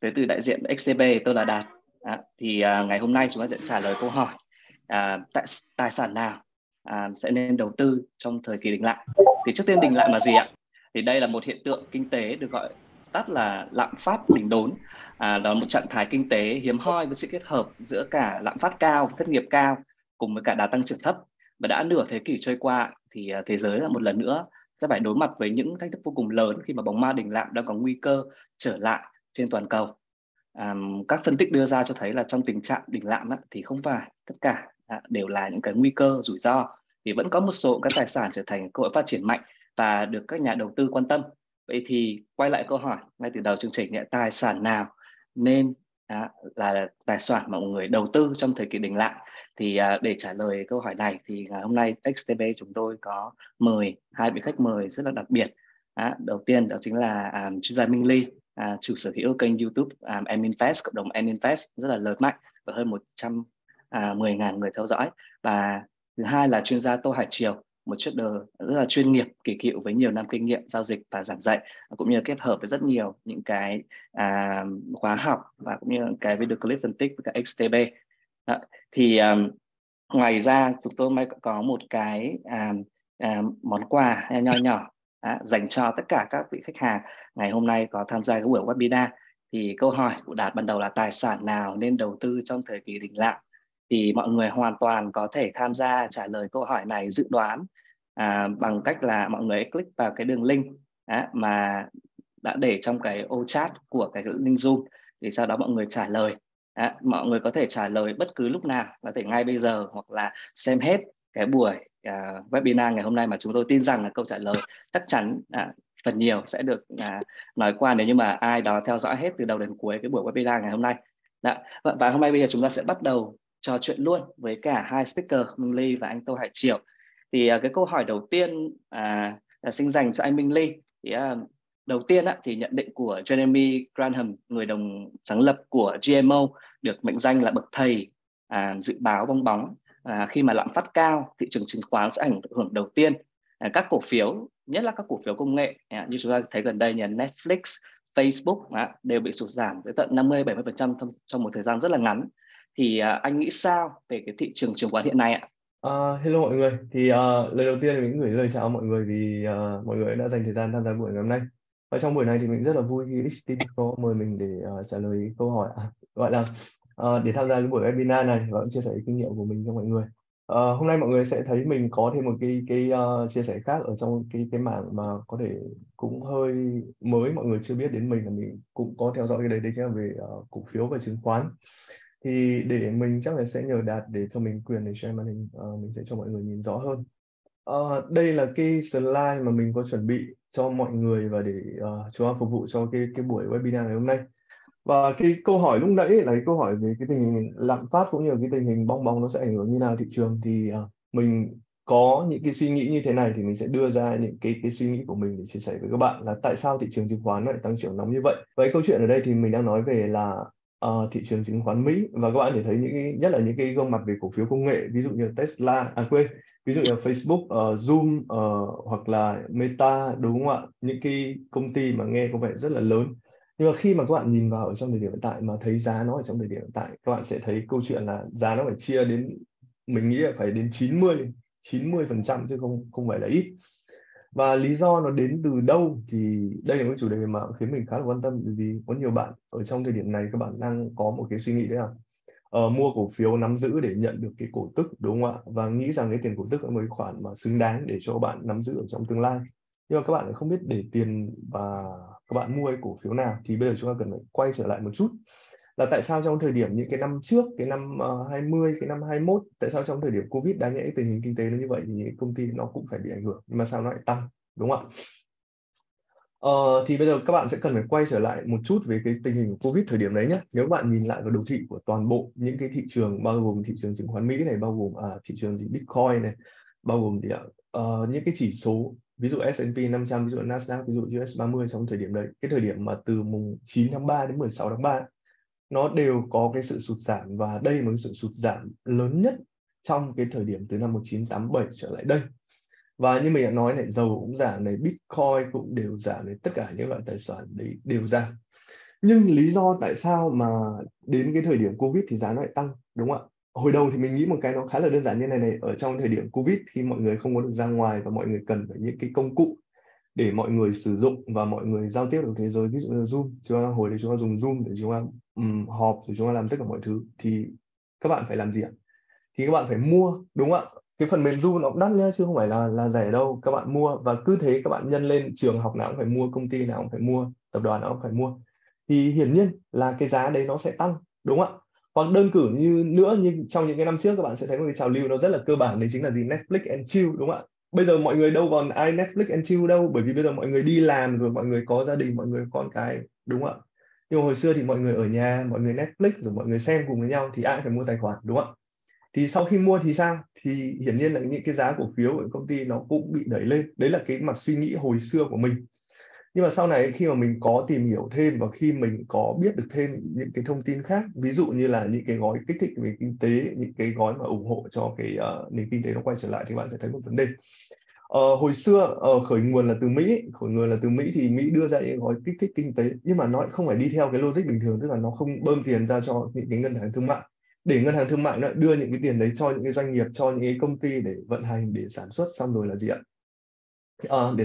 tới từ đại diện XTB, tôi là Đạt. Thì ngày hôm nay chúng ta sẽ trả lời câu hỏi tài sản nào sẽ nên đầu tư trong thời kỳ đình lạm. Thì trước tiên đình lạm là gì ạ? Thì đây là một hiện tượng kinh tế được gọi tắt là lạm phát đỉnh đốn. Đó là một trạng thái kinh tế hiếm hoi với sự kết hợp giữa cả lạm phát cao và thất nghiệp cao cùng với cả đà tăng trưởng thấp. Và đã nửa thế kỷ trôi qua thì thế giới là một lần nữa sẽ phải đối mặt với những thách thức vô cùng lớn khi mà bóng ma đình lạm đang có nguy cơ trở lại trên toàn cầu. Các phân tích đưa ra cho thấy là trong tình trạng đình lạm thì không phải tất cả đều là những cái nguy cơ rủi ro, thì vẫn có một số các tài sản trở thành cơ hội phát triển mạnh và được các nhà đầu tư quan tâm. Vậy thì quay lại câu hỏi ngay từ đầu chương trình, tài sản nào nên là tài sản mà mọi người đầu tư trong thời kỳ đình lạm? Thì để trả lời câu hỏi này thì ngày hôm nay XTB chúng tôi có mời hai vị khách mời rất là đặc biệt. Đầu tiên đó chính là chuyên gia Minh Lee, chủ sở hữu kênh YouTube AnInvest, cộng đồng AnInvest rất là lớn mạnh và hơn 110.000 người theo dõi. Và thứ hai là chuyên gia Tô Hải Triều, một trader rất là chuyên nghiệp, kỳ cựu với nhiều năm kinh nghiệm giao dịch và giảng dạy, cũng như kết hợp với rất nhiều những cái khóa học và cũng như cái video clip phân tích với cả XTB. Thì ngoài ra chúng tôi mới có một cái món quà nho nhỏ dành cho tất cả các vị khách hàng ngày hôm nay có tham gia cái buổi webinar. Thì câu hỏi của Đạt ban đầu là tài sản nào nên đầu tư trong thời kỳ đình lạm, thì mọi người hoàn toàn có thể tham gia trả lời câu hỏi này dự đoán bằng cách là mọi người click vào cái đường link mà đã để trong cái ô chat của cái link Zoom, thì sau đó mọi người trả lời. Mọi người có thể trả lời bất cứ lúc nào, có thể ngay bây giờ hoặc là xem hết cái buổi webinar ngày hôm nay, mà chúng tôi tin rằng là câu trả lời chắc chắn phần nhiều sẽ được nói qua nếu như mà ai đó theo dõi hết từ đầu đến cuối cái buổi webinar ngày hôm nay. Và hôm nay bây giờ chúng ta sẽ bắt đầu trò chuyện luôn với cả hai speaker Minh Lee và anh Tô Hải Triều. Thì cái câu hỏi đầu tiên xin dành cho anh Minh Lee. Thì, đầu tiên thì nhận định của Jeremy Grantham, người đồng sáng lập của GMO, được mệnh danh là bậc thầy dự báo bong bóng. Khi mà lạm phát cao, thị trường chứng khoán sẽ ảnh hưởng đầu tiên. Các cổ phiếu, nhất là các cổ phiếu công nghệ như chúng ta thấy gần đây như Netflix, Facebook đều bị sụt giảm tới tận 50-70% trong một thời gian rất là ngắn. Thì anh nghĩ sao về cái thị trường chứng khoán hiện nay ạ? Hello mọi người. Thì lời đầu tiên mình gửi lời chào mọi người vì mọi người đã dành thời gian tham gia buổi ngày hôm nay. Và trong buổi này thì mình rất là vui khi XTB có mời mình để trả lời câu hỏi, gọi là để tham gia buổi webinar này và chia sẻ kinh nghiệm của mình cho mọi người. Hôm nay mọi người sẽ thấy mình có thêm một cái chia sẻ khác ở trong cái mảng mà có thể cũng hơi mới, mọi người chưa biết đến mình, là mình cũng có theo dõi cái đấy, đấy chính là về cổ phiếu và chứng khoán. Thì để mình chắc là sẽ nhờ Đạt để cho mình quyền để share màn hình, mình sẽ cho mọi người nhìn rõ hơn. Đây là cái slide mà mình có chuẩn bị cho mọi người và để chúng ta phục vụ cho cái buổi webinar ngày hôm nay. Và cái câu hỏi lúc nãy là cái câu hỏi về cái tình hình lạm phát cũng như là cái tình hình bong bóng nó sẽ ảnh hưởng như nào thị trường. Thì mình có những cái suy nghĩ như thế này thì mình sẽ đưa ra những cái suy nghĩ của mình để chia sẻ với các bạn là tại sao thị trường chứng khoán lại tăng trưởng nóng như vậy. Và cái câu chuyện ở đây thì mình đang nói về là thị trường chứng khoán Mỹ, và các bạn để thấy nhất là những cái gương mặt về cổ phiếu công nghệ, ví dụ như Tesla, ví dụ như Facebook, Zoom hoặc là Meta, đúng không ạ? Những cái công ty mà nghe có vẻ rất là lớn, nhưng mà khi mà các bạn nhìn vào ở trong thời điểm hiện tại mà thấy giá nó ở trong thời điểm hiện tại, các bạn sẽ thấy câu chuyện là giá nó phải chia đến, mình nghĩ là phải đến 90% chứ không phải là ít. Và lý do nó đến từ đâu thì đây là một chủ đề mà khiến mình khá là quan tâm, bởi vì có nhiều bạn ở trong thời điểm này các bạn đang có một cái suy nghĩ đấy là mua cổ phiếu nắm giữ để nhận được cái cổ tức, đúng không ạ? Và nghĩ rằng cái tiền cổ tức là một khoản mà xứng đáng để cho các bạn nắm giữ ở trong tương lai. Nhưng mà các bạn lại không biết để tiền và các bạn mua cái cổ phiếu nào. Thì bây giờ chúng ta cần phải quay trở lại một chút là tại sao trong thời điểm những cái năm trước, cái năm 20, cái năm 21, tại sao trong thời điểm Covid đáng nhẽ tình hình kinh tế nó như vậy thì những công ty nó cũng phải bị ảnh hưởng, nhưng mà sao nó lại tăng, đúng không ạ? Thì bây giờ các bạn sẽ cần phải quay trở lại một chút về cái tình hình của Covid thời điểm đấy nhé. Nếu bạn nhìn lại vào đồ thị của toàn bộ những cái thị trường, bao gồm thị trường chứng khoán Mỹ này, bao gồm thị trường Bitcoin này, bao gồm những cái chỉ số, ví dụ S&P 500, ví dụ NASDAQ, ví dụ US30 trong thời điểm đấy, cái thời điểm mà từ mùng 9 tháng 3 đến 16 tháng 3 nó đều có cái sự sụt giảm, và đây là sự sụt giảm lớn nhất trong cái thời điểm từ năm 1987 trở lại đây. Và như mình đã nói này, dầu cũng giảm này, Bitcoin cũng đều giảm này, tất cả những loại tài sản đấy đều giảm. Nhưng lý do tại sao mà đến cái thời điểm Covid thì giá nó lại tăng, đúng không ạ? Hồi đầu thì mình nghĩ một cái nó khá là đơn giản như này, ở trong thời điểm Covid khi mọi người không có được ra ngoài và mọi người cần phải những cái công cụ để mọi người sử dụng và mọi người giao tiếp được thế giới, ví dụ như Zoom, chúng ta hồi đấy chúng ta dùng Zoom để chúng ta họp, rồi chúng ta làm tất cả mọi thứ, thì các bạn phải làm gì ạ? Thì các bạn phải mua, đúng không ạ? Cái phần mềm Zoom nó cũng đắt nhá, chứ không phải là rẻ đâu, các bạn mua và cứ thế các bạn nhân lên, trường học nào cũng phải mua, công ty nào cũng phải mua, tập đoàn nào cũng phải mua, thì hiển nhiên là cái giá đấy nó sẽ tăng, đúng không ạ? Hoặc đơn cử như nữa, như trong những cái năm trước các bạn sẽ thấy một cái trào lưu nó rất là cơ bản, đấy chính là gì? Netflix and chill, đúng không ạ? Bây giờ mọi người đâu còn ai Netflix and chill đâu, bởi vì bây giờ mọi người đi làm rồi, mọi người có gia đình, mọi người có con cái, đúng không ạ? Nhưng hồi xưa thì mọi người ở nhà, mọi người Netflix rồi mọi người xem cùng với nhau, thì ai phải mua tài khoản, đúng không ạ? Thì sau khi mua thì sao? Thì hiển nhiên là những cái giá cổ phiếu của công ty nó cũng bị đẩy lên. Đấy là cái mặt suy nghĩ hồi xưa của mình. Nhưng mà sau này khi mà mình có tìm hiểu thêm và khi mình có biết được thêm những cái thông tin khác, ví dụ như là những cái gói kích thích về kinh tế, những cái gói mà ủng hộ cho cái nền kinh tế nó quay trở lại, thì bạn sẽ thấy một vấn đề. Hồi xưa khởi nguồn là từ Mỹ, thì Mỹ đưa ra những gói kích thích kinh tế, nhưng mà nó không phải đi theo cái logic bình thường, tức là nó không bơm tiền ra cho những cái ngân hàng thương mại, để ngân hàng thương mại nó đưa những cái tiền đấy cho những cái doanh nghiệp, cho những cái công ty để vận hành, để sản xuất, xong rồi là gì ạ? Để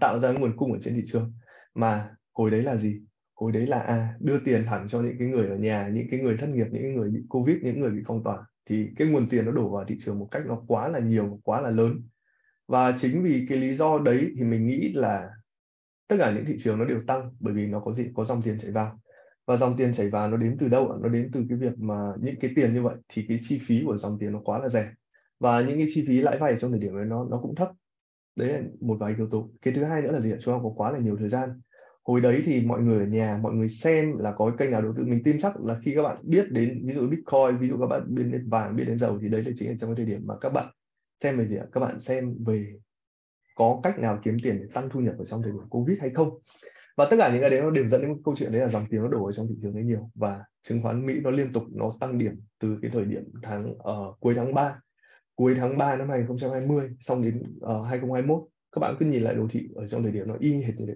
tạo ra nguồn cung ở trên thị trường. Mà hồi đấy là gì? Hồi đấy là đưa tiền thẳng cho những cái người ở nhà, những cái người thất nghiệp, những cái người bị Covid, những người bị phong tỏa, thì cái nguồn tiền nó đổ vào thị trường một cách nó quá là nhiều, quá là lớn. Và chính vì cái lý do đấy thì mình nghĩ là tất cả những thị trường nó đều tăng, bởi vì nó có gì? Có dòng tiền chảy vào. Và dòng tiền chảy vào nó đến từ đâu? Nó đến từ cái việc mà những cái tiền như vậy thì cái chi phí của dòng tiền nó quá là rẻ, và những cái chi phí lãi vay trong thời điểm ấy nó cũng thấp. Đấy là một vài yếu tố. Cái thứ hai nữa là gì ạ? Chúng ta có quá là nhiều thời gian. Hồi đấy thì mọi người ở nhà, mọi người xem là có cái kênh nào đầu tư. Mình tin chắc là khi các bạn biết đến ví dụ Bitcoin, ví dụ các bạn biết đến vàng, biết đến dầu, thì đấy là chính là trong cái thời điểm mà các bạn xem về gì ạ? Các bạn xem về có cách nào kiếm tiền để tăng thu nhập ở trong thời điểm Covid hay không. Và tất cả những cái đấy nó đều dẫn đến một câu chuyện, đấy là dòng tiền nó đổ ở trong thị trường đấy nhiều. Và chứng khoán Mỹ nó liên tục nó tăng điểm từ cái thời điểm cuối tháng 3 năm 2020 xong đến 2021. Các bạn cứ nhìn lại đồ thị ở trong thời điểm nó y hệt như thế.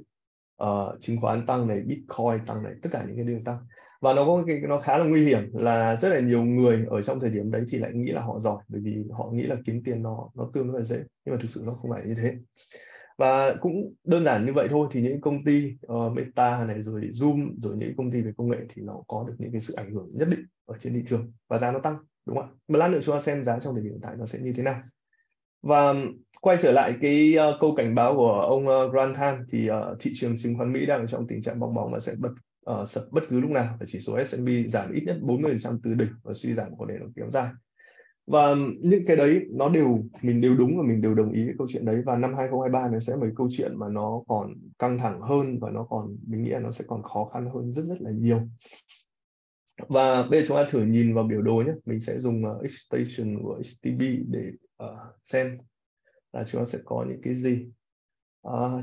Chứng khoán tăng này, Bitcoin tăng này, tất cả những cái đều tăng. Và nó có cái nó khá là nguy hiểm là rất là nhiều người ở trong thời điểm đấy chỉ lại nghĩ là họ giỏi, bởi vì họ nghĩ là kiếm tiền nó tương đối là dễ, nhưng mà thực sự nó không phải như thế. Và cũng đơn giản như vậy thôi, thì những công ty Meta này rồi Zoom rồi những công ty về công nghệ thì nó có được những cái sự ảnh hưởng nhất định ở trên thị trường và giá nó tăng, đúng không ạ? Một lát nữa chúng ta xem giá trong thời điểm hiện tại nó sẽ như thế nào. Và quay trở lại cái câu cảnh báo của ông Grantham, thì thị trường chứng khoán Mỹ đang ở trong tình trạng bong bóng và sẽ sập bất cứ lúc nào. Chỉ số S&P giảm ít nhất 40% từ đỉnh và suy giảm có thể nó kéo dài. Và những cái đấy nó đều mình đều đúng và mình đều đồng ý với câu chuyện đấy. Và năm 2023 nó sẽ một câu chuyện mà nó còn căng thẳng hơn và nó còn, mình nghĩ là nó sẽ còn khó khăn hơn rất rất là nhiều. Và bây giờ chúng ta thử nhìn vào biểu đồ nhé. Mình sẽ dùng extension của XTB để xem là chúng ta sẽ có những cái gì.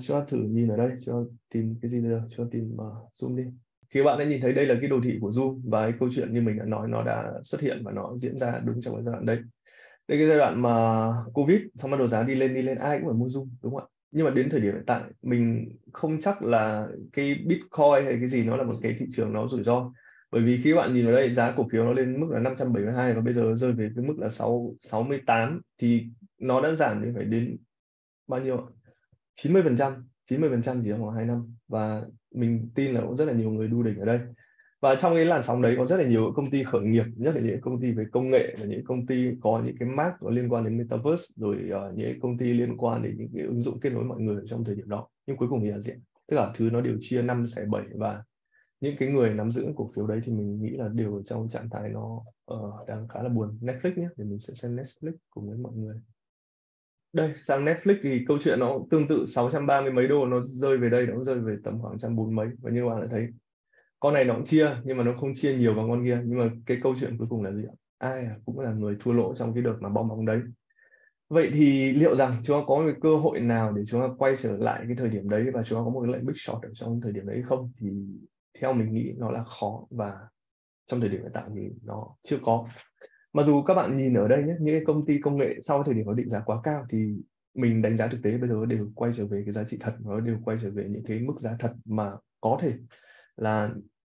Chúng ta thử nhìn ở đây, chúng ta tìm cái gì bây giờ? Chúng ta tìm Zoom đi. Thì các bạn đã nhìn thấy đây là cái đồ thị của Zoom, và cái câu chuyện như mình đã nói nó đã xuất hiện và nó diễn ra đúng trong cái giai đoạn đấy. Đây cái giai đoạn mà Covid xong bắt đầu giá đi lên ai cũng phải mua Zoom, đúng không ạ? Nhưng mà đến thời điểm hiện tại mình không chắc là cái Bitcoin hay cái gì nó là một cái thị trường nó rủi ro. Bởi vì khi các bạn nhìn vào đây giá cổ phiếu nó lên mức là 572 và bây giờ nó rơi về cái mức là 68, thì nó đã giảm đến phải đến bao nhiêu? 90% chỉ trong khoảng 2 năm, và mình tin là cũng rất là nhiều người đu đỉnh ở đây. Và trong cái làn sóng đấy có rất là nhiều công ty khởi nghiệp, nhất là những công ty về công nghệ và những công ty có những cái mark liên quan đến Metaverse, rồi những công ty liên quan đến những cái ứng dụng kết nối mọi người trong thời điểm đó. Nhưng cuối cùng thì là gì? Tất cả thứ nó đều chia 5/7, và những cái người nắm giữ cổ phiếu đấy thì mình nghĩ là đều trong trạng thái nó đang khá là buồn. Netflix nhé, thì mình sẽ xem Netflix cùng với mọi người. Đây, sang Netflix thì câu chuyện nó tương tự, 630 mấy đô nó rơi về đây, nó rơi về tầm khoảng 140 mấy. Và như các bạn đã thấy, con này nó cũng chia, nhưng mà nó không chia nhiều vào con kia. Nhưng mà cái câu chuyện cuối cùng là gì ạ? Ai cũng là người thua lỗ trong cái đợt mà bong bóng đấy. Vậy thì liệu rằng chúng ta có một cơ hội nào để chúng ta quay trở lại cái thời điểm đấy và chúng ta có một cái lệnh big short ở trong thời điểm đấy không? Thì theo mình nghĩ nó là khó, và trong thời điểm hiện tại thì nó chưa có. Mặc dù các bạn nhìn ở đây nhé, những cái công ty công nghệ sau thời điểm nó định giá quá cao thì mình đánh giá thực tế bây giờ đều quay trở về cái giá trị thật, nó đều quay trở về những cái mức giá thật mà có thể là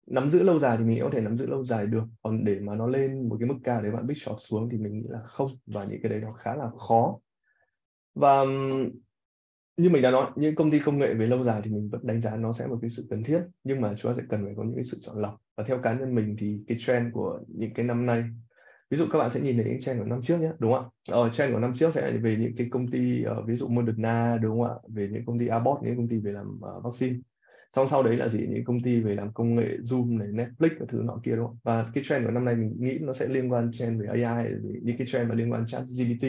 nắm giữ lâu dài thì mình có thể nắm giữ lâu dài được, còn để mà nó lên một cái mức cao để bạn big short xuống thì mình nghĩ là không, và những cái đấy nó khá là khó. Và như mình đã nói, những công ty công nghệ về lâu dài thì mình vẫn đánh giá nó sẽ một cái sự cần thiết, nhưng mà chúng ta sẽ cần phải có những cái sự chọn lọc. Và theo cá nhân mình thì cái trend của những cái năm nay, ví dụ các bạn sẽ nhìn thấy những trend của năm trước nhé, đúng không ạ? Trend của năm trước sẽ về những cái công ty ví dụ Moderna, đúng không ạ? Về những công ty Abbott, những công ty về làm vaccine. Xong sau đấy là gì? Những công ty về làm công nghệ Zoom này, Netflix và thứ nọ kia, đúng không? Và cái trend của năm nay mình nghĩ nó sẽ liên quan trend về AI, những cái trend mà liên quan chat GPT.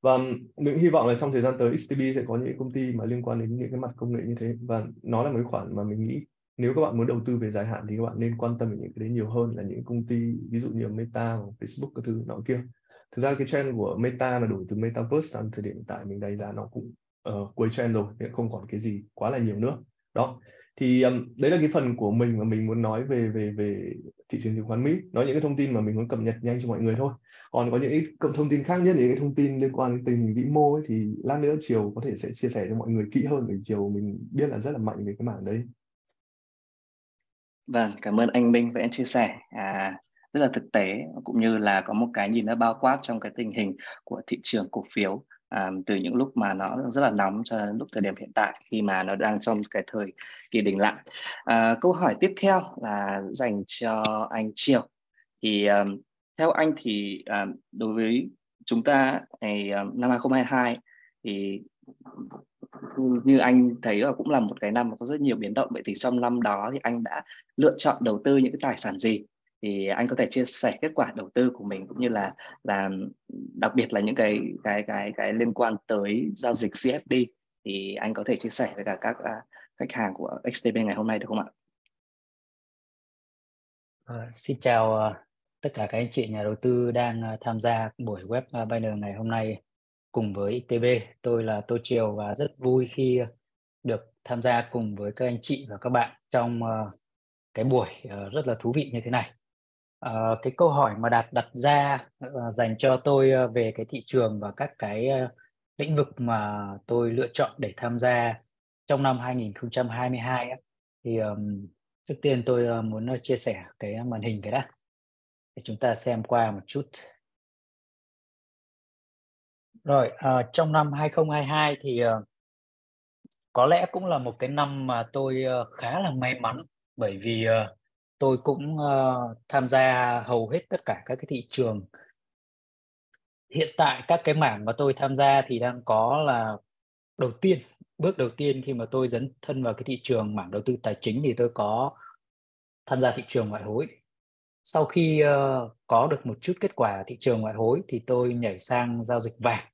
Và mình hy vọng là trong thời gian tới XTB sẽ có những công ty mà liên quan đến những cái mặt công nghệ như thế, và nó là một cái khoản mà mình nghĩ nếu các bạn muốn đầu tư về dài hạn thì các bạn nên quan tâm đến những cái đấy nhiều hơn là những công ty ví dụ như Meta, Facebook các thứ nọ kia. Thực ra cái trend của Meta là đổi từ Metaverse sang thời điểm hiện tại mình đánh giá nó cũng cuối trend rồi, nên không còn cái gì quá là nhiều nữa. Đó. Thì đấy là cái phần của mình mà mình muốn nói về thị trường chứng khoán Mỹ, nói những cái thông tin mà mình muốn cập nhật nhanh cho mọi người thôi. Còn có những cái thông tin khác, nhất là những cái thông tin liên quan đến tình hình vĩ mô ấy, thì lát nữa Triều có thể sẽ chia sẻ cho mọi người kỹ hơn, vì Triều mình biết là rất là mạnh về cái mảng đấy. Vâng, cảm ơn anh Minh và em chia sẻ rất là thực tế, cũng như là có một cái nhìn nó bao quát trong cái tình hình của thị trường cổ phiếu. Từ những lúc mà nó rất là nóng cho lúc thời điểm hiện tại, khi mà nó đang trong cái thời kỳ đỉnh lặng. Câu hỏi tiếp theo là dành cho anh Triều. Thì theo anh thì đối với chúng ta năm 2022 thì như anh thấy là cũng là một cái năm mà có rất nhiều biến động. Vậy thì trong năm đó thì anh đã lựa chọn đầu tư những cái tài sản gì? Thì anh có thể chia sẻ kết quả đầu tư của mình, cũng như là đặc biệt là những cái liên quan tới giao dịch CFD thì anh có thể chia sẻ với cả các khách hàng của XTB ngày hôm nay được không ạ? Xin chào tất cả các anh chị nhà đầu tư đang tham gia buổi webinar ngày hôm nay cùng với XTB. Tôi là Tô Triều và rất vui khi được tham gia cùng với các anh chị và các bạn trong cái buổi rất là thú vị như thế này. Cái câu hỏi mà Đạt đặt ra dành cho tôi về cái thị trường và các cái lĩnh vực mà tôi lựa chọn để tham gia trong năm 2022 thì trước tiên tôi muốn chia sẻ cái màn hình cái đó để chúng ta xem qua một chút. Rồi, trong năm 2022 thì có lẽ cũng là một cái năm mà tôi khá là may mắn, bởi vì tôi cũng tham gia hầu hết tất cả các cái thị trường. Hiện tại các cái mảng mà tôi tham gia thì đang có là bước đầu tiên khi mà tôi dấn thân vào cái thị trường mảng đầu tư tài chính thì tôi có tham gia thị trường ngoại hối. Sau khi có được một chút kết quả thị trường ngoại hối thì tôi nhảy sang giao dịch vàng,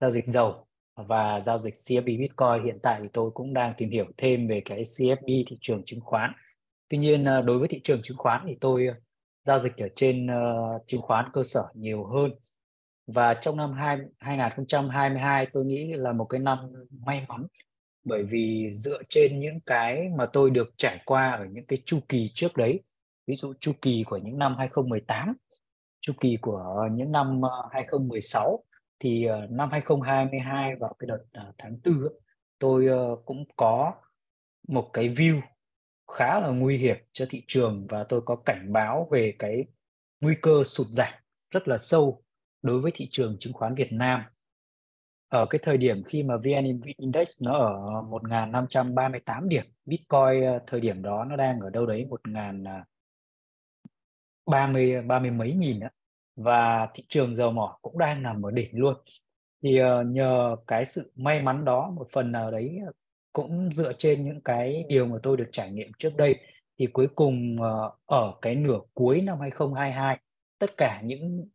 giao dịch dầu và giao dịch CFD Bitcoin. Hiện tại thì tôi cũng đang tìm hiểu thêm về cái CFD thị trường chứng khoán. Tuy nhiên đối với thị trường chứng khoán thì tôi giao dịch ở trên chứng khoán cơ sở nhiều hơn. Và trong năm 2022 tôi nghĩ là một cái năm may mắn, bởi vì dựa trên những cái mà tôi được trải qua ở những cái chu kỳ trước đấy, ví dụ chu kỳ của những năm 2018, chu kỳ của những năm 2016, thì năm 2022 vào cái đợt tháng 4 tôi cũng có một cái view khá là nguy hiểm cho thị trường, và tôi có cảnh báo về cái nguy cơ sụt giảm rất là sâu đối với thị trường chứng khoán Việt Nam. Ở cái thời điểm khi mà VN Index nó ở 1.538 điểm, Bitcoin thời điểm đó nó đang ở đâu đấy 1.030 mấy nghìn đó. Và thị trường dầu mỏ cũng đang nằm ở đỉnh luôn. Thì nhờ cái sự may mắn đó, một phần nào đấy cũng dựa trên những cái điều mà tôi được trải nghiệm trước đây, thì cuối cùng ở cái nửa cuối năm 2022, tất cả những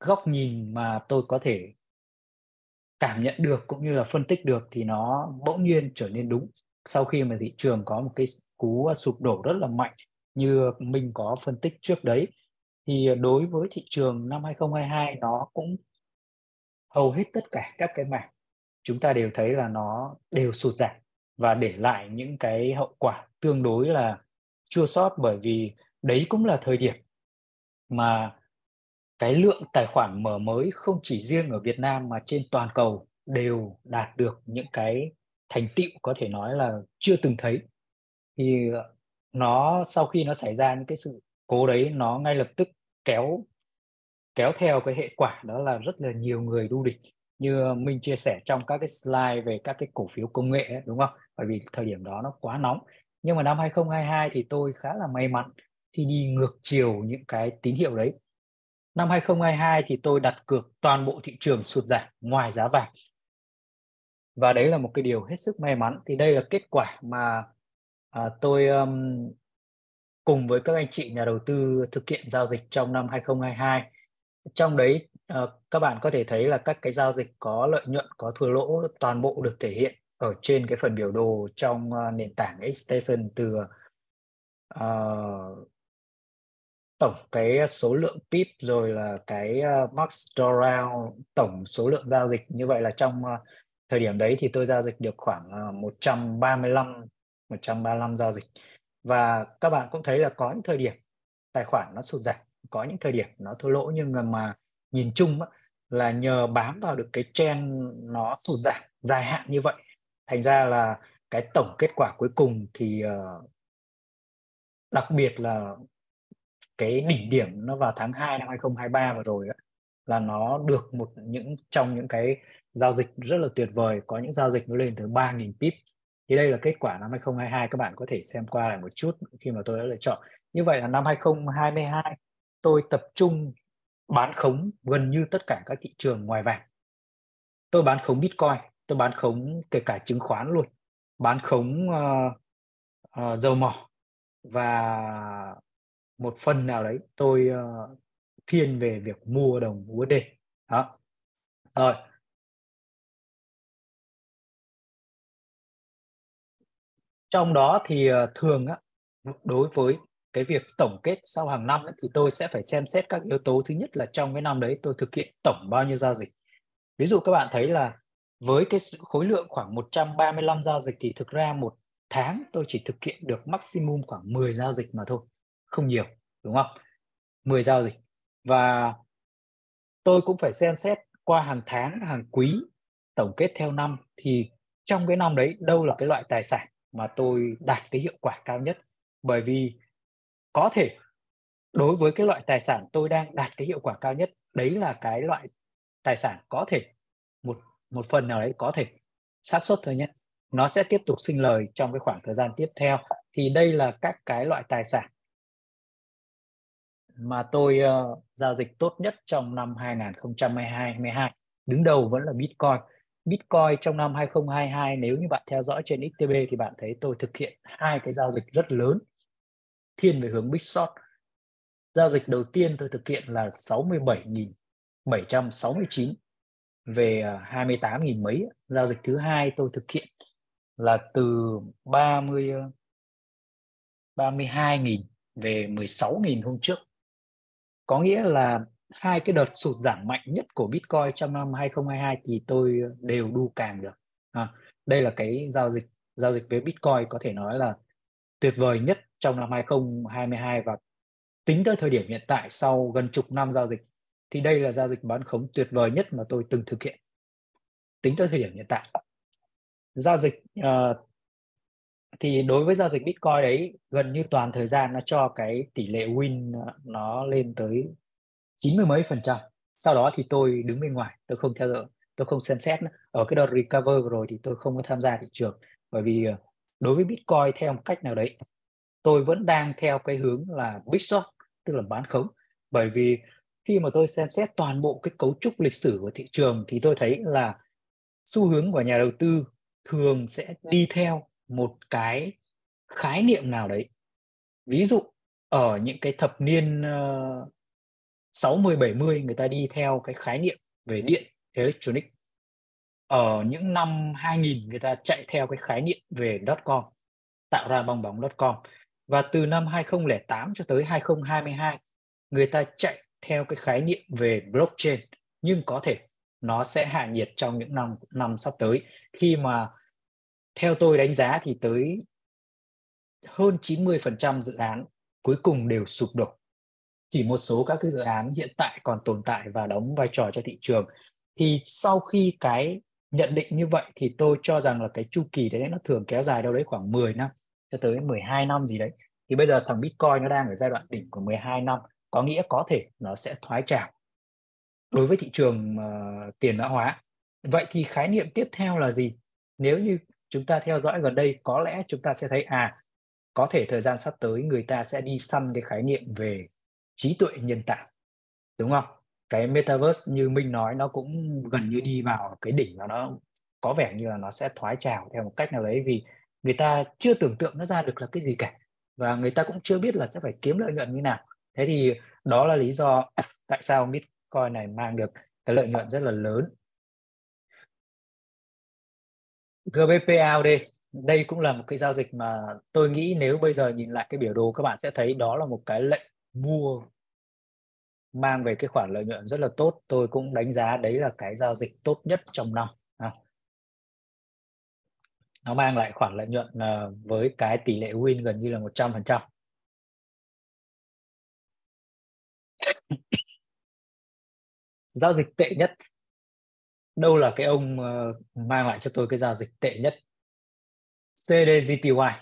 góc nhìn mà tôi có thể cảm nhận được cũng như là phân tích được thì nó bỗng nhiên trở nên đúng. Sau khi mà thị trường có một cái cú sụp đổ rất là mạnh như mình có phân tích trước đấy, thì đối với thị trường năm 2022 nó cũng hầu hết tất cả các cái mảng chúng ta đều thấy là nó đều sụt giảm và để lại những cái hậu quả tương đối là chua xót, bởi vì đấy cũng là thời điểm mà cái lượng tài khoản mở mới không chỉ riêng ở Việt Nam mà trên toàn cầu đều đạt được những cái thành tựu có thể nói là chưa từng thấy. Thì nó sau khi nó xảy ra những cái sự cố đấy, nó ngay lập tức kéo theo cái hệ quả đó là rất là nhiều người đu đỉnh, như mình chia sẻ trong các cái slide về các cái cổ phiếu công nghệ ấy, đúng không? Bởi vì thời điểm đó nó quá nóng. Nhưng mà năm 2022 thì tôi khá là may mắn khi đi ngược chiều những cái tín hiệu đấy. Năm 2022 thì tôi đặt cược toàn bộ thị trường sụt giảm ngoài giá vàng. Và đấy là một cái điều hết sức may mắn. Thì đây là kết quả mà tôi cùng với các anh chị nhà đầu tư thực hiện giao dịch trong năm 2022. Trong đấy các bạn có thể thấy là các cái giao dịch có lợi nhuận, có thua lỗ toàn bộ được thể hiện ở trên cái phần biểu đồ trong nền tảng Xstation, từ tổng cái số lượng pip rồi là cái max drawdown, tổng số lượng giao dịch. Như vậy là trong thời điểm đấy thì tôi giao dịch được khoảng 135 giao dịch. Và các bạn cũng thấy là có những thời điểm tài khoản nó sụt giảm, có những thời điểm nó thua lỗ, nhưng mà nhìn chung là nhờ bám vào được cái trend nó sụt giảm dài hạn như vậy, thành ra là cái tổng kết quả cuối cùng thì đặc biệt là cái đỉnh điểm nó vào tháng 2 năm 2023 vừa rồi đó, là nó được trong những cái giao dịch rất là tuyệt vời. Có những giao dịch nó lên tới 3.000 pip. Thì đây là kết quả năm 2022, các bạn có thể xem qua lại một chút khi mà tôi đã lựa chọn. Như vậy là năm 2022 tôi tập trung bán khống gần như tất cả các thị trường ngoài vàng. Tôi bán khống Bitcoin, tôi bán khống kể cả chứng khoán luôn, bán khống dầu mỏ, và một phần nào đấy tôi thiên về việc mua đồng USD. Đó. Rồi. Trong đó thì thường đối với cái việc tổng kết sau hàng năm thì tôi sẽ phải xem xét các yếu tố. Thứ nhất là trong cái năm đấy tôi thực hiện tổng bao nhiêu giao dịch. Ví dụ các bạn thấy là với cái khối lượng khoảng 135 giao dịch thì thực ra một tháng tôi chỉ thực hiện được maximum khoảng 10 giao dịch mà thôi. Không nhiều, đúng không? 10 giao dịch. Và tôi cũng phải xem xét qua hàng tháng, hàng quý, tổng kết theo năm. Thì trong cái năm đấy đâu là cái loại tài sản mà tôi đạt cái hiệu quả cao nhất? Bởi vì có thể đối với cái loại tài sản tôi đang đạt cái hiệu quả cao nhất, đấy là cái loại tài sản có thể một phần nào đấy có thể xác suất thôi nhé, nó sẽ tiếp tục sinh lời trong cái khoảng thời gian tiếp theo. Thì đây là các cái loại tài sản mà tôi giao dịch tốt nhất trong năm 2022. Đứng đầu vẫn là Bitcoin. Bitcoin trong năm 2022, nếu như bạn theo dõi trên XTB thì bạn thấy tôi thực hiện hai cái giao dịch rất lớn thiên về hướng big short. Giao dịch đầu tiên tôi thực hiện là 67.769 về 28.000 mấy. Giao dịch thứ hai tôi thực hiện là từ 32.000 về 16.000 hôm trước. Có nghĩa là hai cái đợt sụt giảm mạnh nhất của Bitcoin trong năm 2022 thì tôi đều đu càng được. Đây là cái giao dịch với Bitcoin có thể nói là tuyệt vời nhất trong năm 2022, và tính tới thời điểm hiện tại sau gần chục năm giao dịch thì đây là giao dịch bán khống tuyệt vời nhất mà tôi từng thực hiện tính tới thời điểm hiện tại. Giao dịch thì đối với giao dịch Bitcoin đấy, gần như toàn thời gian nó cho cái tỷ lệ win nó lên tới 90 mấy %. Sau đó thì tôi đứng bên ngoài, tôi không theo dõi, tôi không xem xét nữa. Ở cái đợt recover vừa rồi thì tôi không có tham gia thị trường, bởi vì đối với Bitcoin theo một cách nào đấy tôi vẫn đang theo cái hướng là big short, tức là bán khống. Bởi vì khi mà tôi xem xét toàn bộ cái cấu trúc lịch sử của thị trường thì tôi thấy là xu hướng của nhà đầu tư thường sẽ đi theo một cái khái niệm nào đấy. Ví dụ ở những cái thập niên 60-70 người ta đi theo cái khái niệm về điện, electronic. Ở những năm 2000 người ta chạy theo cái khái niệm về dot-com, tạo ra bong bóng dot-com. Và từ năm 2008 cho tới 2022 người ta chạy theo cái khái niệm về blockchain, nhưng có thể nó sẽ hạ nhiệt trong những năm sắp tới, khi mà theo tôi đánh giá thì tới hơn 90% dự án cuối cùng đều sụp đổ. Chỉ một số các cái dự án hiện tại còn tồn tại và đóng vai trò cho thị trường. Thì sau khi cái nhận định như vậy thì tôi cho rằng là cái chu kỳ đấy nó thường kéo dài đâu đấy khoảng 10 năm cho tới 12 năm gì đấy. Thì bây giờ thằng Bitcoin nó đang ở giai đoạn đỉnh của 12 năm, có nghĩa có thể nó sẽ thoái trào đối với thị trường tiền mã hóa. Vậy thì khái niệm tiếp theo là gì? Nếu như chúng ta theo dõi gần đây, có lẽ chúng ta sẽ thấy có thể thời gian sắp tới người ta sẽ đi săn cái khái niệm về trí tuệ nhân tạo, đúng không? Cái Metaverse như Minh nói nó cũng gần như đi vào cái đỉnh và nó có vẻ như là nó sẽ thoái trào theo một cách nào đấy, vì người ta chưa tưởng tượng nó ra được là cái gì cả, và người ta cũng chưa biết là sẽ phải kiếm lợi nhuận như nào. Thế thì đó là lý do tại sao Bitcoin này mang được cái lợi nhuận rất là lớn. GBPAUD, đây cũng là một cái giao dịch mà tôi nghĩ nếu bây giờ nhìn lại cái biểu đồ các bạn sẽ thấy đó là một cái lệnh mua mang về cái khoản lợi nhuận rất là tốt. Tôi cũng đánh giá đấy là cái giao dịch tốt nhất trong năm. Nó mang lại khoản lợi nhuận với cái tỷ lệ win gần như là 100%. Giao dịch tệ nhất. Đâu là cái ông mang lại cho tôi cái giao dịch tệ nhất? CDJPY.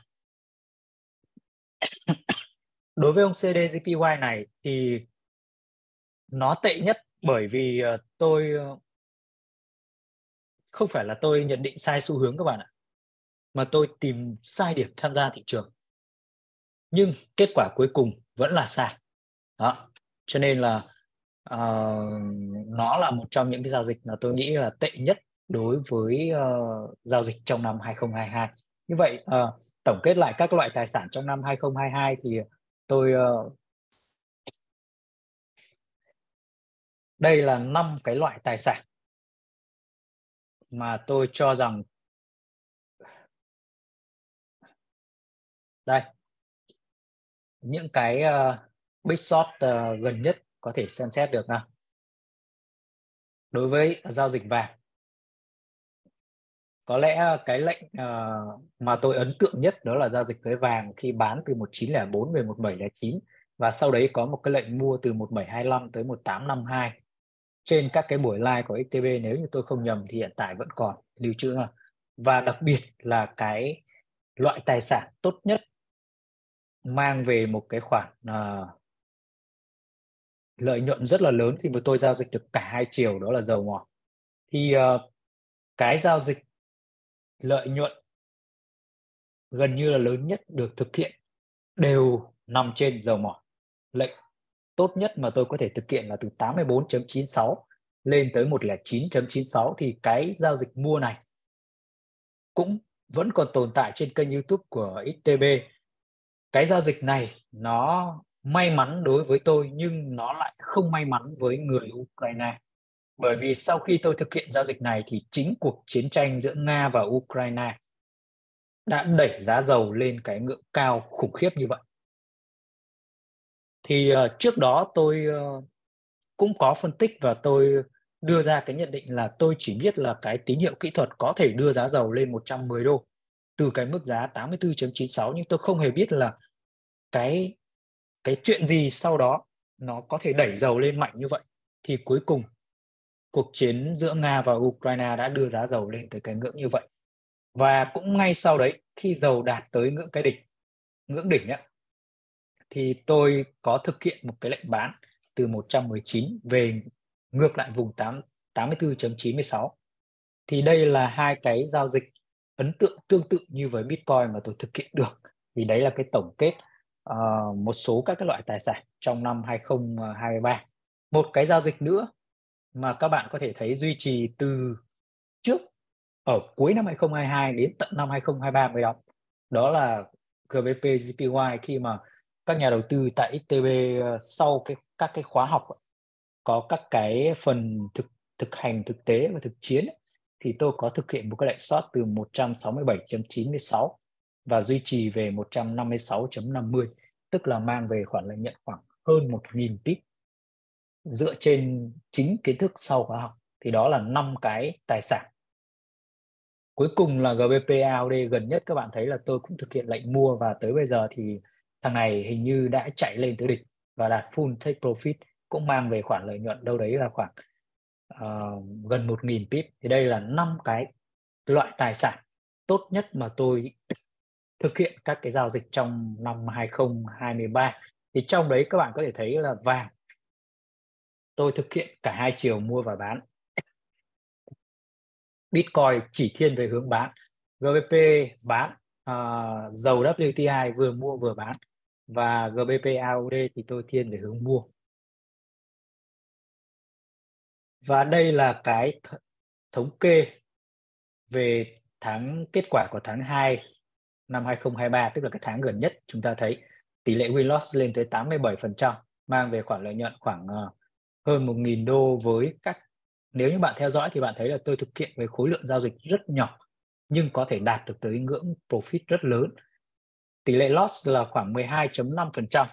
Đối với ông CDJPY này thì nó tệ nhất bởi vì tôi không phải là tôi nhận định sai xu hướng các bạn ạ, mà tôi tìm sai điểm tham gia thị trường. Nhưng kết quả cuối cùng vẫn là sai. Đó. Cho nên là nó là một trong những cái giao dịch mà tôi nghĩ là tệ nhất đối với giao dịch trong năm 2022. Như vậy tổng kết lại các loại tài sản trong năm 2022 thì tôi đây là 5 cái loại tài sản mà tôi cho rằng đây những cái big short gần nhất có thể xem xét được nào. Đối với giao dịch vàng, có lẽ cái lệnh mà tôi ấn tượng nhất đó là giao dịch với vàng khi bán từ 1904 về 1709, và sau đấy có một cái lệnh mua từ 1725 tới 1852 trên các cái buổi live của XTB, nếu như tôi không nhầm thì hiện tại vẫn còn lưu trữ. Và đặc biệt là cái loại tài sản tốt nhất mang về một cái khoản lợi nhuận rất là lớn khi mà tôi giao dịch được cả hai chiều, đó là dầu mỏ. Thì cái giao dịch lợi nhuận gần như là lớn nhất được thực hiện đều nằm trên dầu mỏ. Lệnh tốt nhất mà tôi có thể thực hiện là từ 84.96 lên tới 109.96. thì cái giao dịch mua này cũng vẫn còn tồn tại trên kênh YouTube của XTB. Cái giao dịch này nó may mắn đối với tôi nhưng nó lại không may mắn với người Ukraine. Bởi vì sau khi tôi thực hiện giao dịch này thì chính cuộc chiến tranh giữa Nga và Ukraine đã đẩy giá dầu lên cái ngưỡng cao khủng khiếp như vậy. Thì trước đó tôi cũng có phân tích và tôi đưa ra cái nhận định là tôi chỉ biết là cái tín hiệu kỹ thuật có thể đưa giá dầu lên 110 đô từ cái mức giá 84.96, nhưng tôi không hề biết là cái chuyện gì sau đó nó có thể đẩy dầu lên mạnh như vậy. Thì cuối cùng cuộc chiến giữa Nga và Ukraine đã đưa giá dầu lên tới cái ngưỡng như vậy. Và cũng ngay sau đấy, khi dầu đạt tới ngưỡng cái đỉnh, ngưỡng đỉnh ấy, thì tôi có thực hiện một cái lệnh bán từ 119 về ngược lại vùng 84.96. Thì đây là hai cái giao dịch ấn tượng tương tự như với Bitcoin mà tôi thực hiện được. Thì đấy là cái tổng kết một số các cái loại tài sản trong năm 2023. Một cái giao dịch nữa mà các bạn có thể thấy duy trì từ trước ở cuối năm 2022 đến tận năm 2023 mới đóng, đó là GBP-JPY, khi mà các nhà đầu tư tại XTB sau các cái khóa học có các cái phần thực hành thực tế và thực chiến, thì tôi có thực hiện một cái lệnh short từ 167.96 và duy trì về 156.50, tức là mang về khoản lợi nhuận khoảng hơn 1.000 pip dựa trên chính kiến thức sau khóa học. Thì đó là 5 cái tài sản. Cuối cùng là GBPAUD gần nhất, các bạn thấy là tôi cũng thực hiện lệnh mua, và tới bây giờ thì thằng này hình như đã chạy lên tới đỉnh và đạt full take profit, cũng mang về khoản lợi nhuận đâu đấy là khoảng gần 1.000 pip. Thì đây là 5 cái loại tài sản tốt nhất mà tôi thực hiện các cái giao dịch trong năm 2023. Thì trong đấy các bạn có thể thấy là vàng tôi thực hiện cả hai chiều mua và bán. Bitcoin chỉ thiên về hướng bán, GBP bán, dầu WTI vừa mua vừa bán, và GBPAUD thì tôi thiên về hướng mua. Và đây là cái thống kê về kết quả của tháng 2 năm 2023, tức là cái tháng gần nhất. Chúng ta thấy tỷ lệ win loss lên tới 87%, mang về khoản lợi nhuận khoảng hơn 1.000 đô với các... Nếu như bạn theo dõi thì bạn thấy là tôi thực hiện với khối lượng giao dịch rất nhỏ nhưng có thể đạt được tới ngưỡng profit rất lớn. Tỷ lệ loss là khoảng 12.5%.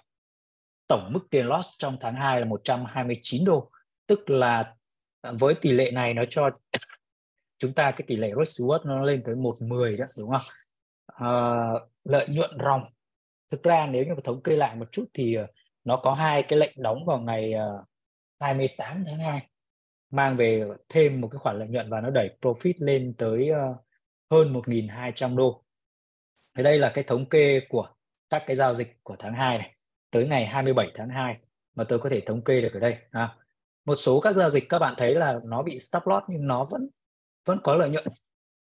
Tổng mức tiền loss trong tháng 2 là 129 đô. Tức là với tỷ lệ này nó cho chúng ta cái tỷ lệ reward nó lên tới 1.10 đó, đúng không? Lợi nhuận ròng. Thực ra nếu như mà thống kê lại một chút thì nó có hai cái lệnh đóng vào ngày 28 tháng 2 mang về thêm một cái khoản lợi nhuận và nó đẩy profit lên tới hơn 1.200 đô. Thì đây là cái thống kê của các cái giao dịch của tháng 2 này tới ngày 27 tháng 2 mà tôi có thể thống kê được ở đây. Một số các giao dịch các bạn thấy là nó bị stop loss nhưng nó vẫn có lợi nhuận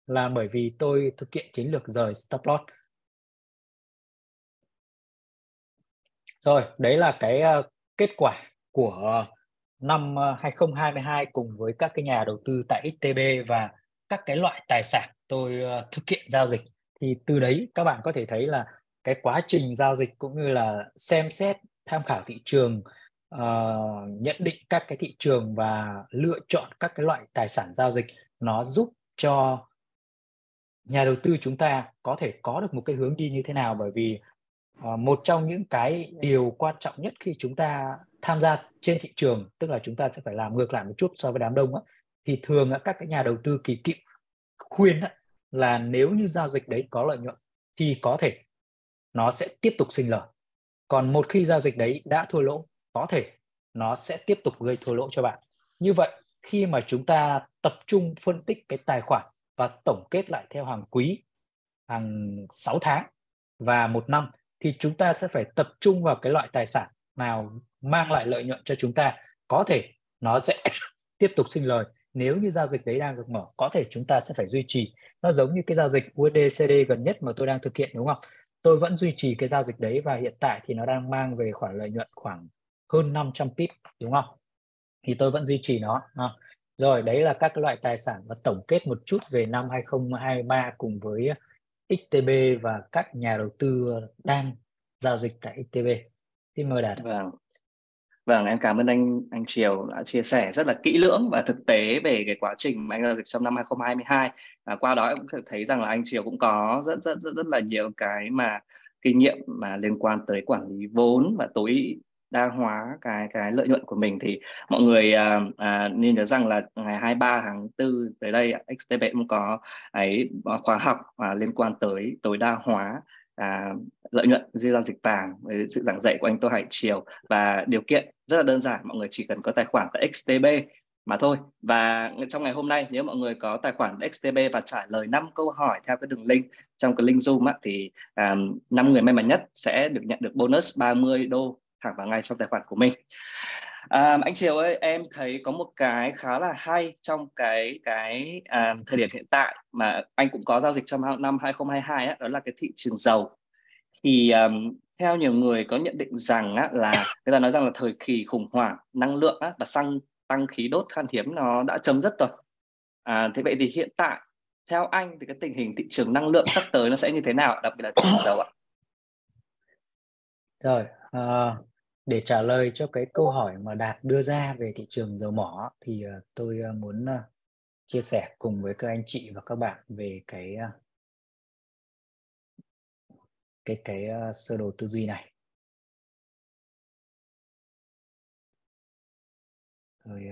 là bởi vì tôi thực hiện chiến lược rời stop loss. Rồi, đấy là cái kết quả của năm 2022 cùng với các cái nhà đầu tư tại XTB và các cái loại tài sản tôi thực hiện giao dịch. Thì từ đấy các bạn có thể thấy là cái quá trình giao dịch cũng như là xem xét, tham khảo thị trường, nhận định các cái thị trường và lựa chọn các cái loại tài sản giao dịch, nó giúp cho nhà đầu tư chúng ta có thể có được một cái hướng đi như thế nào. Bởi vì một trong những cái điều quan trọng nhất khi chúng ta tham gia trên thị trường, tức là chúng ta sẽ phải làm ngược lại một chút so với đám đông, thì thường các cái nhà đầu tư kỳ cựu khuyên là nếu như giao dịch đấy có lợi nhuận thì có thể nó sẽ tiếp tục sinh lời. Còn một khi giao dịch đấy đã thua lỗ, có thể nó sẽ tiếp tục gây thua lỗ cho bạn. Như vậy, khi mà chúng ta tập trung phân tích cái tài khoản và tổng kết lại theo hàng quý, hàng 6 tháng và 1 năm, thì chúng ta sẽ phải tập trung vào cái loại tài sản nào mang lại lợi nhuận cho chúng ta. Có thể nó sẽ tiếp tục sinh lời. Nếu như giao dịch đấy đang được mở, có thể chúng ta sẽ phải duy trì. Nó giống như cái giao dịch USD/CD gần nhất mà tôi đang thực hiện, đúng không? Tôi vẫn duy trì cái giao dịch đấy và hiện tại thì nó đang mang về khoản lợi nhuận khoảng hơn 500 pip, đúng không? Thì tôi vẫn duy trì nó. Rồi, đấy là các loại tài sản và tổng kết một chút về năm 2023 cùng với XTB và các nhà đầu tư đang giao dịch tại XTB. Xin mời Đạt. Vâng, em cảm ơn anh Triều đã chia sẻ rất là kỹ lưỡng và thực tế về cái quá trình mà anh giao dịch trong năm 2022. Qua đó em cũng thấy rằng là anh Triều cũng có rất là nhiều cái mà kinh nghiệm mà liên quan tới quản lý vốn và tối đa hóa cái lợi nhuận của mình. Thì mọi người nên nhớ rằng là ngày 23 tháng 4 tới đây XTB cũng có khóa học liên quan tới tối đa hóa lợi nhuận giao dịch vàng với sự giảng dạy của anh Tô Hải Triều, và điều kiện rất là đơn giản, mọi người chỉ cần có tài khoản tại XTB mà thôi. Và trong ngày hôm nay nếu mọi người có tài khoản XTB và trả lời 5 câu hỏi theo cái đường link trong cái link Zoom thì 5 người may mắn nhất sẽ được nhận được bonus 30 đô thẳng vào ngay trong tài khoản của mình. Anh Triều ơi, em thấy có một cái khá là hay trong cái thời điểm hiện tại mà anh cũng có giao dịch trong năm 2022 đó là cái thị trường dầu. Thì theo nhiều người có nhận định rằng là người ta nói rằng là thời kỳ khủng hoảng năng lượng và xăng tăng khí đốt khan hiếm nó đã chấm dứt rồi. Thế vậy thì hiện tại theo anh thì cái tình hình thị trường năng lượng sắp tới nó sẽ như thế nào, đặc biệt là thị trường dầu ạ? Rồi, để trả lời cho cái câu hỏi mà Đạt đưa ra về thị trường dầu mỏ thì tôi muốn chia sẻ cùng với các anh chị và các bạn về cái sơ đồ tư duy này. Tôi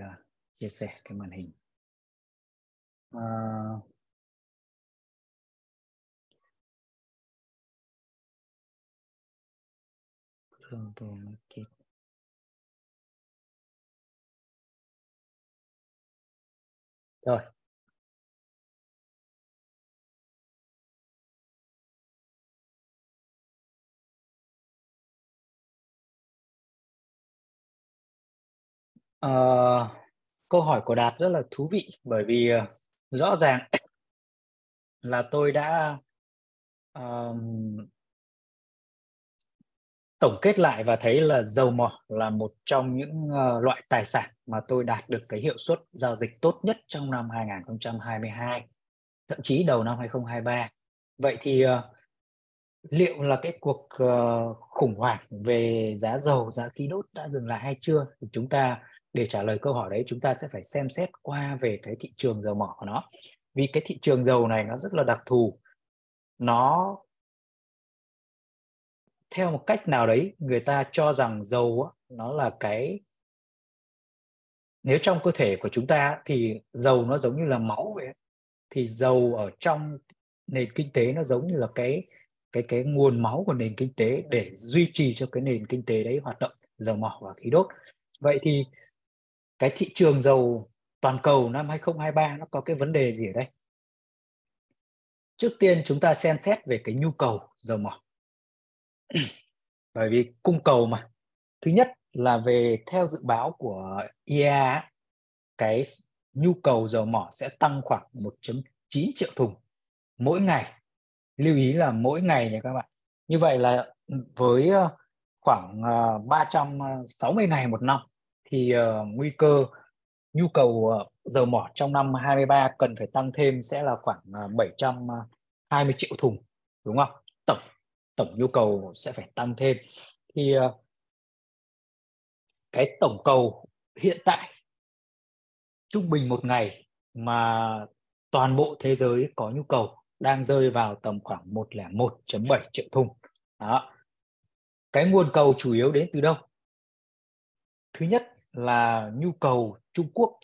chia sẻ cái màn hình. Rồi. Câu hỏi của Đạt rất là thú vị, bởi vì rõ ràng là tôi đã tổng kết lại và thấy là dầu mỏ là một trong những loại tài sản mà tôi đạt được cái hiệu suất giao dịch tốt nhất trong năm 2022, thậm chí đầu năm 2023. Vậy thì liệu là cái cuộc khủng hoảng về giá dầu, giá khí đốt đã dừng lại hay chưa? Thì chúng ta, để trả lời câu hỏi đấy, chúng ta sẽ phải xem xét qua về cái thị trường dầu mỏ của nó. Vì cái thị trường dầu này nó rất là đặc thù. Nó theo một cách nào đấy người ta cho rằng dầu nó là cái, nếu trong cơ thể của chúng ta thì dầu nó giống như là máu vậy, thì dầu ở trong nền kinh tế nó giống như là cái nguồn máu của nền kinh tế để duy trì cho cái nền kinh tế đấy hoạt động, dầu mỏ và khí đốt. Vậy thì cái thị trường dầu toàn cầu năm 2023 nó có cái vấn đề gì ở đây? Trước tiên chúng ta xem xét về cái nhu cầu dầu mỏ. Bởi vì cung cầu mà. Thứ nhất là về theo dự báo của IEA, cái nhu cầu dầu mỏ sẽ tăng khoảng 1.9 triệu thùng mỗi ngày. Lưu ý là mỗi ngày nha các bạn. Như vậy là với khoảng 360 ngày một năm thì nguy cơ nhu cầu dầu mỏ trong năm 23 cần phải tăng thêm sẽ là khoảng 720 triệu thùng, đúng không? Tổng nhu cầu sẽ phải tăng thêm. Thì cái tổng cầu hiện tại trung bình một ngày mà toàn bộ thế giới có nhu cầu đang rơi vào tầm khoảng 101.7 triệu thùng. Đó. Cái nguồn cầu chủ yếu đến từ đâu? Thứ nhất là nhu cầu Trung Quốc,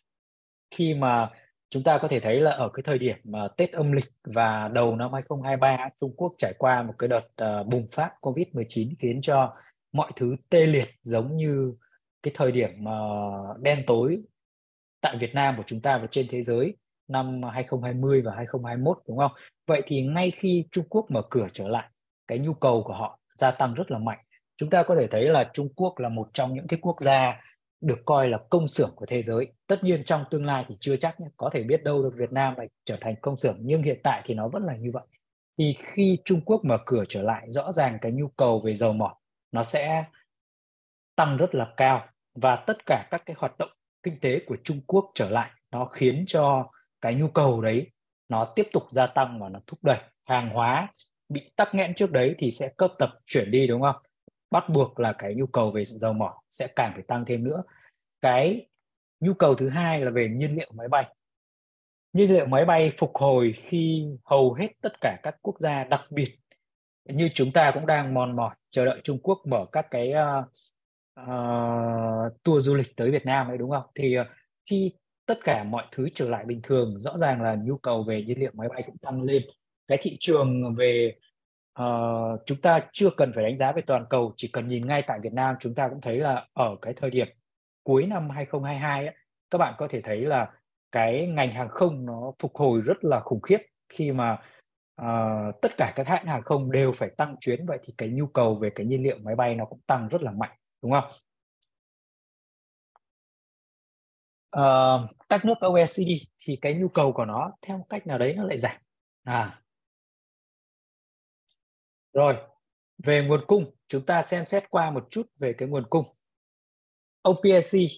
khi mà chúng ta có thể thấy là ở cái thời điểm mà Tết âm lịch và đầu năm 2023, Trung Quốc trải qua một cái đợt bùng phát Covid-19 khiến cho mọi thứ tê liệt, giống như cái thời điểm đen tối tại Việt Nam của chúng ta và trên thế giới năm 2020 và 2021, đúng không? Vậy thì ngay khi Trung Quốc mở cửa trở lại, cái nhu cầu của họ gia tăng rất là mạnh. Chúng ta có thể thấy là Trung Quốc là một trong những cái quốc gia được coi là công xưởng của thế giới. Tất nhiên trong tương lai thì chưa chắc, có thể biết đâu được Việt Nam lại trở thành công xưởng, nhưng hiện tại thì nó vẫn là như vậy. Thì khi Trung Quốc mở cửa trở lại, rõ ràng cái nhu cầu về dầu mỏ nó sẽ tăng rất là cao, và tất cả các cái hoạt động kinh tế của Trung Quốc trở lại nó khiến cho cái nhu cầu đấy nó tiếp tục gia tăng và nó thúc đẩy. Hàng hóa bị tắc nghẽn trước đấy thì sẽ cấp tập chuyển đi, đúng không? Bắt buộc là cái nhu cầu về dầu mỏ sẽ càng phải tăng thêm nữa. Cái nhu cầu thứ hai là về nhiên liệu máy bay. Nhiên liệu máy bay phục hồi khi hầu hết tất cả các quốc gia, đặc biệt như chúng ta cũng đang mòn mỏi chờ đợi Trung Quốc mở các cái tour du lịch tới Việt Nam ấy, đúng không? Thì khi tất cả mọi thứ trở lại bình thường, rõ ràng là nhu cầu về nhiên liệu máy bay cũng tăng lên. Cái thị trường về chúng ta chưa cần phải đánh giá về toàn cầu, chỉ cần nhìn ngay tại Việt Nam chúng ta cũng thấy là ở cái thời điểm cuối năm 2022 ấy, các bạn có thể thấy là cái ngành hàng không nó phục hồi rất là khủng khiếp, khi mà tất cả các hãng hàng không đều phải tăng chuyến. Vậy thì cái nhu cầu về cái nhiên liệu máy bay nó cũng tăng rất là mạnh, đúng không? Các nước OECD thì cái nhu cầu của nó theo một cách nào đấy nó lại giảm. Rồi, về nguồn cung, chúng ta xem xét qua một chút về cái nguồn cung. OPEC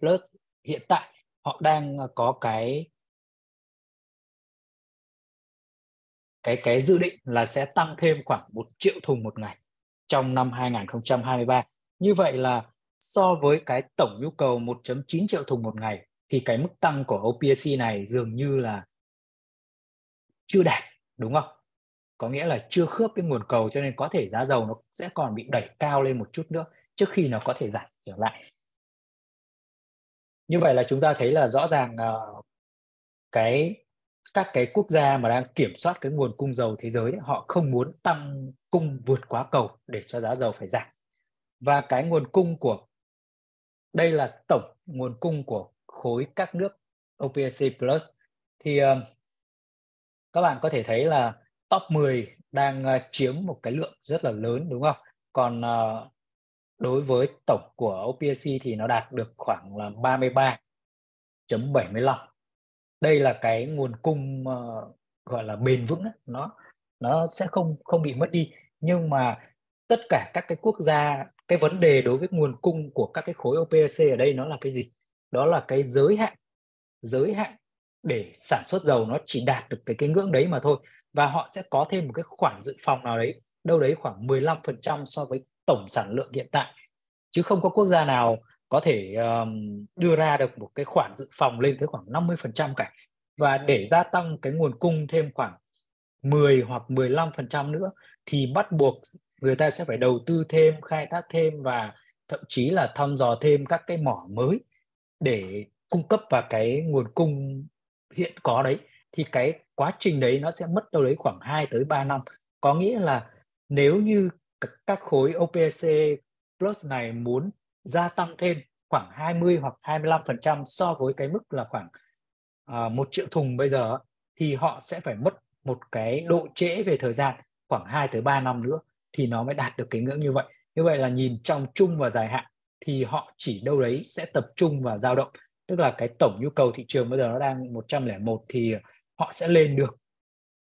Plus hiện tại họ đang có cái dự định là sẽ tăng thêm khoảng 1 triệu thùng một ngày trong năm 2023. Như vậy là so với cái tổng nhu cầu 1.9 triệu thùng một ngày thì cái mức tăng của OPEC này dường như là chưa đạt, đúng không? Có nghĩa là chưa khớp cái nguồn cầu, cho nên có thể giá dầu nó sẽ còn bị đẩy cao lên một chút nữa trước khi nó có thể giảm trở lại. Như vậy là chúng ta thấy là rõ ràng các cái quốc gia mà đang kiểm soát cái nguồn cung dầu thế giới, họ không muốn tăng cung vượt quá cầu để cho giá dầu phải giảm. Và cái nguồn cung của, đây là tổng nguồn cung của khối các nước OPEC Plus, thì các bạn có thể thấy là top 10 đang chiếm một cái lượng rất là lớn, đúng không? Còn Đối với tổng của OPEC thì nó đạt được khoảng là 33.75. Đây là cái nguồn cung gọi là bền vững, nó sẽ không bị mất đi. Nhưng mà tất cả các cái quốc gia, cái vấn đề đối với nguồn cung của các cái khối OPEC ở đây nó là cái gì? Đó là cái giới hạn để sản xuất dầu nó chỉ đạt được cái ngưỡng đấy mà thôi, và họ sẽ có thêm một cái khoản dự phòng nào đấy, đâu đấy khoảng 15% so với tổng sản lượng hiện tại, chứ không có quốc gia nào có thể đưa ra được một cái khoản dự phòng lên tới khoảng 50% cả. Và để gia tăng cái nguồn cung thêm khoảng 10 hoặc 15% nữa thì bắt buộc người ta sẽ phải đầu tư thêm, khai thác thêm và thậm chí là thăm dò thêm các cái mỏ mới để cung cấp vào cái nguồn cung hiện có đấy. Thì cái quá trình đấy nó sẽ mất đâu đấy khoảng 2 tới 3 năm. Có nghĩa là nếu như các khối OPEC Plus này muốn gia tăng thêm khoảng 20 hoặc 25% so với cái mức là khoảng 1 triệu thùng bây giờ, thì họ sẽ phải mất một cái độ trễ về thời gian khoảng 2 tới 3 năm nữa thì nó mới đạt được cái ngưỡng như vậy. Như vậy là nhìn trong trung và dài hạn thì họ chỉ đâu đấy sẽ tập trung và dao động. Tức là cái tổng nhu cầu thị trường bây giờ nó đang 101 thì họ sẽ lên được,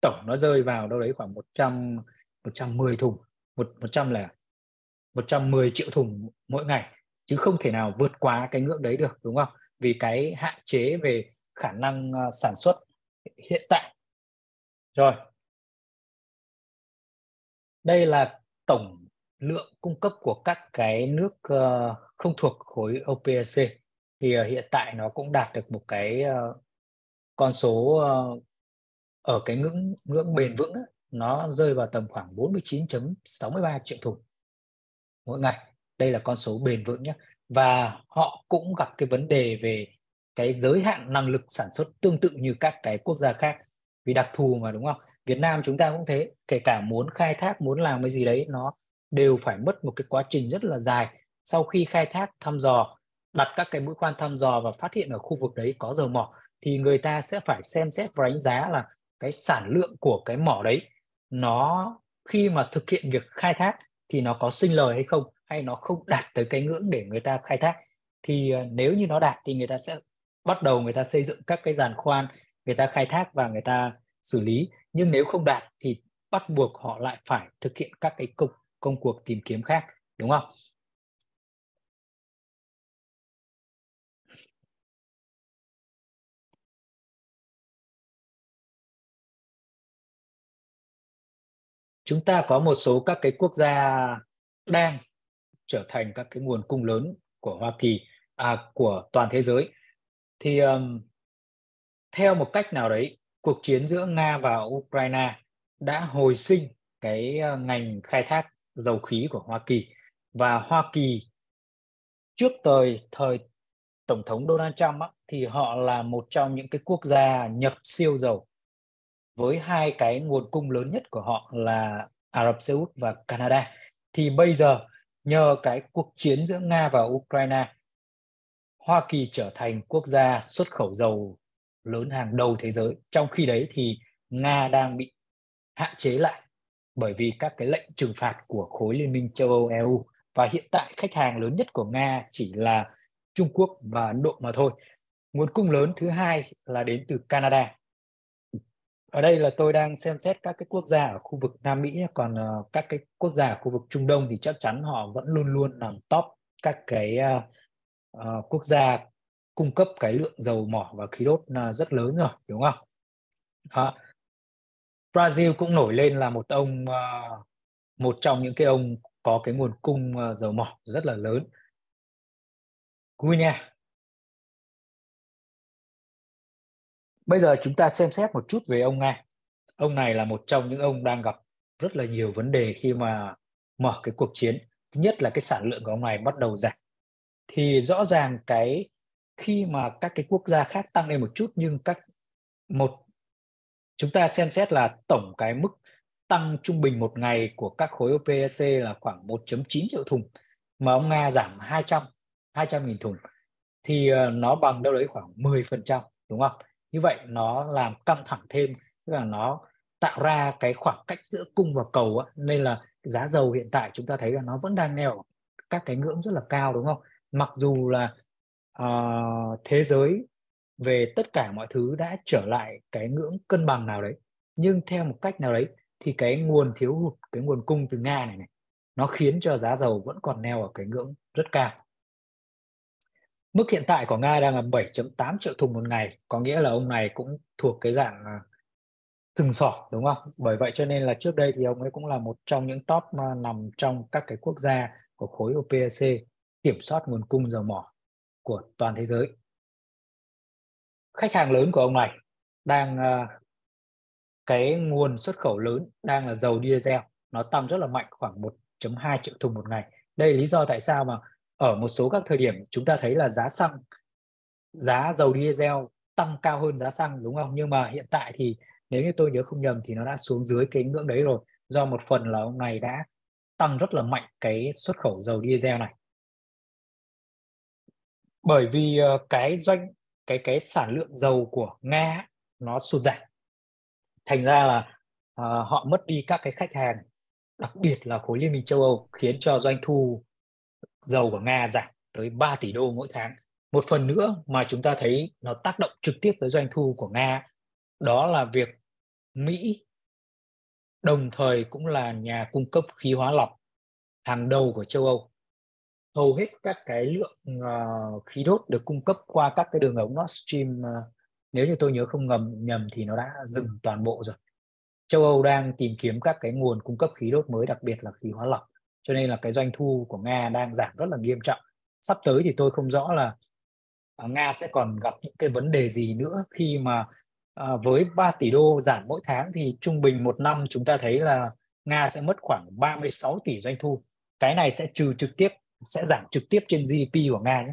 tổng nó rơi vào đâu đấy khoảng 110 triệu thùng mỗi ngày, chứ không thể nào vượt quá cái ngưỡng đấy được, đúng không? Vì cái hạn chế về khả năng sản xuất hiện tại. Rồi, đây là tổng lượng cung cấp của các cái nước không thuộc khối OPEC. Thì hiện tại nó cũng đạt được một cái con số ở cái ngưỡng bền vững đó, nó rơi vào tầm khoảng 49.63 triệu thùng mỗi ngày. Đây là con số bền vững nhé. Và họ cũng gặp cái vấn đề về cái giới hạn năng lực sản xuất tương tự như các cái quốc gia khác. Vì đặc thù mà, đúng không? Việt Nam chúng ta cũng thế, kể cả muốn khai thác, muốn làm cái gì đấy, nó đều phải mất một cái quá trình rất là dài. Sau khi khai thác, thăm dò, đặt các cái mũi khoan thăm dò và phát hiện ở khu vực đấy có dầu mỏ, thì người ta sẽ phải xem xét và đánh giá là cái sản lượng của cái mỏ đấy, nó khi mà thực hiện việc khai thác thì nó có sinh lời hay không, hay nó không đạt tới cái ngưỡng để người ta khai thác. Thì nếu như nó đạt thì người ta sẽ bắt đầu người ta xây dựng các cái giàn khoan, người ta khai thác và người ta xử lý. Nhưng nếu không đạt thì bắt buộc họ lại phải thực hiện các cái công cuộc tìm kiếm khác, đúng không? Chúng ta có một số các cái quốc gia đang trở thành các cái nguồn cung lớn của Hoa Kỳ, của toàn thế giới. Thì theo một cách nào đấy, cuộc chiến giữa Nga và Ukraine đã hồi sinh cái ngành khai thác dầu khí của Hoa Kỳ. Và Hoa Kỳ trước thời Tổng thống Donald Trump á, thì họ là một trong những cái quốc gia nhập siêu dầu, với hai cái nguồn cung lớn nhất của họ là Ả Rập Xê Út và Canada. Thì bây giờ nhờ cái cuộc chiến giữa Nga và Ukraine, Hoa Kỳ trở thành quốc gia xuất khẩu dầu lớn hàng đầu thế giới. Trong khi đấy thì Nga đang bị hạn chế lại bởi vì các cái lệnh trừng phạt của khối Liên minh châu Âu EU. Và hiện tại khách hàng lớn nhất của Nga chỉ là Trung Quốc và Ấn Độ mà thôi. Nguồn cung lớn thứ hai là đến từ Canada. Ở đây là tôi đang xem xét các cái quốc gia ở khu vực Nam Mỹ, còn các cái quốc gia ở khu vực Trung Đông thì chắc chắn họ vẫn luôn luôn nằm top các cái quốc gia cung cấp cái lượng dầu mỏ và khí đốt rất lớn rồi, đúng không? Đó. Brazil cũng nổi lên là một trong những cái ông có cái nguồn cung dầu mỏ rất là lớn. Guinea. Bây giờ chúng ta xem xét một chút về ông Nga. Ông này là một trong những ông đang gặp rất là nhiều vấn đề khi mà mở cái cuộc chiến. Thứ nhất là cái sản lượng của ông này bắt đầu giảm. Thì rõ ràng cái khi mà các cái quốc gia khác tăng lên một chút, nhưng chúng ta xem xét là tổng cái mức tăng trung bình một ngày của các khối OPEC là khoảng 1.9 triệu thùng, mà ông Nga giảm 200.000 thùng thì nó bằng đâu đấy khoảng 10%, đúng không? Như vậy nó làm căng thẳng thêm, tức là nó tạo ra cái khoảng cách giữa cung và cầu ấy. Nên là giá dầu hiện tại chúng ta thấy là nó vẫn đang neo các cái ngưỡng rất là cao, đúng không? Mặc dù là thế giới về tất cả mọi thứ đã trở lại cái ngưỡng cân bằng nào đấy, nhưng theo một cách nào đấy thì cái nguồn thiếu hụt, cái nguồn cung từ Nga này nó khiến cho giá dầu vẫn còn neo ở cái ngưỡng rất cao. Mức hiện tại của Nga đang là 7.8 triệu thùng một ngày, có nghĩa là ông này cũng thuộc cái dạng sừng sỏ, đúng không? Bởi vậy cho nên là trước đây thì ông ấy cũng là một trong những top nằm trong các cái quốc gia của khối OPEC kiểm soát nguồn cung dầu mỏ của toàn thế giới. Khách hàng lớn của ông này đang, cái nguồn xuất khẩu lớn đang là dầu diesel, nó tăng rất là mạnh, khoảng 1.2 triệu thùng một ngày. Đây là lý do tại sao mà ở một số các thời điểm chúng ta thấy là giá xăng, giá dầu diesel tăng cao hơn giá xăng, đúng không? Nhưng mà hiện tại thì nếu như tôi nhớ không nhầm thì nó đã xuống dưới cái ngưỡng đấy rồi, do một phần là ông này đã tăng rất là mạnh cái xuất khẩu dầu diesel này. Bởi vì cái sản lượng dầu của Nga nó sụt giảm, thành ra là họ mất đi các cái khách hàng, đặc biệt là khối Liên minh châu Âu, khiến cho doanh thu dầu của Nga giảm tới 3 tỷ đô mỗi tháng. Một phần nữa mà chúng ta thấy nó tác động trực tiếp tới doanh thu của Nga đó là việc Mỹ đồng thời cũng là nhà cung cấp khí hóa lỏng hàng đầu của châu Âu. Hầu hết các cái lượng khí đốt được cung cấp qua các cái đường ống Nord Stream, nếu như tôi nhớ không nhầm thì nó đã dừng toàn bộ rồi. Châu Âu đang tìm kiếm các cái nguồn cung cấp khí đốt mới, đặc biệt là khí hóa lỏng. Cho nên là cái doanh thu của Nga đang giảm rất là nghiêm trọng. Sắp tới thì tôi không rõ là Nga sẽ còn gặp những cái vấn đề gì nữa, khi mà với 3 tỷ đô giảm mỗi tháng thì trung bình một năm chúng ta thấy là Nga sẽ mất khoảng 36 tỷ doanh thu. Cái này sẽ trừ trực tiếp, sẽ giảm trực tiếp trên GDP của Nga nhé.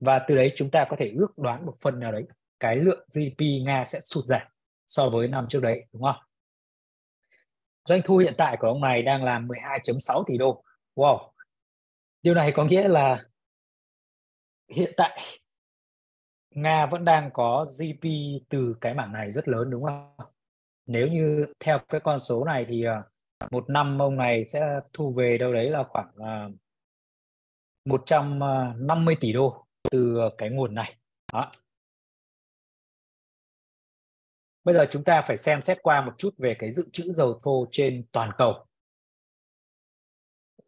Và từ đấy chúng ta có thể ước đoán một phần nào đấy cái lượng GDP Nga sẽ sụt giảm so với năm trước đấy, đúng không? Doanh thu hiện tại của ông này đang là 12.6 tỷ đô. Wow! Điều này có nghĩa là hiện tại Nga vẫn đang có GDP từ cái mảng này rất lớn, đúng không? Nếu như theo cái con số này thì một năm ông này sẽ thu về đâu đấy là khoảng 150 tỷ đô từ cái nguồn này. Đó. Bây giờ chúng ta phải xem xét qua một chút về cái dự trữ dầu thô trên toàn cầu.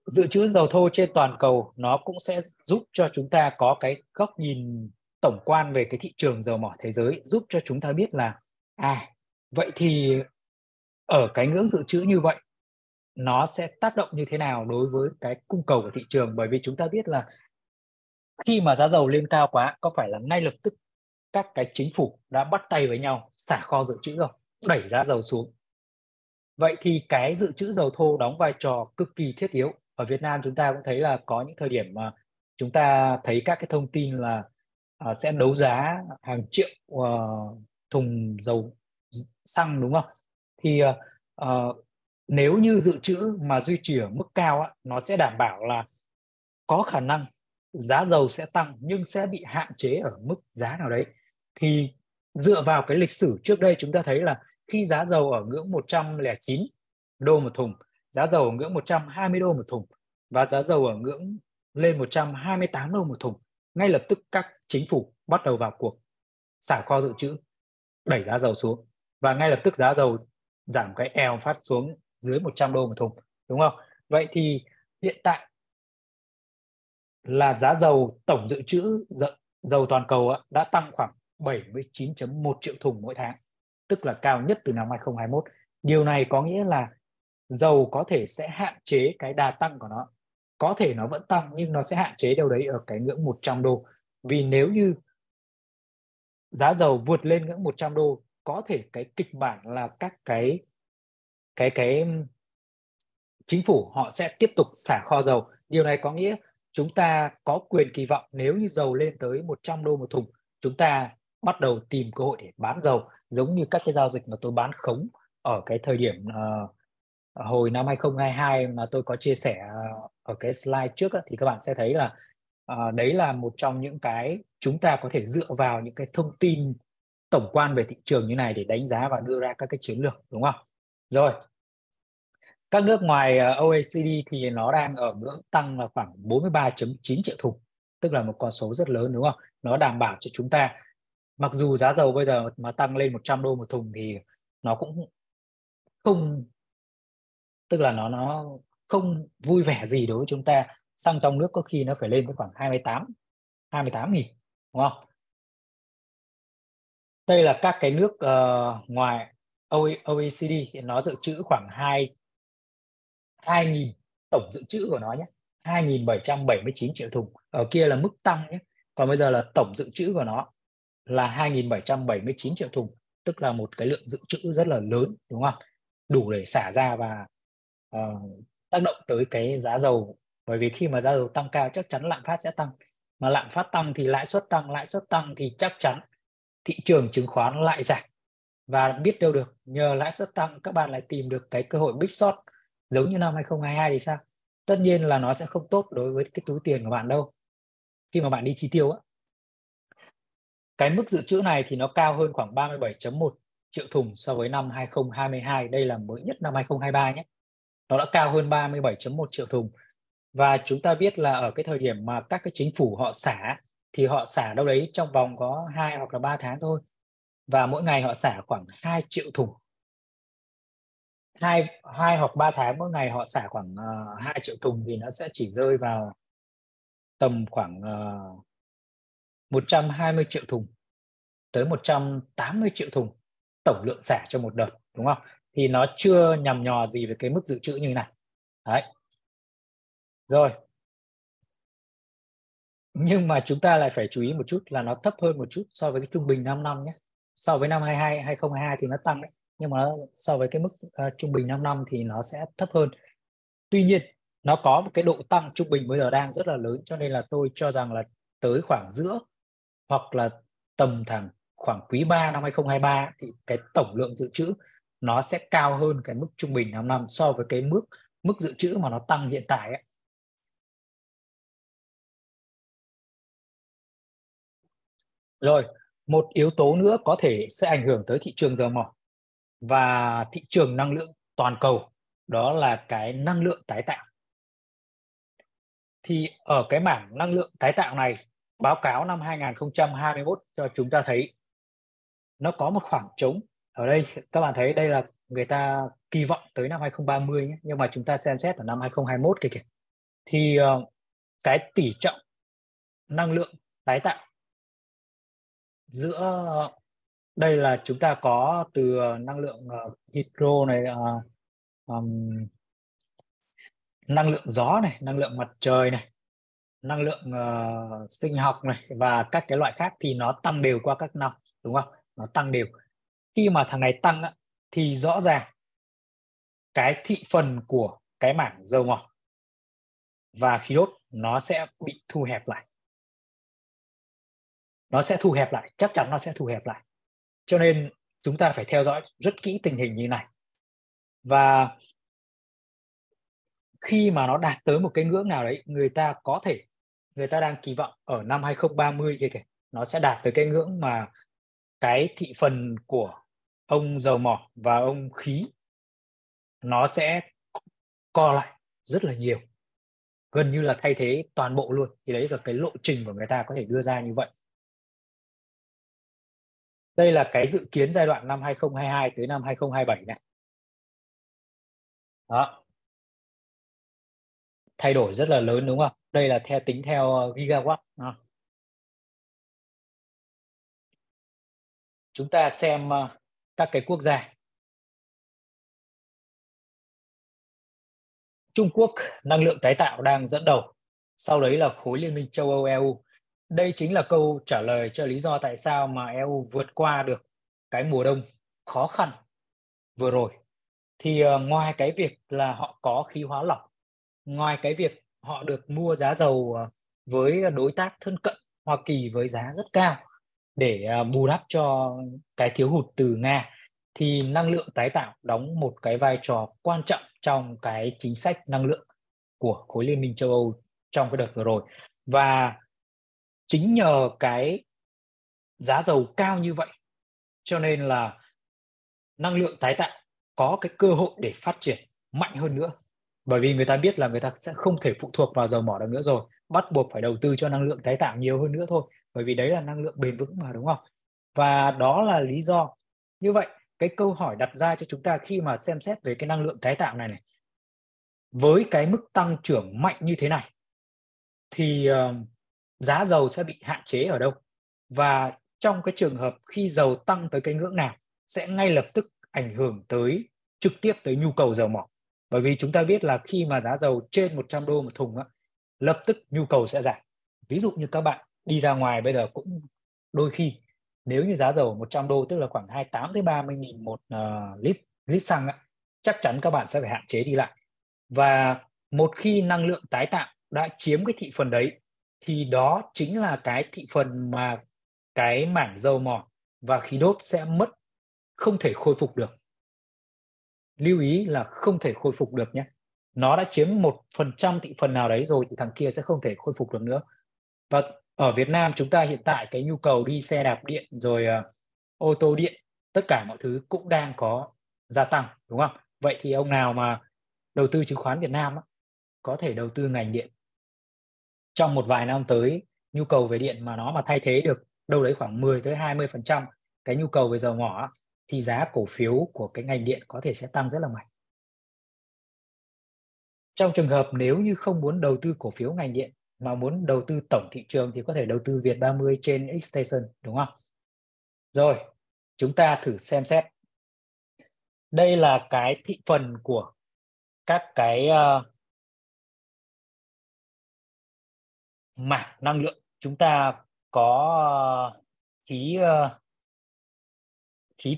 Dự trữ dầu thô trên toàn cầu nó cũng sẽ giúp cho chúng ta có cái góc nhìn tổng quan về cái thị trường dầu mỏ thế giới, giúp cho chúng ta biết là vậy thì ở cái ngưỡng dự trữ như vậy nó sẽ tác động như thế nào đối với cái cung cầu của thị trường. Bởi vì chúng ta biết là khi mà giá dầu lên cao quá, có phải là ngay lập tức các cái chính phủ đã bắt tay với nhau xả kho dự trữ rồi, đẩy giá dầu xuống. Vậy thì cái dự trữ dầu thô đóng vai trò cực kỳ thiết yếu. Ở Việt Nam chúng ta cũng thấy là có những thời điểm mà chúng ta thấy các cái thông tin là sẽ đấu giá hàng triệu thùng dầu xăng, đúng không? Thì nếu như dự trữ mà duy trì ở mức cao á, nó sẽ đảm bảo là có khả năng giá dầu sẽ tăng nhưng sẽ bị hạn chế ở mức giá nào đấy. Thì dựa vào cái lịch sử trước đây chúng ta thấy là khi giá dầu ở ngưỡng 109 đô một thùng, giá dầu ở ngưỡng 120 đô một thùng và giá dầu ở ngưỡng lên 128 đô một thùng, ngay lập tức các chính phủ bắt đầu vào cuộc xả kho dự trữ, đẩy giá dầu xuống và ngay lập tức giá dầu giảm cái eo phát xuống dưới 100 đô một thùng, đúng không? Vậy thì hiện tại là giá dầu, tổng dự trữ dầu toàn cầu đã tăng khoảng 79.1 triệu thùng mỗi tháng, tức là cao nhất từ năm 2021. Điều này có nghĩa là dầu có thể sẽ hạn chế cái đà tăng của nó. Có thể nó vẫn tăng nhưng nó sẽ hạn chế đâu đấy ở cái ngưỡng 100 đô. Vì nếu như giá dầu vượt lên ngưỡng 100 đô, có thể cái kịch bản là các cái chính phủ họ sẽ tiếp tục xả kho dầu. Điều này có nghĩa chúng ta có quyền kỳ vọng nếu như dầu lên tới 100 đô một thùng, chúng ta bắt đầu tìm cơ hội để bán dầu, giống như các cái giao dịch mà tôi bán khống ở cái thời điểm hồi năm 2022 mà tôi có chia sẻ ở cái slide trước á, thì các bạn sẽ thấy là đấy là một trong những cái chúng ta có thể dựa vào những cái thông tin tổng quan về thị trường như này để đánh giá và đưa ra các cái chiến lược, đúng không? Rồi, Các nước ngoài OECD thì nó đang ở ngưỡng tăng là khoảng 43.9 triệu thùng, tức là một con số rất lớn đúng không? Nó đảm bảo cho chúng ta, mặc dù giá dầu bây giờ mà tăng lên 100 đô một thùng thì nó cũng không, tức là nó không vui vẻ gì đối với chúng ta. Xăng trong nước có khi nó phải lên tới khoảng 28.000, đúng không? Đây là các cái nước ngoài OECD, nó dự trữ khoảng 2.000, tổng dự trữ của nó nhé, 2.779 triệu thùng. Ở kia là mức tăng nhé, còn bây giờ là tổng dự trữ của nó là 2.779 triệu thùng, tức là một cái lượng dự trữ rất là lớn, đúng không? Đủ để xả ra và tác động tới cái giá dầu. Bởi vì khi mà giá dầu tăng cao chắc chắn lạm phát sẽ tăng, mà lạm phát tăng thì lãi suất tăng, lãi suất tăng thì chắc chắn thị trường chứng khoán lại giảm. Và biết đâu được, nhờ lãi suất tăng các bạn lại tìm được cái cơ hội big short giống như năm 2022 thì sao? Tất nhiên là nó sẽ không tốt đối với cái túi tiền của bạn đâu, khi mà bạn đi chi tiêu á. Cái mức dự trữ này thì nó cao hơn khoảng 37.1 triệu thùng so với năm 2022. Đây là mới nhất năm 2023 nhé. Nó đã cao hơn 37.1 triệu thùng. Và chúng ta biết là ở cái thời điểm mà các cái chính phủ họ xả thì họ xả đâu đấy trong vòng có 2 hoặc là 3 tháng thôi. Và mỗi ngày họ xả khoảng 2 triệu thùng. 2 hoặc 3 tháng mỗi ngày họ xả khoảng 2 triệu thùng thì nó sẽ chỉ rơi vào tầm khoảng 120 triệu thùng tới 180 triệu thùng tổng lượng xả cho một đợt, đúng không? Thì nó chưa nhằm nhò gì về cái mức dự trữ như thế này. Đấy. Rồi. Nhưng mà chúng ta lại phải chú ý một chút là nó thấp hơn một chút so với cái trung bình 5 năm nhé. So với năm 2022 thì nó tăng đấy, nhưng mà so với cái mức trung bình 5 năm thì nó sẽ thấp hơn. Tuy nhiên, nó có một cái độ tăng trung bình bây giờ đang rất là lớn, cho nên là tôi cho rằng là tới khoảng giữa hoặc là tầm khoảng quý 3 năm 2023 thì cái tổng lượng dự trữ nó sẽ cao hơn cái mức trung bình 5 năm so với cái mức dự trữ mà nó tăng hiện tại ấy. Rồi, một yếu tố nữa có thể sẽ ảnh hưởng tới thị trường dầu mỏ và thị trường năng lượng toàn cầu, đó là cái năng lượng tái tạo. Thì ở cái mảng năng lượng tái tạo này, báo cáo năm 2021 cho chúng ta thấy nó có một khoảng trống. Ở đây các bạn thấy đây là người ta kỳ vọng tới năm 2030 nhé, nhưng mà chúng ta xem xét ở năm 2021 kìa. Thì cái tỷ trọng năng lượng tái tạo giữa đây là chúng ta có từ năng lượng hydro này, năng lượng gió này, năng lượng mặt trời này, năng lượng sinh học này và các cái loại khác, thì nó tăng đều qua các năm, đúng không? Nó tăng đều. Khi mà thằng này tăng thì rõ ràng cái thị phần của cái mảng dầu mỏ và khí đốt nó sẽ bị thu hẹp lại. Nó sẽ thu hẹp lại, chắc chắn nó sẽ thu hẹp lại. Cho nên chúng ta phải theo dõi rất kỹ tình hình như này. Và khi mà nó đạt tới một cái ngưỡng nào đấy, người ta đang kỳ vọng ở năm 2030 kìa, nó sẽ đạt tới cái ngưỡng mà cái thị phần của ông dầu mỏ và ông khí nó sẽ co lại rất là nhiều, gần như là thay thế toàn bộ luôn. Thì đấy là cái lộ trình của người ta có thể đưa ra như vậy. Đây là cái dự kiến giai đoạn năm 2022 tới năm 2027 này. Đó. Thay đổi rất là lớn đúng không? Đây là tính theo gigawatt. Đó. Chúng ta xem các cái quốc gia. Trung Quốc, năng lượng tái tạo đang dẫn đầu. Sau đấy là khối Liên minh châu Âu EU. Đây chính là câu trả lời cho lý do tại sao mà EU vượt qua được cái mùa đông khó khăn vừa rồi. Thì ngoài cái việc là họ có khí hóa lỏng, ngoài cái việc họ được mua giá dầu với đối tác thân cận Hoa Kỳ với giá rất cao để bù đắp cho cái thiếu hụt từ Nga, thì năng lượng tái tạo đóng một cái vai trò quan trọng trong cái chính sách năng lượng của khối Liên minh châu Âu trong cái đợt vừa rồi. Và chính nhờ cái giá dầu cao như vậy cho nên là năng lượng tái tạo có cái cơ hội để phát triển mạnh hơn nữa. Bởi vì người ta biết là người ta sẽ không thể phụ thuộc vào dầu mỏ được nữa rồi, bắt buộc phải đầu tư cho năng lượng tái tạo nhiều hơn nữa thôi. Bởi vì đấy là năng lượng bền vững mà, đúng không? Và đó là lý do. Như vậy, cái câu hỏi đặt ra cho chúng ta khi mà xem xét về cái năng lượng tái tạo này, với cái mức tăng trưởng mạnh như thế này, thì giá dầu sẽ bị hạn chế ở đâu? Và trong cái trường hợp khi dầu tăng tới cái ngưỡng nào, sẽ ngay lập tức ảnh hưởng tới trực tiếp tới nhu cầu dầu mỏ. Bởi vì chúng ta biết là khi mà giá dầu trên 100 đô một thùng, lập tức nhu cầu sẽ giảm. Ví dụ như các bạn đi ra ngoài bây giờ cũng đôi khi, nếu như giá dầu 100 đô tức là khoảng 28-30 nghìn một lít xăng, chắc chắn các bạn sẽ phải hạn chế đi lại. Và một khi năng lượng tái tạo đã chiếm cái thị phần đấy, thì đó chính là cái thị phần mà cái mảng dầu mỏ và khí đốt sẽ mất, không thể khôi phục được. Lưu ý là không thể khôi phục được nhé. Nó đã chiếm 1% thị phần nào đấy rồi thì thằng kia sẽ không thể khôi phục được nữa. Và ở Việt Nam chúng ta hiện tại cái nhu cầu đi xe đạp điện rồi ô tô điện, tất cả mọi thứ cũng đang có gia tăng, đúng không? Vậy thì ông nào mà đầu tư chứng khoán Việt Nam có thể đầu tư ngành điện. Trong một vài năm tới, nhu cầu về điện mà nó mà thay thế được đâu đấy khoảng 10-20% cái nhu cầu về dầu mỏ, thì giá cổ phiếu của cái ngành điện có thể sẽ tăng rất là mạnh. Trong trường hợp nếu như không muốn đầu tư cổ phiếu ngành điện mà muốn đầu tư tổng thị trường thì có thể đầu tư VN30 trên Xstation, đúng không? Rồi, chúng ta thử xem xét. Đây là cái thị phần của các cái mảng năng lượng. Chúng ta có khí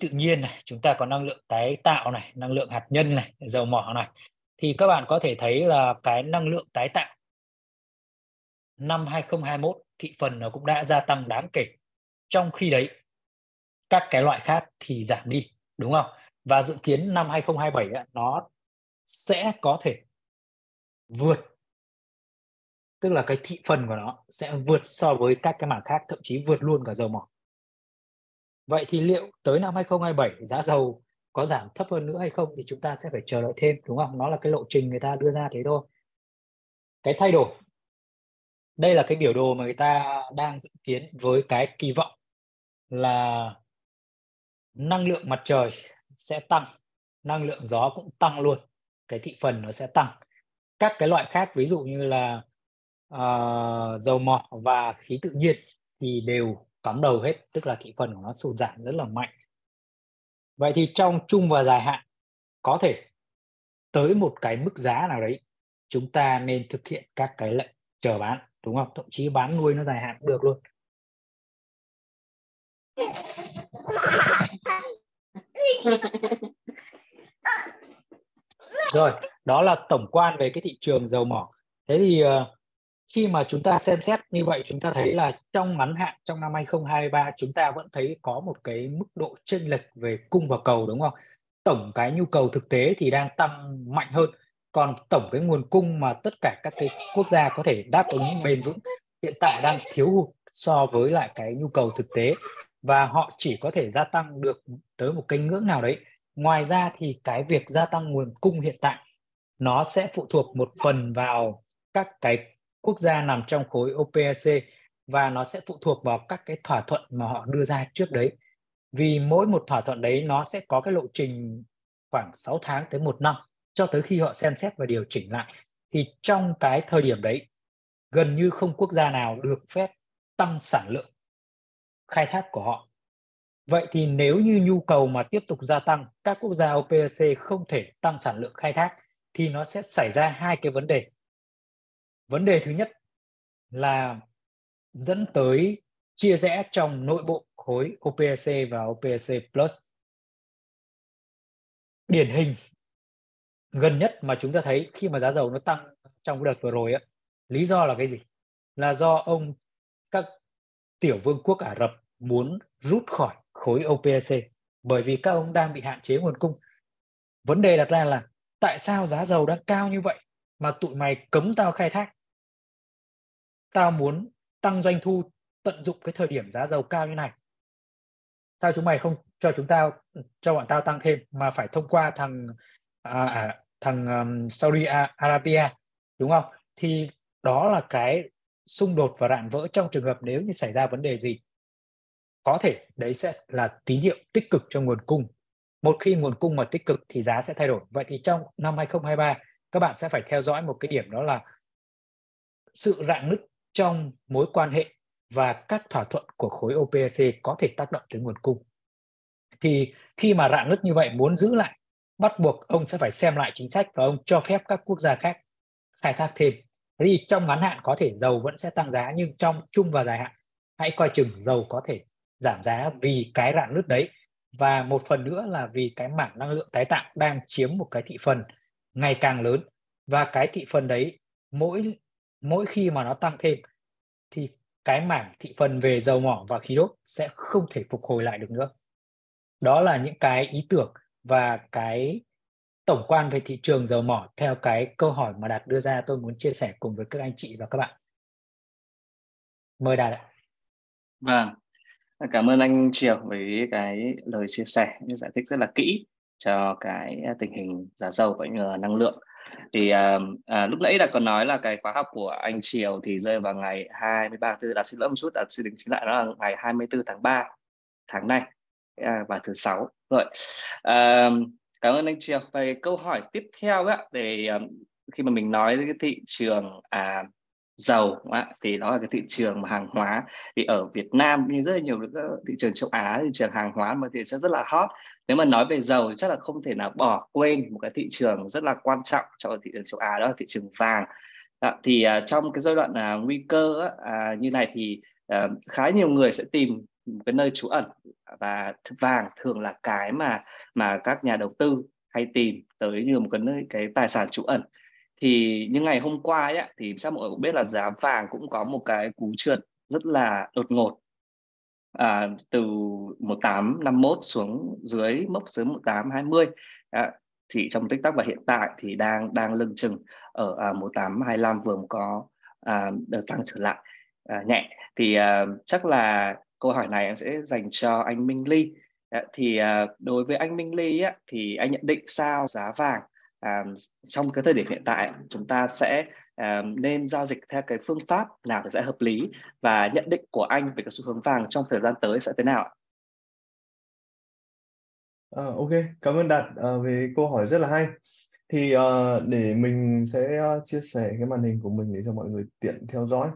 tự nhiên này, chúng ta có năng lượng tái tạo này, năng lượng hạt nhân này, dầu mỏ này. Thì các bạn có thể thấy là cái năng lượng tái tạo năm 2021 thị phần nó cũng đã gia tăng đáng kể. Trong khi đấy các cái loại khác thì giảm đi, đúng không? Và dự kiến năm 2027 nó sẽ có thể vượt, tức là cái thị phần của nó sẽ vượt so với các cái mảng khác, thậm chí vượt luôn cả dầu mỏ. Vậy thì liệu tới năm 2027 giá dầu có giảm thấp hơn nữa hay không thì chúng ta sẽ phải chờ đợi thêm, đúng không? Nó là cái lộ trình người ta đưa ra thế thôi. Cái thay đổi, đây là cái biểu đồ mà người ta đang dự kiến với cái kỳ vọng là năng lượng mặt trời sẽ tăng, năng lượng gió cũng tăng luôn, cái thị phần nó sẽ tăng. Các cái loại khác ví dụ như là dầu mỏ và khí tự nhiên thì đều cắm đầu hết, tức là thị phần của nó sụt giảm rất là mạnh. Vậy thì trong trung và dài hạn có thể tới một cái mức giá nào đấy chúng ta nên thực hiện các cái lệnh chờ bán, đúng không? Thậm chí bán nuôi nó dài hạn cũng được luôn. Rồi, đó là tổng quan về cái thị trường dầu mỏ. Thế thì khi mà chúng ta xem xét như vậy, chúng ta thấy là trong ngắn hạn, trong năm 2023 chúng ta vẫn thấy có một cái mức độ chênh lệch về cung và cầu, đúng không? Tổng cái nhu cầu thực tế thì đang tăng mạnh hơn, còn tổng cái nguồn cung mà tất cả các cái quốc gia có thể đáp ứng bền vững hiện tại đang thiếu hụt so với lại cái nhu cầu thực tế, và họ chỉ có thể gia tăng được tới một cái ngưỡng nào đấy. Ngoài ra thì cái việc gia tăng nguồn cung hiện tại nó sẽ phụ thuộc một phần vào các cái quốc gia nằm trong khối OPEC và nó sẽ phụ thuộc vào các cái thỏa thuận mà họ đưa ra trước đấy. Vì mỗi một thỏa thuận đấy nó sẽ có cái lộ trình khoảng 6 tháng tới 1 năm cho tới khi họ xem xét và điều chỉnh lại. Thì trong cái thời điểm đấy gần như không quốc gia nào được phép tăng sản lượng khai thác của họ. Vậy thì nếu như nhu cầu mà tiếp tục gia tăng, các quốc gia OPEC không thể tăng sản lượng khai thác thì nó sẽ xảy ra hai cái vấn đề. Vấn đề thứ nhất là dẫn tới chia rẽ trong nội bộ khối OPEC và OPEC Plus. Điển hình gần nhất mà chúng ta thấy khi mà giá dầu nó tăng trong cái đợt vừa rồi, lý do là cái gì? Là do các tiểu vương quốc Ả Rập muốn rút khỏi khối OPEC bởi vì các ông đang bị hạn chế nguồn cung. Vấn đề đặt ra là tại sao giá dầu đang cao như vậy mà tụi mày cấm tao khai thác? Tao muốn tăng doanh thu, tận dụng cái thời điểm giá dầu cao như này. Sao chúng mày không cho bọn tao tăng thêm mà phải thông qua thằng thằng Saudi Arabia, đúng không? Thì đó là cái xung đột và rạn vỡ trong trường hợp nếu như xảy ra vấn đề gì. Có thể đấy sẽ là tín hiệu tích cực cho nguồn cung. Một khi nguồn cung mà tích cực thì giá sẽ thay đổi. Vậy thì trong năm 2023 các bạn sẽ phải theo dõi một cái điểm, đó là sự rạn nứt trong mối quan hệ và các thỏa thuận của khối OPEC có thể tác động tới nguồn cung. Thì khi mà rạn nứt như vậy, muốn giữ lại, bắt buộc ông sẽ phải xem lại chính sách và ông cho phép các quốc gia khác khai thác thêm. Thế thì trong ngắn hạn có thể dầu vẫn sẽ tăng giá, nhưng trong trung và dài hạn hãy coi chừng dầu có thể giảm giá vì cái rạn nứt đấy. Và một phần nữa là vì cái mảng năng lượng tái tạo đang chiếm một cái thị phần ngày càng lớn, và cái thị phần đấy mỗi khi mà nó tăng thêm thì cái mảng thị phần về dầu mỏ và khí đốt sẽ không thể phục hồi lại được nữa. Đó là những cái ý tưởng và cái tổng quan về thị trường dầu mỏ theo cái câu hỏi mà Đạt đưa ra, tôi muốn chia sẻ cùng với các anh chị và các bạn. Mời Đạt ạ. Vâng, cảm ơn anh Triều với cái lời chia sẻ, những giải thích rất là kỹ cho cái tình hình giá dầu và năng lượng. Thì lúc nãy Đạt còn nói là cái khóa học của anh Triều thì rơi vào ngày 23 tháng 4, Đạt xin lỗi một chút, Đạt xin đính chính lại, đó là ngày 24 tháng 3 tháng này và thứ Sáu rồi. Cảm ơn anh Triều. Về câu hỏi tiếp theo ấy, để khi mà mình nói đến cái thị trường dầu thì đó là cái thị trường mà hàng hóa, thì ở Việt Nam như rất là nhiều các thị trường châu Á, thị trường hàng hóa mà thì sẽ rất là hot. Nếu mà nói về dầu thì chắc là không thể nào bỏ quên một cái thị trường rất là quan trọng trong thị trường châu Á, đó là thị trường vàng. Thì trong cái giai đoạn nguy cơ như này thì khá nhiều người sẽ tìm một cái nơi trú ẩn, và vàng thường là cái mà các nhà đầu tư hay tìm tới như một cái tài sản trú ẩn. Thì những ngày hôm qua ấy, thì chắc mọi người cũng biết là giá vàng cũng có một cái cú trượt rất là đột ngột, từ 1851 xuống dưới mốc dưới 1820 thì trong tích tắc, và hiện tại thì đang lưng chừng ở 1825 vừa có đợt tăng trở lại nhẹ. Thì chắc là câu hỏi này em sẽ dành cho anh Minh Lee. Thì đối với anh Minh Lee ấy, thì anh nhận định sao giá vàng trong cái thời điểm hiện tại chúng ta sẽ nên giao dịch theo cái phương pháp nào sẽ hợp lý, và nhận định của anh về cái xu hướng vàng trong thời gian tới sẽ thế nào? Ok, cảm ơn Đạt về câu hỏi rất là hay. Thì để mình sẽ chia sẻ cái màn hình của mình để cho mọi người tiện theo dõi.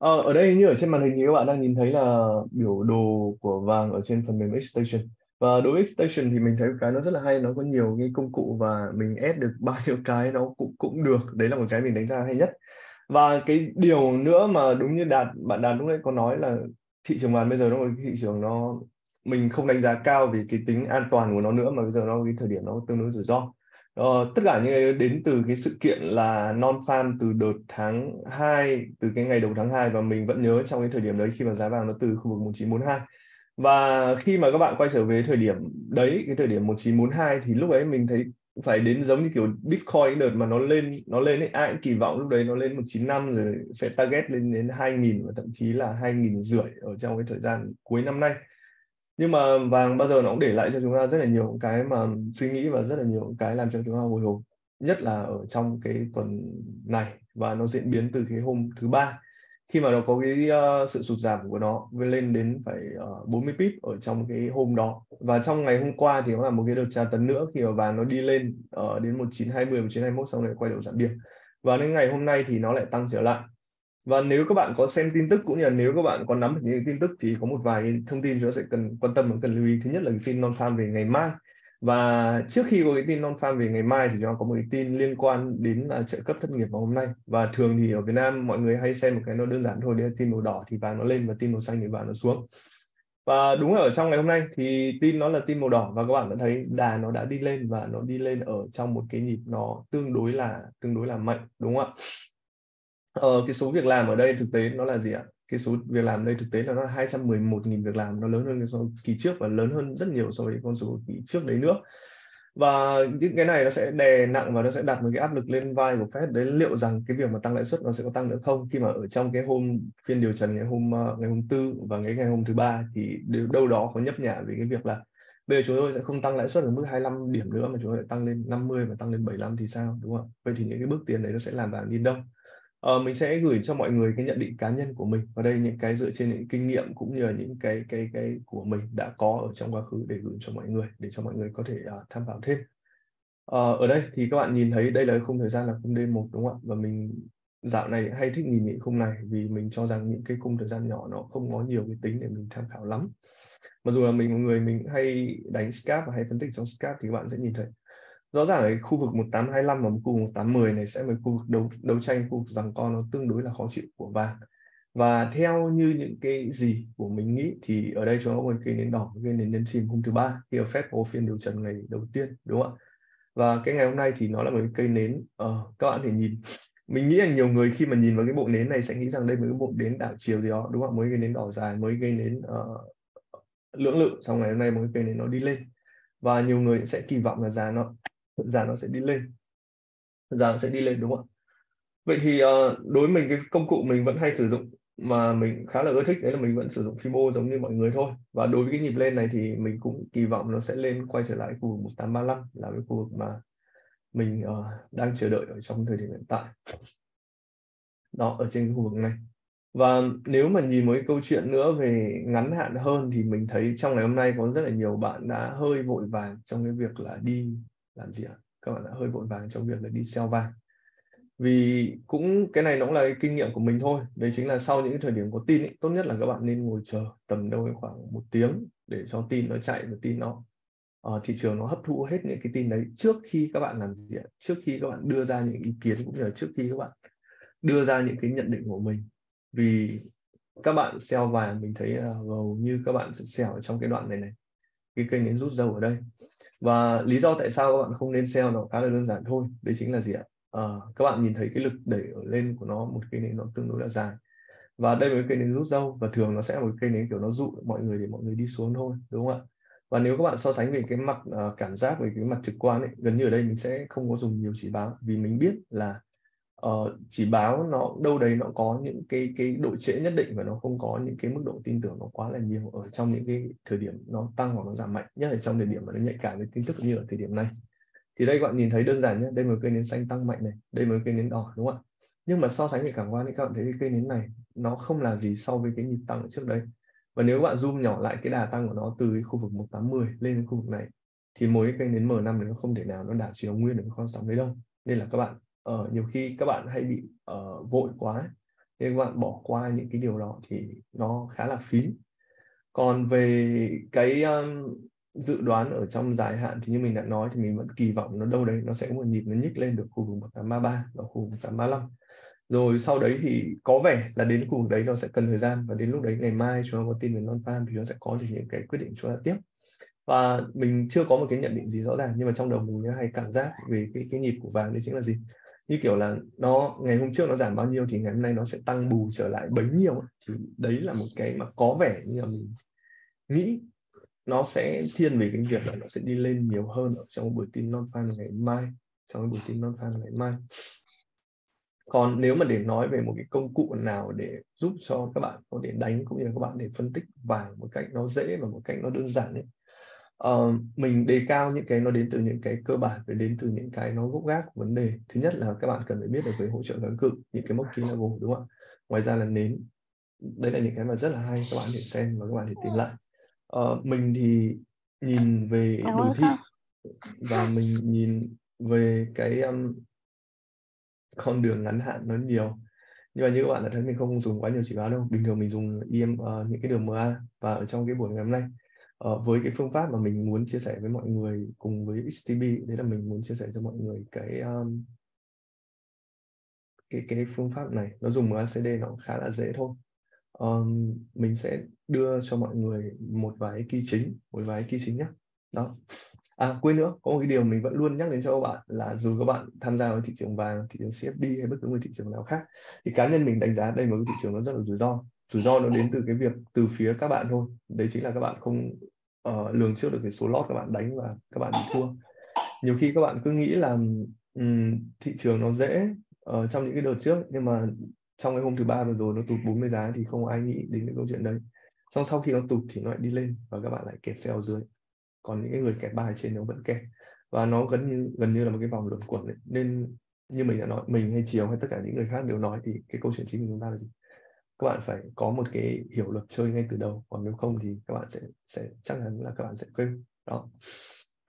Ở đây như ở trên màn hình thì các bạn đang nhìn thấy là biểu đồ của vàng ở trên phần mềm Xstation. Và đối với Xstation thì mình thấy cái nó rất là hay, nó có nhiều cái công cụ và mình add được bao nhiêu cái nó cũng được. Đấy là một cái mình đánh giá hay nhất. Và cái điều nữa mà đúng như bạn Đạt lúc nãy có nói là thị trường vàng bây giờ nó là thị trường nó mình không đánh giá cao vì cái tính an toàn của nó nữa, mà bây giờ nó cái thời điểm nó tương đối rủi ro. Tất cả những cái đến từ cái sự kiện là non-farm từ đợt tháng 2, từ cái ngày đầu tháng 2, và mình vẫn nhớ trong cái thời điểm đấy khi mà giá vàng nó từ khu vực 1942. Và khi mà các bạn quay trở về thời điểm đấy, cái thời điểm 1942 thì lúc ấy mình thấy phải đến giống như kiểu Bitcoin đợt mà nó lên ấy, ai cũng kỳ vọng lúc đấy nó lên 195 rồi sẽ target lên đến 2000 và thậm chí là 2500 ở trong cái thời gian cuối năm nay. Nhưng mà vàng bao giờ nó cũng để lại cho chúng ta rất là nhiều cái mà suy nghĩ và rất là nhiều cái làm cho chúng ta hồi hộp, nhất là ở trong cái tuần này, và nó diễn biến từ cái hôm thứ Ba khi mà nó có cái sự sụt giảm của nó lên đến phải 40 pip ở trong cái hôm đó. Và trong ngày hôm qua thì nó là một cái đợt tra tấn nữa khi mà vàng nó đi lên đến 1920, 1921 xong lại quay đầu giảm điểm. Và đến ngày hôm nay thì nó lại tăng trở lại. Và nếu các bạn có xem tin tức cũng như là nếu các bạn có nắm được những tin tức thì có một vài thông tin chúng ta sẽ cần quan tâm và cần lưu ý. Thứ nhất là cái tin non-farm về ngày mai, và trước khi có cái tin non-farm về ngày mai thì chúng ta có một cái tin liên quan đến trợ cấp thất nghiệp vào hôm nay. Và thường thì ở Việt Nam mọi người hay xem một cái nó đơn giản thôi, đấy là tin màu đỏ thì vàng nó lên và tin màu xanh thì vàng nó xuống. Và đúng là ở trong ngày hôm nay thì tin nó là tin màu đỏ, và các bạn đã thấy đà nó đã đi lên và nó đi lên ở trong một cái nhịp nó tương đối là mạnh, đúng không ạ? Cái số việc làm ở đây thực tế nó là gì ạ? Cái số việc làm ở đây thực tế là nó 211.000 việc làm, nó lớn hơn so kỳ trước và lớn hơn rất nhiều so với con số kỳ trước đấy nữa. Và những cái này nó sẽ đè nặng và nó sẽ đặt một cái áp lực lên vai của Fed. Đấy, liệu rằng cái việc mà tăng lãi suất nó sẽ có tăng nữa không, khi mà ở trong cái hôm phiên điều trần ngày hôm tư và ngày hôm thứ ba thì đâu đó có nhấp nhả về cái việc là bây giờ chúng tôi sẽ không tăng lãi suất ở mức 25 điểm nữa mà chúng tôi lại tăng lên 50 và tăng lên 75 thì sao, đúng không? Vậy thì những cái bước tiến đấy nó sẽ làm bạn đi đâu? Mình sẽ gửi cho mọi người cái nhận định cá nhân của mình vào đây, những cái dựa trên những kinh nghiệm cũng như là những cái của mình đã có ở trong quá khứ để gửi cho mọi người, để cho mọi người có thể tham khảo thêm. Ở đây thì các bạn nhìn thấy đây là khung thời gian là khung D1, đúng không ạ? Và mình dạo này hay thích nhìn những khung này vì mình cho rằng những cái khung thời gian nhỏ nó không có nhiều cái tính để mình tham khảo lắm. Mặc dù là mình hay đánh scalp và hay phân tích trong scalp thì các bạn sẽ nhìn thấy rõ ràng ở khu vực 1825 và khu vực 1810 này sẽ là khu vực đấu tranh, khu vực giằng co nó tương đối là khó chịu của vàng. Và theo như những cái gì của mình nghĩ thì ở đây chúng ta có một cái nến đỏ, một cái nến nhấn chìm hôm thứ ba khi Fed có phiên điều trần ngày đầu tiên, đúng không ạ? Và cái ngày hôm nay thì nó là một cây nến, các bạn thể nhìn, mình nghĩ là nhiều người khi mà nhìn vào cái bộ nến này sẽ nghĩ rằng đây là một cái bộ nến đảo chiều gì đó, đúng không ạ? Mới cái nến đỏ dài, mới cái nến lưỡng lự, xong ngày hôm nay mới cái nến nó đi lên và nhiều người sẽ kỳ vọng là giá nó sẽ đi lên, đúng không ạ? Vậy thì đối với mình, cái công cụ mình vẫn hay sử dụng mà mình khá là ưa thích đấy là mình vẫn sử dụng Fibo giống như mọi người thôi. Và đối với cái nhịp lên này thì mình cũng kỳ vọng nó sẽ lên quay trở lại khu vực 1835 là cái khu vực mà mình đang chờ đợi ở trong thời điểm hiện tại đó, ở trên khu vực này. Và nếu mà nhìn một cái câu chuyện nữa về ngắn hạn hơn thì mình thấy trong ngày hôm nay có rất là nhiều bạn đã hơi vội vàng trong cái việc là đi làm gì ạ? Các bạn đã hơi vội vàng trong việc là đi sell vàng. Vì cũng cái này nó cũng là cái kinh nghiệm của mình thôi. Đấy chính là sau những thời điểm có tin ấy, tốt nhất là các bạn nên ngồi chờ tầm đâu khoảng 1 tiếng để cho tin nó chạy và tin nó thị trường nó hấp thụ hết những cái tin đấy trước khi các bạn làm gì ạ? Trước khi các bạn đưa ra những ý kiến cũng như là trước khi các bạn đưa ra những cái nhận định của mình. Vì các bạn sell vàng mình thấy là hầu như các bạn sẽ sell ở trong cái đoạn này này, cái kênh đến rút dầu ở đây. Và lý do tại sao các bạn không nên sell nó khá là đơn giản thôi, đấy chính là gì ạ? Các bạn nhìn thấy cái lực đẩy ở lên của nó, một cây nến nó tương đối là dài và đây là một cây nến rút dâu và thường nó sẽ là một cây nến kiểu nó dụ mọi người để mọi người đi xuống thôi, đúng không ạ? Và nếu các bạn so sánh về cái mặt cảm giác, về cái mặt trực quan ấy, gần như ở đây mình sẽ không có dùng nhiều chỉ báo vì mình biết là chỉ báo nó đâu đấy nó có những cái độ trễ nhất định và nó không có những cái mức độ tin tưởng nó quá là nhiều ở trong những cái thời điểm nó tăng hoặc nó giảm mạnh, nhất là trong thời điểm mà nó nhạy cảm với tin tức như ở thời điểm này. Thì đây các bạn nhìn thấy đơn giản nhé, đây là một cây nến xanh tăng mạnh này, đây là một cây nến đỏ, đúng không ạ? Nhưng mà so sánh về cảm quan thì các bạn thấy cái cây nến này nó không là gì so với cái nhịp tăng ở trước đây. Và nếu các bạn zoom nhỏ lại cái đà tăng của nó từ cái khu vực 1810 lên đến khu vực này thì mỗi cái cây nến M5 này nó không thể nào nó đảo chiều nguyên được con sóng đấy đâu. Nên là các bạn nhiều khi các bạn hay bị vội quá nên các bạn bỏ qua những cái điều đó thì nó khá là phí. Còn về cái dự đoán ở trong dài hạn thì như mình đã nói thì mình vẫn kỳ vọng nó đâu đấy nó sẽ có một nhịp nó nhích lên được khu vực 1833 và khu vực 1835. Rồi sau đấy thì có vẻ là đến khu vực đấy nó sẽ cần thời gian và đến lúc đấy ngày mai chúng ta có tin về non farm thì nó sẽ có được những cái quyết định chúng ta tiếp. Và mình chưa có một cái nhận định gì rõ ràng nhưng mà trong đầu mình hay cảm giác về cái nhịp của vàng đấy chính là gì? Như kiểu là nó ngày hôm trước nó giảm bao nhiêu thì ngày hôm nay nó sẽ tăng bù trở lại bấy nhiêu. Thì đấy là một cái mà có vẻ như là mình nghĩ nó sẽ thiên về cái việc là nó sẽ đi lên nhiều hơn ở trong buổi tin non farm ngày mai, Còn nếu mà để nói về một cái công cụ nào để giúp cho các bạn có thể đánh cũng như là các bạn để phân tích vàng một cách nó dễ và một cách nó đơn giản ấy, mình đề cao những cái nó đến từ những cái cơ bản và đến từ những cái nó gốc gác của vấn đề. Thứ nhất là các bạn cần phải biết được về hỗ trợ kháng cự, những cái mốc key level, đúng không ạ? Ngoài ra là nến, đấy là những cái mà rất là hay, các bạn để xem và các bạn để tìm lại. Mình thì nhìn về đồ thị và mình nhìn về cái con đường ngắn hạn nó nhiều. Nhưng mà như các bạn đã thấy mình không dùng quá nhiều chỉ báo đâu, bình thường mình dùng những cái đường MA. Và ở trong cái buổi ngày hôm nay, với cái phương pháp mà mình muốn chia sẻ với mọi người cùng với XTB, đấy là mình muốn chia sẻ cho mọi người cái phương pháp này. Nó dùng MACD nó khá là dễ thôi. Mình sẽ đưa cho mọi người một vài key chính, nhé. Đó. À quên nữa, có một cái điều mình vẫn luôn nhắc đến cho các bạn là dù các bạn tham gia vào thị trường vàng, thị trường CFD hay bất cứ một thị trường nào khác thì cá nhân mình đánh giá đây là một cái thị trường nó rất là rủi ro. Rủi ro nó đến từ cái việc từ phía các bạn thôi. Đấy chính là các bạn không lường trước được cái số lot các bạn đánh và các bạn bị thua. Nhiều khi các bạn cứ nghĩ là thị trường nó dễ trong những cái đợt trước, nhưng mà trong cái hôm thứ ba vừa rồi nó tụt 40 giá thì không ai nghĩ đến cái câu chuyện đấy. Xong sau khi nó tụt thì nó lại đi lên và các bạn lại kẹt xe ở dưới, còn những cái người kẹt bài trên nó vẫn kẹt, và nó gần như là một cái vòng luẩn quẩn ấy. Nên như mình đã nói, mình hay Triều hay tất cả những người khác đều nói thì cái câu chuyện chính của chúng ta là gì? Các bạn phải có một cái hiểu luật chơi ngay từ đầu, còn nếu không thì các bạn sẽ chắc chắn là các bạn sẽ fail. Đó.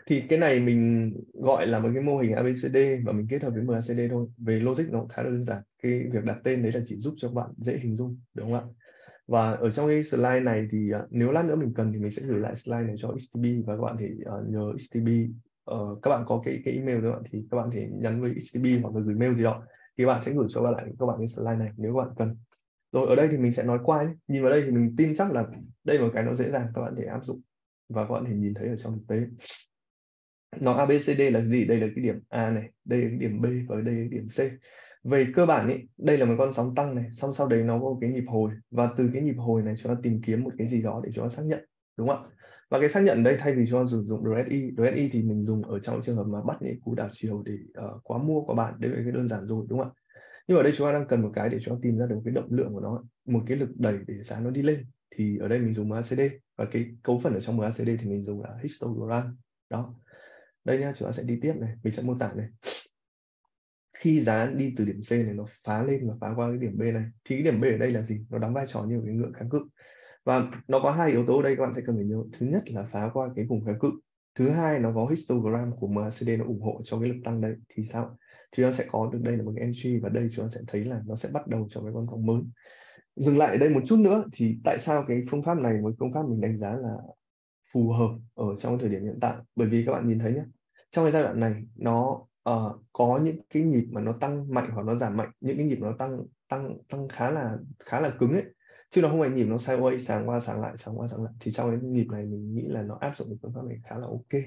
Thì cái này mình gọi là một cái mô hình ABCD và mình kết hợp với MACD thôi. Về logic nó cũng khá là đơn giản. Cái việc đặt tên đấy là chỉ giúp cho các bạn dễ hình dung, đúng không ạ? Và ở trong cái slide này thì nếu lát nữa mình cần thì mình sẽ gửi lại slide này cho XTB, và các bạn thì nhờ XTB, các bạn có cái email đó thì các bạn thì nhắn với XTB hoặc là gửi mail gì đó thì bạn sẽ gửi cho các bạn cái slide này nếu các bạn cần. Rồi ở đây thì mình sẽ nói qua nhé. Nhìn vào đây thì mình tin chắc là đây là một cái nó dễ dàng, các bạn thể áp dụng và các bạn thể nhìn thấy ở trong thực tế. Nó ABCD là gì? Đây là cái điểm A này, đây là cái điểm B và đây là cái điểm C. Về cơ bản ấy, đây là một con sóng tăng này, xong sau đấy nó có một cái nhịp hồi, và từ cái nhịp hồi này chúng ta tìm kiếm một cái gì đó để chúng ta xác nhận, đúng không ạ? Và cái xác nhận đây thay vì chúng ta sử dụng RSI thì mình dùng ở trong trường hợp mà bắt những cú đảo chiều để quá mua của bạn, đấy là cái đơn giản rồi, đúng không ạ? Nhưng ở đây chúng ta đang cần một cái để chúng ta tìm ra được cái động lượng của nó, một cái lực đẩy để giá nó đi lên, thì ở đây mình dùng MACD, và cái cấu phần ở trong MACD thì mình dùng là histogram. Đó. Đây nha, chúng ta sẽ đi tiếp này, mình sẽ mô tả này. Khi giá đi từ điểm C này nó phá lên và phá qua cái điểm B này thì cái điểm B ở đây là gì? Nó đóng vai trò như một cái ngưỡng kháng cự. Và nó có hai yếu tố ở đây các bạn sẽ cần phải nhớ. Thứ nhất là phá qua cái vùng kháng cự. Thứ hai nó có histogram của MACD nó ủng hộ cho cái lực tăng đấy thì sao? Thì nó sẽ có được đây là một cái entry, và đây chúng ta sẽ thấy là nó sẽ bắt đầu cho cái con sóng mới. Dừng lại ở đây một chút nữa thì tại sao cái phương pháp này với phương pháp mình đánh giá là phù hợp ở trong thời điểm hiện tại? Bởi vì các bạn nhìn thấy nhé, trong cái giai đoạn này nó có những cái nhịp mà nó tăng mạnh hoặc nó giảm mạnh, những cái nhịp nó tăng khá là cứng ấy, chứ nó không phải nhịp nó sideways sáng qua sáng lại. Thì trong cái nhịp này mình nghĩ là nó áp dụng cái phương pháp này khá là ok.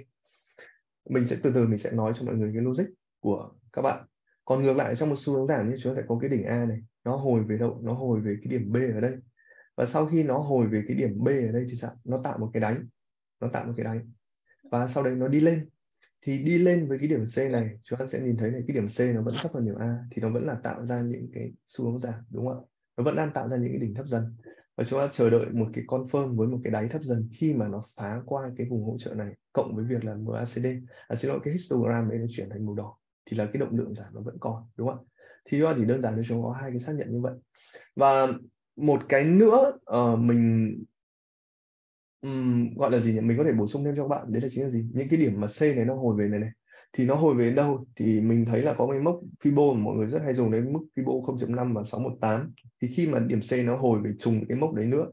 Mình sẽ từ từ nói cho mọi người cái logic của các bạn. Còn ngược lại, trong một xu hướng giảm như chúng ta sẽ có cái đỉnh A này, nó hồi về đâu? Nó hồi về cái điểm B ở đây, và sau khi nó hồi về cái điểm B ở đây thì sao? Nó tạo một cái đáy, và sau đấy nó đi lên. Thì đi lên với cái điểm C này, chúng ta sẽ nhìn thấy này, cái điểm C nó vẫn thấp hơn điểm A, thì nó vẫn là tạo ra những cái xu hướng giảm, đúng không ạ? Nó vẫn đang tạo ra những cái đỉnh thấp dần, và chúng ta chờ đợi một cái confirm với một cái đáy thấp dần khi mà nó phá qua cái vùng hỗ trợ này, cộng với việc là MACD, cái histogram ấy nó chuyển thành màu đỏ thì là cái động lượng giảm nó vẫn còn, đúng không ạ? Thì do thì đơn giản là chúng có hai cái xác nhận như vậy. Và một cái nữa mình gọi là gì nhỉ? Mình có thể bổ sung thêm cho các bạn, đấy là chính là gì? Những cái điểm mà C này nó hồi về này thì nó hồi về đến đâu? Thì mình thấy là có cái mốc Fibo mà mọi người rất hay dùng đấy, mức Fibo 0.5 và 618. Thì khi mà điểm C nó hồi về trùng cái mốc đấy nữa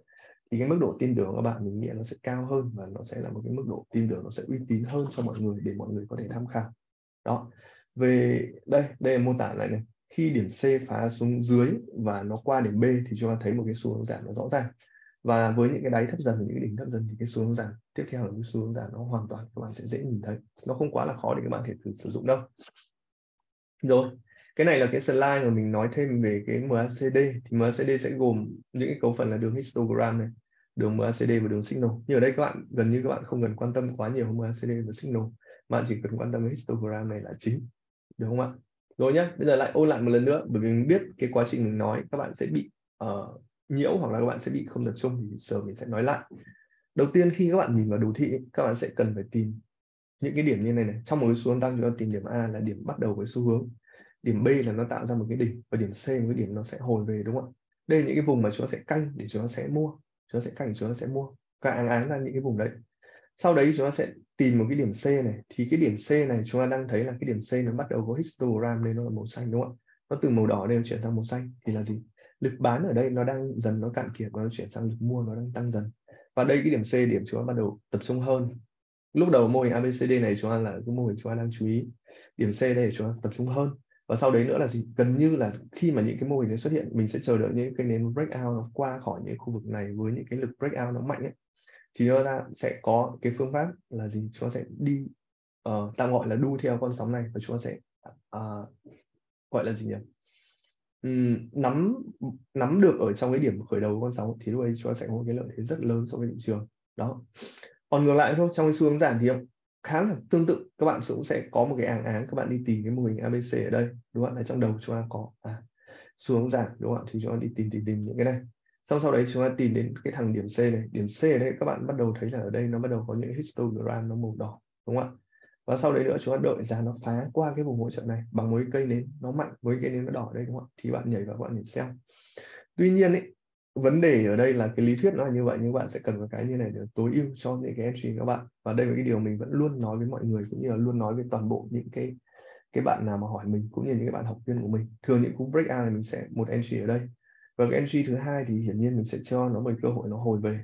thì cái mức độ tin tưởng của các bạn mình nghĩ nó sẽ cao hơn, và nó sẽ là một cái mức độ tin tưởng nó sẽ uy tín hơn cho mọi người để mọi người có thể tham khảo. Đó. Về đây là mô tả lại này. Khi điểm C phá xuống dưới và nó qua điểm B thì chúng ta thấy một cái xu hướng giảm nó rõ ràng. Và với những cái đáy thấp dần và những cái đỉnh thấp dần thì cái xu hướng giảm tiếp theo là cái xu hướng giảm nó hoàn toàn các bạn sẽ dễ nhìn thấy, nó không quá là khó để các bạn thể thử sử dụng đâu. Rồi, cái này là cái slide mà mình nói thêm về cái MACD. Thì MACD sẽ gồm những cái cấu phần là đường histogram này, đường MACD và đường signal. Nhưng ở đây các bạn gần như các bạn không cần quan tâm quá nhiều MACD và signal, bạn chỉ cần quan tâm đến histogram này là chính, đúng không ạ? Rồi nhá, bây giờ lại ôn lại một lần nữa, bởi vì mình biết cái quá trình mình nói các bạn sẽ bị nhiễu hoặc là các bạn sẽ bị không tập trung, thì giờ mình sẽ nói lại. Đầu tiên khi các bạn nhìn vào đồ thị, các bạn sẽ cần phải tìm những cái điểm như này này. Trong một cái xu hướng tăng chúng ta tìm điểm A là điểm bắt đầu với xu hướng, điểm B là nó tạo ra một cái đỉnh, và điểm C là cái điểm nó sẽ hồi về, đúng không ạ? Đây là những cái vùng mà chúng ta sẽ canh để chúng ta sẽ mua, chúng ta sẽ canh, chúng ta sẽ mua, các án án ra những cái vùng đấy. Sau đấy chúng ta sẽ tìm một cái điểm C này, thì cái điểm C này chúng ta đang thấy là cái điểm C nó bắt đầu có histogram nên nó là màu xanh, đúng không ạ? Nó từ màu đỏ nên chuyển sang màu xanh thì là gì? Lực bán ở đây nó đang dần nó cạn kiệt và nó chuyển sang lực mua nó đang tăng dần. Và đây cái điểm C, điểm chúng ta bắt đầu tập trung hơn. Lúc đầu mô hình ABCD này chúng ta là cái mô hình chúng ta đang chú ý. Điểm C đây chúng ta tập trung hơn. Và sau đấy nữa là gì? Gần như là khi mà những cái mô hình này xuất hiện, mình sẽ chờ đợi những cái nến breakout nó qua khỏi những khu vực này với những cái lực breakout nó mạnh ấy. Thì chúng ta sẽ có cái phương pháp là gì? Chúng ta sẽ đi tạm gọi là đu theo con sóng này, và chúng ta sẽ gọi là gì nhỉ? Nắm được ở trong cái điểm khởi đầu của con sóng, thì lúc ấy chúng ta sẽ có một cái lợi thế rất lớn so với thị trường. Đó. Còn ngược lại thôi, trong cái xu hướng giảm thì khá là tương tự, các bạn cũng sẽ có một cái hàng án, các bạn đi tìm cái mô hình ABC ở đây, đúng không ạ? Là trong đầu chúng ta có xu hướng giảm, đúng không ạ? Thì chúng ta đi tìm những cái này. Xong sau đấy chúng ta tìm đến cái thằng điểm C này, điểm C ở đây các bạn bắt đầu thấy là ở đây nó bắt đầu có những histogram nó màu đỏ, đúng không ạ? Và sau đấy nữa chúng ta đợi giá nó phá qua cái vùng hỗ trợ này bằng mỗi cây nến nó mạnh, với cây nến nó đỏ ở đây, đúng không ạ? Thì bạn nhảy vào các bạn nhìn xem. Tuy nhiên ấy, vấn đề ở đây là cái lý thuyết nó là như vậy, nhưng bạn sẽ cần một cái như này để tối ưu cho những cái entry các bạn. Và đây là cái điều mình vẫn luôn nói với mọi người, cũng như là luôn nói với toàn bộ những cái bạn nào mà hỏi mình, cũng như những cái bạn học viên của mình. Thường những cú breakout này mình sẽ một entry ở đây, và cái entry thứ hai thì hiển nhiên mình sẽ cho nó một cơ hội nó hồi về,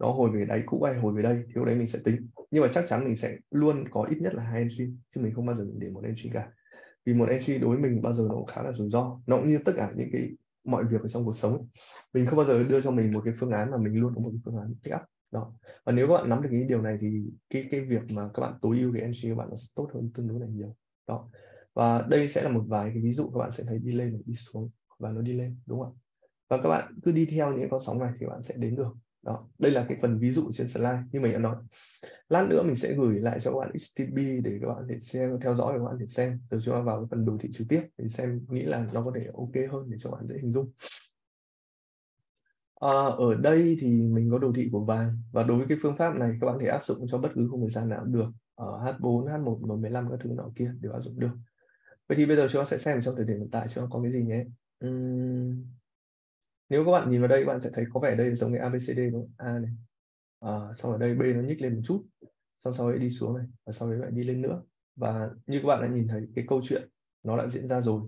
nó hồi về đáy cũ hay hồi về đây thì lúc đấy mình sẽ tính. Nhưng mà chắc chắn mình sẽ luôn có ít nhất là hai entry, chứ mình không bao giờ mình để một entry cả, vì một entry đối với mình bao giờ nó cũng khá là rủi ro. Nó cũng như tất cả những cái mọi việc ở trong cuộc sống, mình không bao giờ đưa cho mình một cái phương án mà mình luôn có một cái phương án pick up đó. Và nếu các bạn nắm được cái điều này thì cái việc mà các bạn tối ưu cái entry các bạn nó tốt hơn tương đối là nhiều đó. Và đây sẽ là một vài cái ví dụ các bạn sẽ thấy đi lên đi xuống và nó đi lên, đúng không ạ? Và các bạn cứ đi theo những con sóng này thì bạn sẽ đến được đó. Đây là cái phần ví dụ trên slide như mình đã nói. Lát nữa mình sẽ gửi lại cho các bạn XTB để các bạn để xem, theo dõi, các bạn để xem. Rồi chúng ta vào cái phần đồ thị trực tiếp để xem, nghĩ là nó có thể ok hơn để cho bạn dễ hình dung. Ở đây thì mình có đồ thị của vàng, và đối với cái phương pháp này các bạn thể áp dụng cho bất cứ khung thời gian nào cũng được, ở H4, H1, M15 các thứ nào kia đều áp dụng được. Vậy thì bây giờ chúng ta sẽ xem trong thời điểm hiện tại chúng ta có cái gì nhé. Nếu các bạn nhìn vào đây, các bạn sẽ thấy có vẻ đây giống cái ABCD, đúng không? A này, sau ở đây B nó nhích lên một chút, sau đấy đi xuống này, và sau đấy lại đi lên nữa. Và như các bạn đã nhìn thấy cái câu chuyện nó đã diễn ra rồi,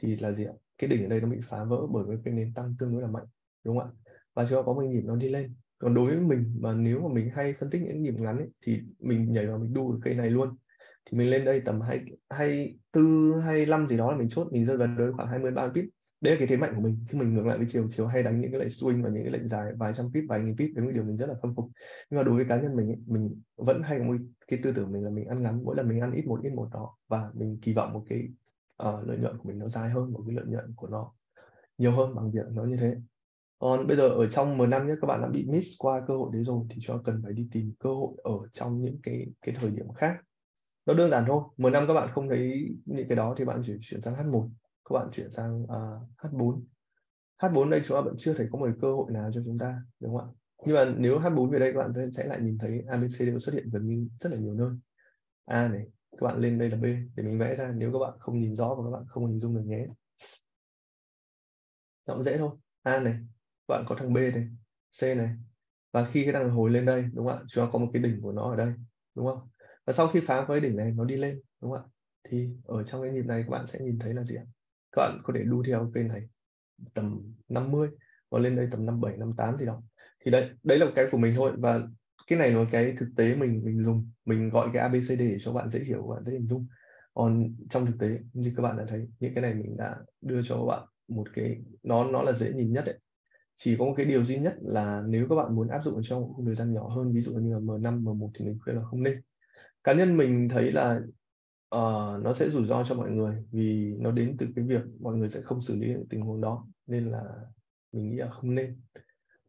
thì là gì ạ? Cái đỉnh ở đây nó bị phá vỡ bởi cái nền tăng tương đối là mạnh, đúng không ạ? Và chúng ta có một nhịp nó đi lên. Còn đối với mình, mà nếu mà mình hay phân tích những nhịp ngắn ấy, thì mình nhảy vào mình đu cái cây này luôn. Thì mình lên đây tầm 24, 25 gì đó là mình chốt, mình rơi gần tới khoảng 23 pip. Đấy là cái thế mạnh của mình, chứ mình ngược lại với chiều hay đánh những cái lệnh swing và những cái lệnh dài vài trăm pip, vài nghìn pip. Đấy là điều mình rất là khâm phục. Nhưng mà đối với cá nhân mình ấy, mình vẫn hay có một cái tư tưởng mình là mình ăn ngắn, mỗi lần mình ăn ít một đó, và mình kỳ vọng một cái lợi nhuận của mình nó dài hơn, một cái lợi nhuận của nó nhiều hơn bằng việc nó như thế. Còn bây giờ ở trong M5 nhé, các bạn đã bị miss qua cơ hội đấy rồi, thì chúng ta cần phải đi tìm cơ hội ở trong những cái thời điểm khác. Nó đơn giản thôi. M5 các bạn không thấy những cái đó thì bạn chỉ chuyển sang H1, các bạn chuyển sang H4. H4 đây chúng ta vẫn chưa thấy có một cơ hội nào cho chúng ta, đúng không ạ? Nhưng mà nếu H4 về đây các bạn sẽ lại nhìn thấy ABC đều xuất hiện gần như rất là nhiều nơi. A này, các bạn lên đây là B để mình vẽ ra, nếu các bạn không nhìn rõ và các bạn không hình dung được nhé. Nó cũng dễ thôi. A này, các bạn có thằng B này, C này. Và khi cái thằng hồi lên đây, đúng không ạ? Chúng ta có một cái đỉnh của nó ở đây, đúng không? Và sau khi phá với đỉnh này nó đi lên, đúng không ạ? Thì ở trong cái nhịp này các bạn sẽ nhìn thấy là gì ạ? Các bạn có thể đu theo cây này tầm 50 và lên đây tầm 57, 58 gì đó. Thì đấy là cái của mình thôi, và cái này là cái thực tế mình dùng, mình gọi cái ABCD để cho bạn dễ hiểu, bạn dễ hình dung. Còn trong thực tế như các bạn đã thấy, những cái này mình đã đưa cho các bạn một cái nó là dễ nhìn nhất đấy. Chỉ có một cái điều duy nhất là nếu các bạn muốn áp dụng trong một thời gian nhỏ hơn, ví dụ như là M5, M1 thì mình khuyên là không nên. Cá nhân mình thấy là nó sẽ rủi ro cho mọi người, vì nó đến từ cái việc mọi người sẽ không xử lý những tình huống đó, nên là mình nghĩ là không nên.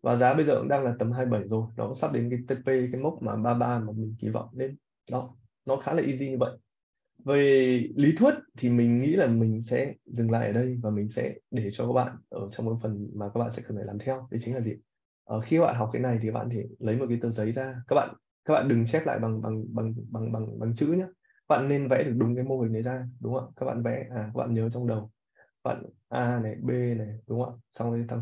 Và giá bây giờ cũng đang là tầm 27 rồi, nó cũng sắp đến cái TP, cái mốc mà 33 mà mình kỳ vọng, nên đó, nó khá là easy như vậy. Về lý thuyết thì mình nghĩ là mình sẽ dừng lại ở đây, và mình sẽ để cho các bạn ở trong một phần mà các bạn sẽ cần phải làm theo, đấy chính là gì? Khi các bạn học cái này thì các bạn thể lấy một cái tờ giấy ra, các bạn đừng chép lại bằng chữ nhé. Bạn nên vẽ được đúng cái mô hình này ra, đúng không ạ? Các bạn vẽ, các bạn nhớ trong đầu. Bạn A này, B này, đúng không ạ? Xong rồi thằng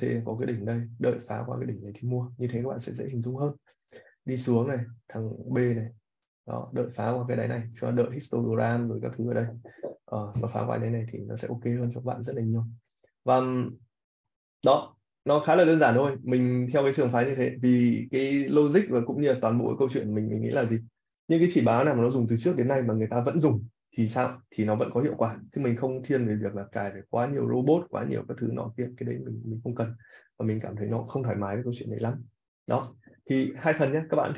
C có cái đỉnh đây, đợi phá qua cái đỉnh này thì mua. Như thế các bạn sẽ dễ hình dung hơn. Đi xuống này, thằng B này. Đó, đợi phá qua cái đáy này, cho đợi histogram rồi các thứ ở đây. Và phá qua cái này thì nó sẽ ok hơn cho các bạn rất là nhiều. Và đó, nó khá là đơn giản thôi. Mình theo cái trường phái như thế, vì cái logic và cũng như là toàn bộ câu chuyện mình nghĩ là gì? Những cái chỉ báo nào mà nó dùng từ trước đến nay mà người ta vẫn dùng thì sao? Thì nó vẫn có hiệu quả. Chứ mình không thiên về việc là cài phải quá nhiều robot, quá nhiều các thứ nọ kia. Cái đấy mình không cần. Và mình cảm thấy nó không thoải mái với câu chuyện đấy lắm. Đó. Thì hai phần nhé. Các bạn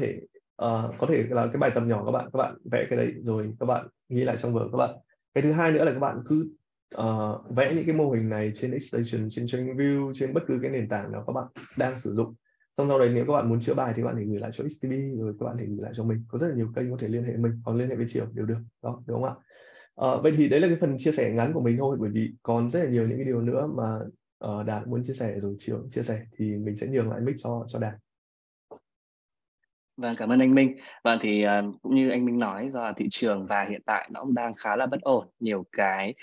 có thể là cái bài tập nhỏ các bạn vẽ cái đấy rồi các bạn nghĩ lại trong vở các bạn. Cái thứ hai nữa là các bạn cứ vẽ những cái mô hình này trên X Station, trên TradingView, trên bất cứ cái nền tảng nào các bạn đang sử dụng. Xong sau đấy nếu các bạn muốn chữa bài thì các bạn thể gửi lại cho XTB, rồi các bạn thể gửi lại cho mình. Có rất là nhiều kênh có thể liên hệ mình, hoặc liên hệ với Triều đều được. Đó, đúng không ạ? Vậy thì đấy là cái phần chia sẻ ngắn của mình thôi, bởi vì còn rất là nhiều những cái điều nữa mà Đạt muốn chia sẻ rồi Triều chia sẻ, thì mình sẽ nhường lại mic cho Đạt. Vâng, cảm ơn anh Minh. Vâng, thì cũng như anh Minh nói, do thị trường và hiện tại nó cũng đang khá là bất ổn, nhiều cái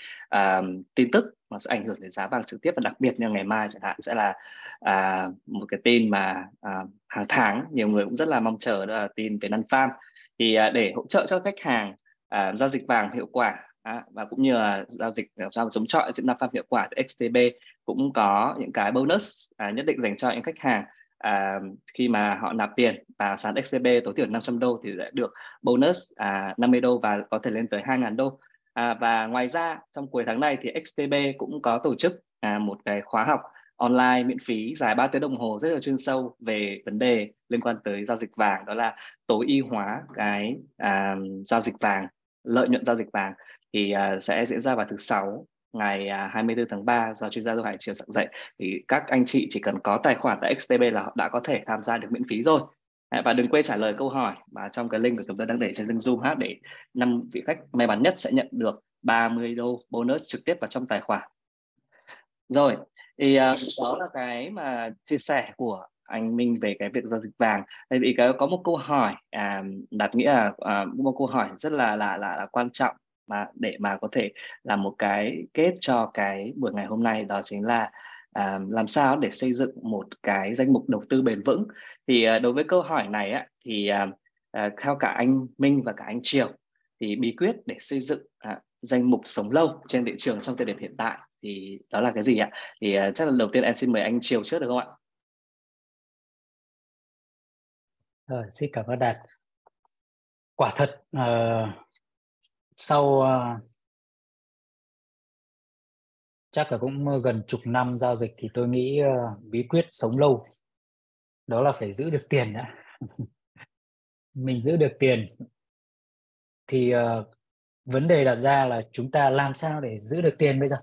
tin tức mà sẽ ảnh hưởng đến giá vàng trực tiếp, và đặc biệt như ngày mai chẳng hạn sẽ là một cái tin mà hàng tháng nhiều người cũng rất là mong chờ, đó là tin về non-farm. Thì để hỗ trợ cho khách hàng giao dịch vàng hiệu quả và cũng như là giao dịch chống chọi trên non-farm hiệu quả, thì XTB cũng có những cái bonus nhất định dành cho những khách hàng. Khi mà họ nạp tiền vào sàn XTB tối thiểu $500 thì sẽ được bonus $50 và có thể lên tới $2.000. Và ngoài ra trong cuối tháng này thì XTB cũng có tổ chức một cái khóa học online miễn phí dài 3 tiếng đồng hồ rất là chuyên sâu về vấn đề liên quan tới giao dịch vàng, đó là tối ưu hóa cái giao dịch vàng, lợi nhuận giao dịch vàng, thì sẽ diễn ra vào thứ Sáu ngày 24 tháng 3 do chuyên gia Tô Hải Triều giảng dạy. Thì các anh chị chỉ cần có tài khoản tại XTB là họ đã có thể tham gia được miễn phí rồi. Và đừng quên trả lời câu hỏi mà trong cái link của chúng tôi đang để trên Zoom hát, để 5 vị khách may mắn nhất sẽ nhận được $30 bonus trực tiếp vào trong tài khoản. Rồi, thì đó là cái mà chia sẻ của anh Minh về cái việc giao dịch vàng. Tại vì có một câu hỏi Đạt nghĩ là một câu hỏi rất là quan trọng mà để mà có thể làm một cái kết cho cái buổi ngày hôm nay, đó chính là làm sao để xây dựng một cái danh mục đầu tư bền vững. Thì đối với câu hỏi này thì theo cả anh Minh và cả anh Triều, thì bí quyết để xây dựng danh mục sống lâu trên thị trường trong thời điểm hiện tại thì đó là cái gì ạ? Thì chắc là đầu tiên em xin mời anh Triều trước được không ạ? Xin cảm ơn Đạt. Quả thật sau chắc là cũng gần chục năm giao dịch thì tôi nghĩ bí quyết sống lâu đó là phải giữ được tiền đã. Mình giữ được tiền thì vấn đề đặt ra là chúng ta làm sao để giữ được tiền bây giờ.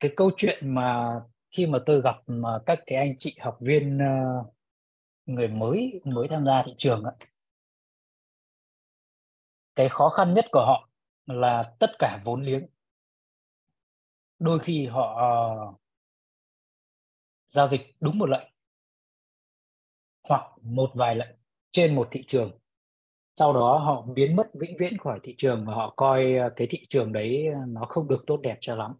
Cái câu chuyện mà khi mà tôi gặp mà các cái anh chị học viên người mới tham gia thị trường ấy, cái khó khăn nhất của họ là tất cả vốn liếng. Đôi khi họ giao dịch đúng một lệnh hoặc một vài lệnh trên một thị trường, sau đó họ biến mất vĩnh viễn khỏi thị trường và họ coi cái thị trường đấy nó không được tốt đẹp cho lắm.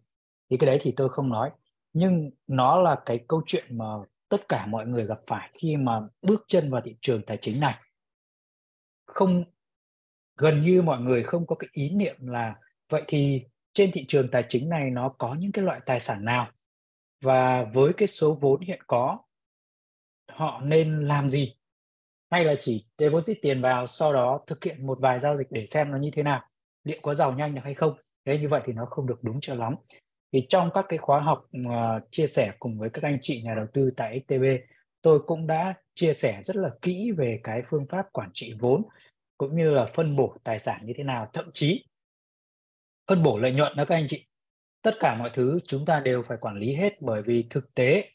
Thì cái đấy thì tôi không nói, nhưng nó là cái câu chuyện mà tất cả mọi người gặp phải khi mà bước chân vào thị trường tài chính này. Không, gần như mọi người không có cái ý niệm là vậy thì trên thị trường tài chính này nó có những cái loại tài sản nào, và với cái số vốn hiện có họ nên làm gì, hay là chỉ deposit tiền vào sau đó thực hiện một vài giao dịch để xem nó như thế nào, liệu có giàu nhanh được hay không. Thế như vậy thì nó không được đúng cho lắm. Thì trong các cái khóa học chia sẻ cùng với các anh chị nhà đầu tư tại XTB, tôi cũng đã chia sẻ rất là kỹ về cái phương pháp quản trị vốn cũng như là phân bổ tài sản như thế nào, thậm chí phân bổ lợi nhuận đó các anh chị. Tất cả mọi thứ chúng ta đều phải quản lý hết, bởi vì thực tế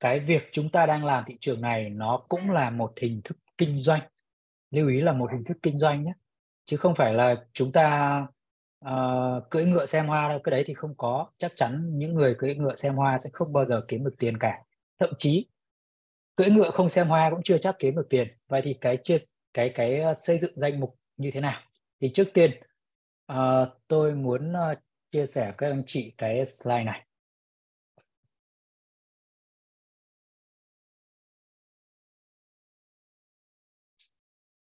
cái việc chúng ta đang làm thị trường này nó cũng là một hình thức kinh doanh. Lưu ý là một hình thức kinh doanh nhé, chứ không phải là chúng ta cưỡi ngựa xem hoa đâu. Cái đấy thì không có, chắc chắn những người cưỡi ngựa xem hoa sẽ không bao giờ kiếm được tiền cả. Thậm chí cưỡi ngựa không xem hoa cũng chưa chắc kiếm được tiền. Vậy thì cái xây dựng danh mục như thế nào? Thì trước tiên tôi muốn chia sẻ các anh chị cái slide này.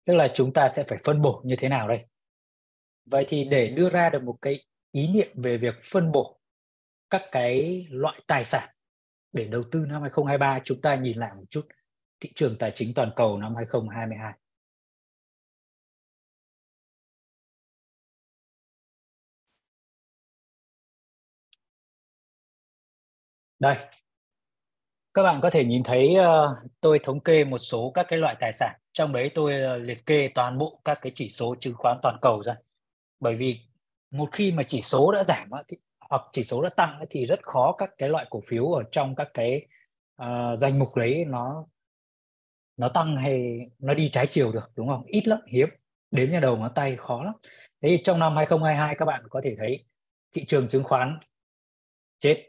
Tức là chúng ta sẽ phải phân bổ như thế nào đây? Vậy thì để đưa ra được một cái ý niệm về việc phân bổ các cái loại tài sản để đầu tư năm 2023, chúng ta nhìn lại một chút thị trường tài chính toàn cầu năm 2022. Đây, các bạn có thể nhìn thấy tôi thống kê một số các cái loại tài sản. Trong đấy tôi liệt kê toàn bộ các cái chỉ số chứng khoán toàn cầu ra. Bởi vì một khi mà chỉ số đã giảm thì hoặc chỉ số đã tăng ấy, thì rất khó các cái loại cổ phiếu ở trong các cái danh mục đấy nó tăng hay nó đi trái chiều được, đúng không? Ít lắm, hiếm, đếm nhà đầu ngón tay, khó lắm. Thế thì trong năm 2022 các bạn có thể thấy thị trường chứng khoán chết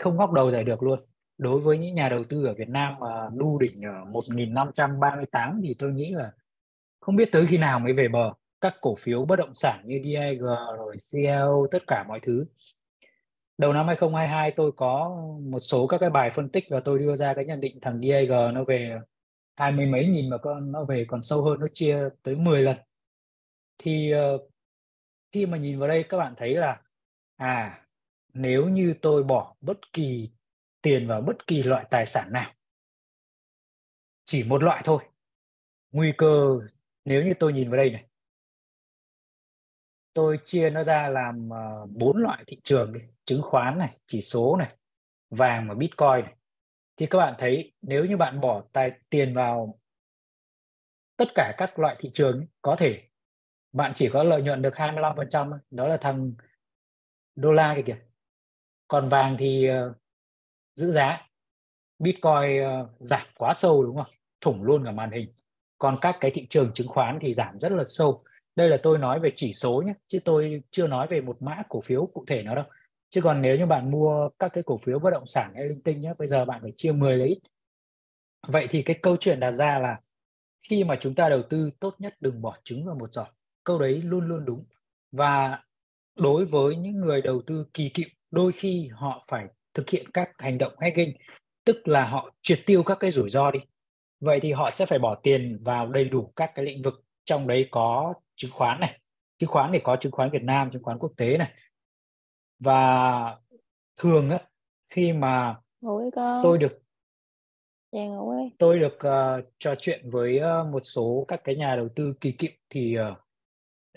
không góc đầu giải được luôn. Đối với những nhà đầu tư ở Việt Nam mà đu đỉnh ở 1.538 thì tôi nghĩ là không biết tới khi nào mới về bờ. Các cổ phiếu bất động sản như DIG rồi CL, tất cả mọi thứ. Đầu năm 2022 tôi có một số các cái bài phân tích và tôi đưa ra cái nhận định thằng DIG nó về 20 mấy nghìn mà nó về còn sâu hơn, nó chia tới 10 lần. Thì khi mà nhìn vào đây các bạn thấy là nếu như tôi bỏ bất kỳ tiền vào bất kỳ loại tài sản nào, chỉ một loại thôi, nguy cơ nếu như tôi nhìn vào đây này, tôi chia nó ra làm 4 loại thị trường đi, chứng khoán này, chỉ số này, vàng và Bitcoin này. Thì các bạn thấy nếu như bạn bỏ tiền vào tất cả các loại thị trường, có thể bạn chỉ có lợi nhuận được 25%, đó là thằng đô la kìa. Còn vàng thì giữ giá, Bitcoin giảm quá sâu, đúng không? Thủng luôn cả màn hình. Còn các cái thị trường chứng khoán thì giảm rất là sâu. Đây là tôi nói về chỉ số nhé, chứ tôi chưa nói về một mã cổ phiếu cụ thể nào đâu. Chứ còn nếu như bạn mua các cái cổ phiếu bất động sản hay linh tinh nhé, bây giờ bạn phải chia 10 lấy. Vậy thì cái câu chuyện đặt ra là khi mà chúng ta đầu tư tốt nhất đừng bỏ trứng vào một giỏ. Câu đấy luôn luôn đúng. Và đối với những người đầu tư kỳ cựu, đôi khi họ phải thực hiện các hành động hedging, tức là họ triệt tiêu các cái rủi ro đi. Vậy thì họ sẽ phải bỏ tiền vào đầy đủ các cái lĩnh vực, trong đấy có chứng khoán này, chứng khoán thì có chứng khoán Việt Nam, chứng khoán quốc tế này. Và thường á, khi mà tôi được trò chuyện với một số các cái nhà đầu tư kỳ cựu thì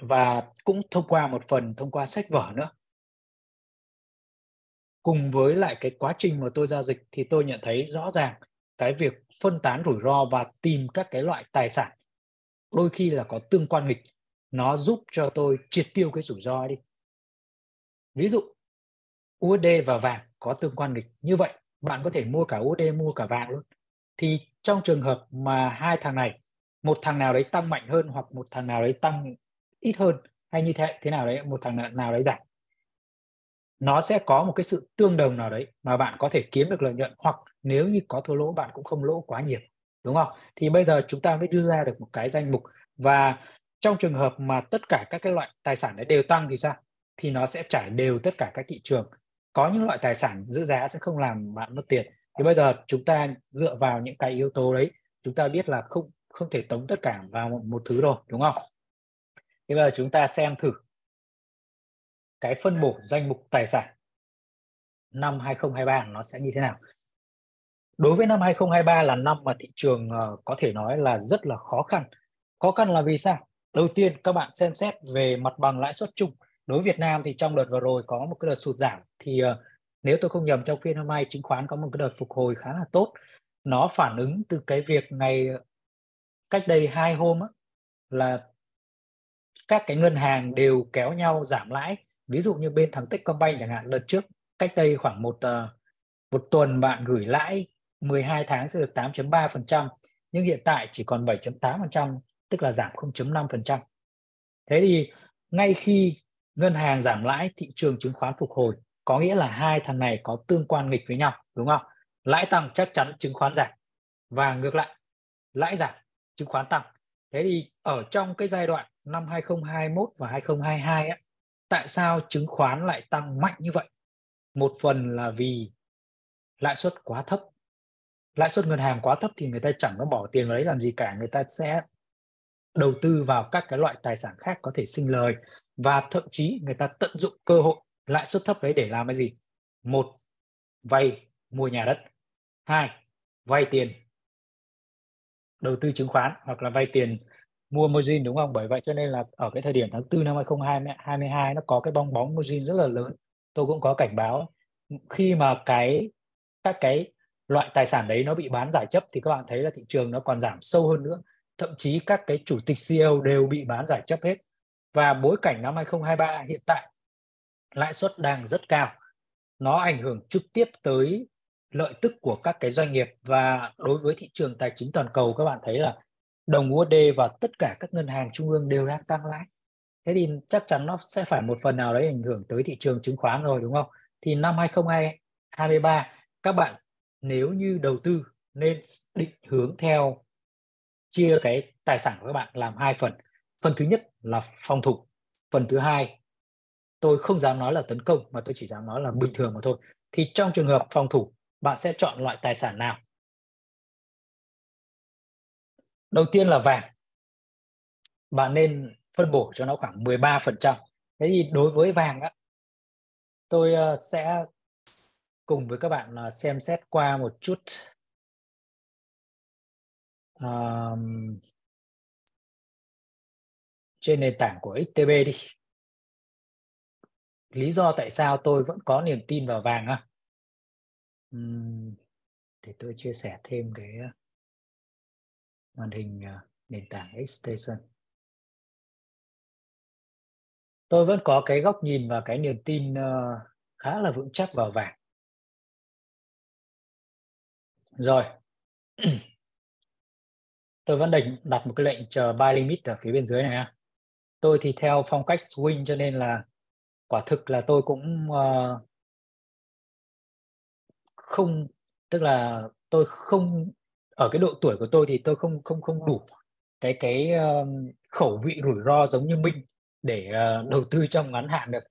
và cũng thông qua một phần thông qua sách vở nữa, cùng với lại cái quá trình mà tôi giao dịch, thì tôi nhận thấy rõ ràng cái việc phân tán rủi ro và tìm các cái loại tài sản đôi khi là có tương quan nghịch, nó giúp cho tôi triệt tiêu cái rủi ro đi. Ví dụ USD và vàng có tương quan nghịch như vậy, bạn có thể mua cả USD, mua cả vàng luôn. Thì trong trường hợp mà hai thằng này, một thằng nào đấy tăng mạnh hơn hoặc một thằng nào đấy tăng ít hơn, hay như thế nào đấy, một thằng nào đấy giảm, nó sẽ có một cái sự tương đồng nào đấy mà bạn có thể kiếm được lợi nhuận, hoặc nếu như có thua lỗ bạn cũng không lỗ quá nhiều, đúng không? Thì bây giờ chúng ta mới đưa ra được một cái danh mục. Và trong trường hợp mà tất cả các cái loại tài sản đấy đều tăng thì sao? Thì nó sẽ trải đều tất cả các thị trường. Có những loại tài sản giữ giá sẽ không làm bạn mất tiền. Thì bây giờ chúng ta dựa vào những cái yếu tố đấy, chúng ta biết là không thể tống tất cả vào một thứ rồi, đúng không? Thì bây giờ chúng ta xem thử cái phân bổ danh mục tài sản năm 2023 nó sẽ như thế nào. Đối với năm 2023 là năm mà thị trường có thể nói là rất là khó khăn. Khó khăn là vì sao? Đầu tiên các bạn xem xét về mặt bằng lãi suất chung. Đối với Việt Nam thì trong đợt vừa rồi có một cái đợt sụt giảm. Thì nếu tôi không nhầm, trong phiên hôm nay chứng khoán có một cái đợt phục hồi khá là tốt. Nó phản ứng từ cái việc ngày cách đây 2 hôm là các cái ngân hàng đều kéo nhau giảm lãi. Ví dụ như bên thằng Techcombank chẳng hạn, đợt trước cách đây khoảng một tuần bạn gửi lãi 12 tháng sẽ được 8.3%, nhưng hiện tại chỉ còn 7.8%, tức là giảm 0.5%. Thế thì ngay khi ngân hàng giảm lãi, thị trường chứng khoán phục hồi, có nghĩa là hai thằng này có tương quan nghịch với nhau, đúng không? Lãi tăng chắc chắn chứng khoán giảm, và ngược lại, lãi giảm chứng khoán tăng. Thế thì ở trong cái giai đoạn năm 2021 và 2022 ấy, tại sao chứng khoán lại tăng mạnh như vậy? Một phần là vì lãi suất quá thấp. Lãi suất ngân hàng quá thấp thì người ta chẳng có bỏ tiền vào đấy làm gì cả. Người ta sẽ đầu tư vào các cái loại tài sản khác có thể sinh lời. Và thậm chí người ta tận dụng cơ hội lãi suất thấp đấy để làm cái gì? Một, vay mua nhà đất. Hai, vay tiền đầu tư chứng khoán hoặc là vay tiền mua margin, đúng không? Bởi vậy cho nên là ở cái thời điểm tháng 4 năm 2022 nó có cái bong bóng margin rất là lớn. Tôi cũng có cảnh báo khi mà các cái loại tài sản đấy nó bị bán giải chấp thì các bạn thấy là thị trường nó còn giảm sâu hơn nữa. Thậm chí các cái chủ tịch CEO đều bị bán giải chấp hết. Và bối cảnh năm 2023 hiện tại lãi suất đang rất cao. Nó ảnh hưởng trực tiếp tới lợi tức của các cái doanh nghiệp. Và đối với thị trường tài chính toàn cầu, các bạn thấy là đồng USD và tất cả các ngân hàng trung ương đều đang tăng lãi. Thế thì chắc chắn nó sẽ phải một phần nào đấy ảnh hưởng tới thị trường chứng khoán rồi, đúng không? Thì năm 2023, các bạn nếu như đầu tư nên định hướng theo, chia cái tài sản của các bạn làm hai phần. Phần thứ nhất là phòng thủ. Phần thứ hai, tôi không dám nói là tấn công, mà tôi chỉ dám nói là bình thường mà thôi. Thì trong trường hợp phòng thủ, bạn sẽ chọn loại tài sản nào? Đầu tiên là vàng. Bạn nên phân bổ cho nó khoảng 13%. Thế thì đối với vàng, tôi sẽ cùng với các bạn xem xét qua một chút trên nền tảng của XTB đi. Lý do tại sao tôi vẫn có niềm tin vào vàng ha? Thì tôi chia sẻ thêm cái màn hình nền tảng Xstation. Tôi vẫn có cái góc nhìn và cái niềm tin khá là vững chắc vào vàng. Rồi. Tôi vẫn định đặt một cái lệnh chờ buy limit ở phía bên dưới này ha. Tôi thì theo phong cách swing cho nên là quả thực là tôi cũng không, tức là tôi không, ở cái độ tuổi của tôi thì tôi không đủ cái khẩu vị rủi ro giống như Minh để đầu tư trong ngắn hạn được.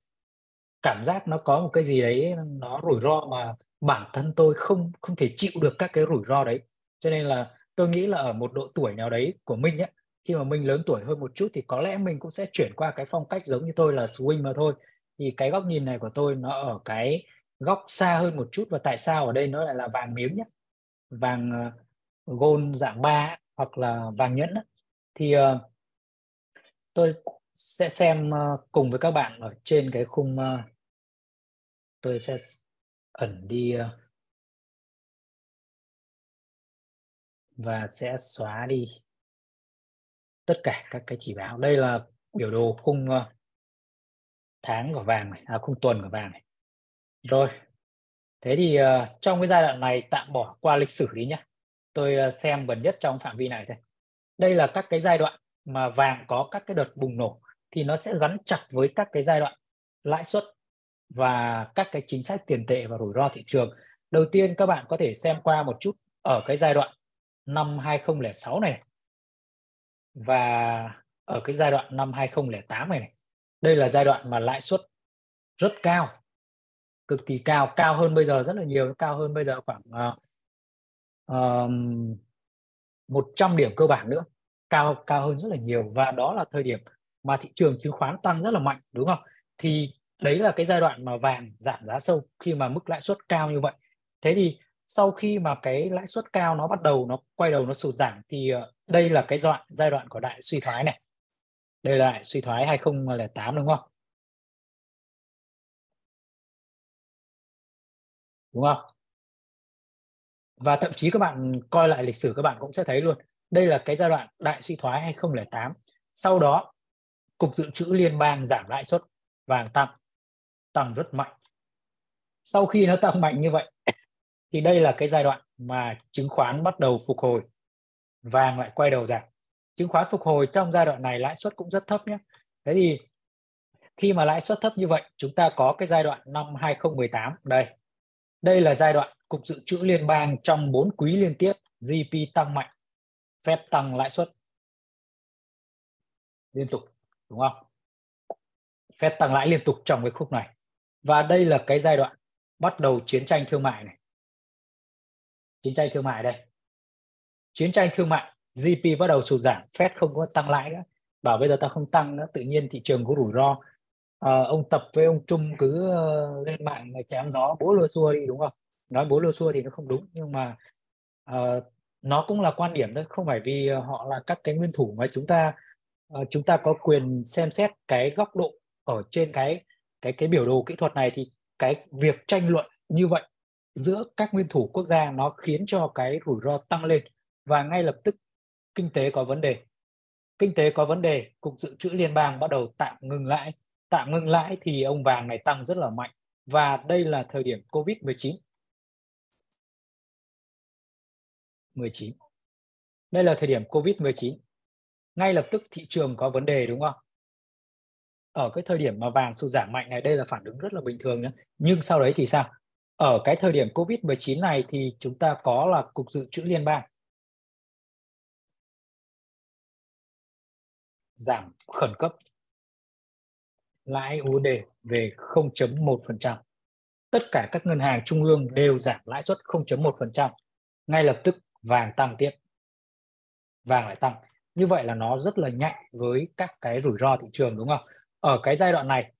Cảm giác nó có một cái gì đấy nó rủi ro mà bản thân tôi không thể chịu được các cái rủi ro đấy. Cho nên là tôi nghĩ là ở một độ tuổi nào đấy của Minh ấy, khi mà Minh lớn tuổi hơn một chút thì có lẽ mình cũng sẽ chuyển qua cái phong cách giống như tôi là swing mà thôi. Thì cái góc nhìn này của tôi nó ở cái góc xa hơn một chút. Và tại sao ở đây nó lại là vàng miếng nhé, vàng gold dạng 3 hoặc là vàng nhẫn ấy. Thì tôi sẽ xem cùng với các bạn ở trên cái khung. Tôi sẽ ẩn đi và sẽ xóa đi tất cả các cái chỉ báo. Đây là biểu đồ khung tháng của vàng này, khung tuần của vàng này. Rồi. Thế thì trong cái giai đoạn này tạm bỏ qua lịch sử đi nhé. Tôi xem gần nhất trong phạm vi này thôi. Đây là các cái giai đoạn mà vàng có các cái đợt bùng nổ thì nó sẽ gắn chặt với các cái giai đoạn lãi suất và các cái chính sách tiền tệ và rủi ro thị trường. Đầu tiên các bạn có thể xem qua một chút ở cái giai đoạn năm 2006 này và ở cái giai đoạn năm 2008 này. Đây là giai đoạn mà lãi suất rất cao, cực kỳ cao, cao hơn bây giờ rất là nhiều, cao hơn bây giờ khoảng 100 điểm cơ bản nữa, cao hơn rất là nhiều. Và đó là thời điểm mà thị trường chứng khoán tăng rất là mạnh, đúng không? Thì đấy là cái giai đoạn mà vàng giảm giá sâu khi mà mức lãi suất cao như vậy. Thế thì sau khi mà cái lãi suất cao nó bắt đầu nó quay đầu nó sụt giảm thì đây là cái giai đoạn của đại suy thoái này. Đây là đại suy thoái 2008, đúng không? Đúng không? Và thậm chí các bạn coi lại lịch sử các bạn cũng sẽ thấy luôn. Đây là cái giai đoạn đại suy thoái 2008. Sau đó Cục Dự trữ Liên bang giảm lãi suất, vàng tăng rất mạnh. Sau khi nó tăng mạnh như vậy thì đây là cái giai đoạn mà chứng khoán bắt đầu phục hồi, vàng lại quay đầu giảm. Chứng khoán phục hồi trong giai đoạn này lãi suất cũng rất thấp nhé. Thế thì khi mà lãi suất thấp như vậy, chúng ta có cái giai đoạn năm 2018 đây. Đây là giai đoạn Cục Dự trữ Liên bang trong 4 quý liên tiếp GDP tăng mạnh, Fed tăng lãi suất liên tục, đúng không? Fed tăng lãi liên tục trong cái khúc này. Và đây là cái giai đoạn bắt đầu chiến tranh thương mại này. Chiến tranh thương mại đây. Chiến tranh thương mại, GDP bắt đầu sụt giảm, Fed không có tăng lãi nữa. Bảo bây giờ ta không tăng nữa, tự nhiên thị trường có rủi ro. Ông Tập với ông Trung cứ lên mạng này chém gió bố lừa xua đi, đúng không? Nói bố lừa xua thì nó không đúng, nhưng mà nó cũng là quan điểm thôi. Không phải vì họ là các cái nguyên thủ mà chúng ta có quyền xem xét cái góc độ ở trên cái biểu đồ kỹ thuật này. Thì cái việc tranh luận như vậy giữa các nguyên thủ quốc gia nó khiến cho cái rủi ro tăng lên và ngay lập tức kinh tế có vấn đề. Kinh tế có vấn đề, Cục Dự trữ Liên bang bắt đầu tạm ngừng lãi tạm ngưng lãi thì ông vàng này tăng rất là mạnh. Và đây là thời điểm Covid-19. Đây là thời điểm Covid-19. Ngay lập tức thị trường có vấn đề đúng không? Ở cái thời điểm mà vàng sụt giảm mạnh này, đây là phản ứng rất là bình thường nhé. Nhưng sau đấy thì sao? Ở cái thời điểm Covid-19 này thì chúng ta có là Cục Dự trữ Liên bang giảm khẩn cấp lãi USD về 0,1%. Tất cả các ngân hàng trung ương đều giảm lãi suất 0,1%. Ngay lập tức vàng tăng tiếp. Vàng lại tăng. Như vậy là nó rất là nhạy với các cái rủi ro thị trường đúng không? Ở cái giai đoạn này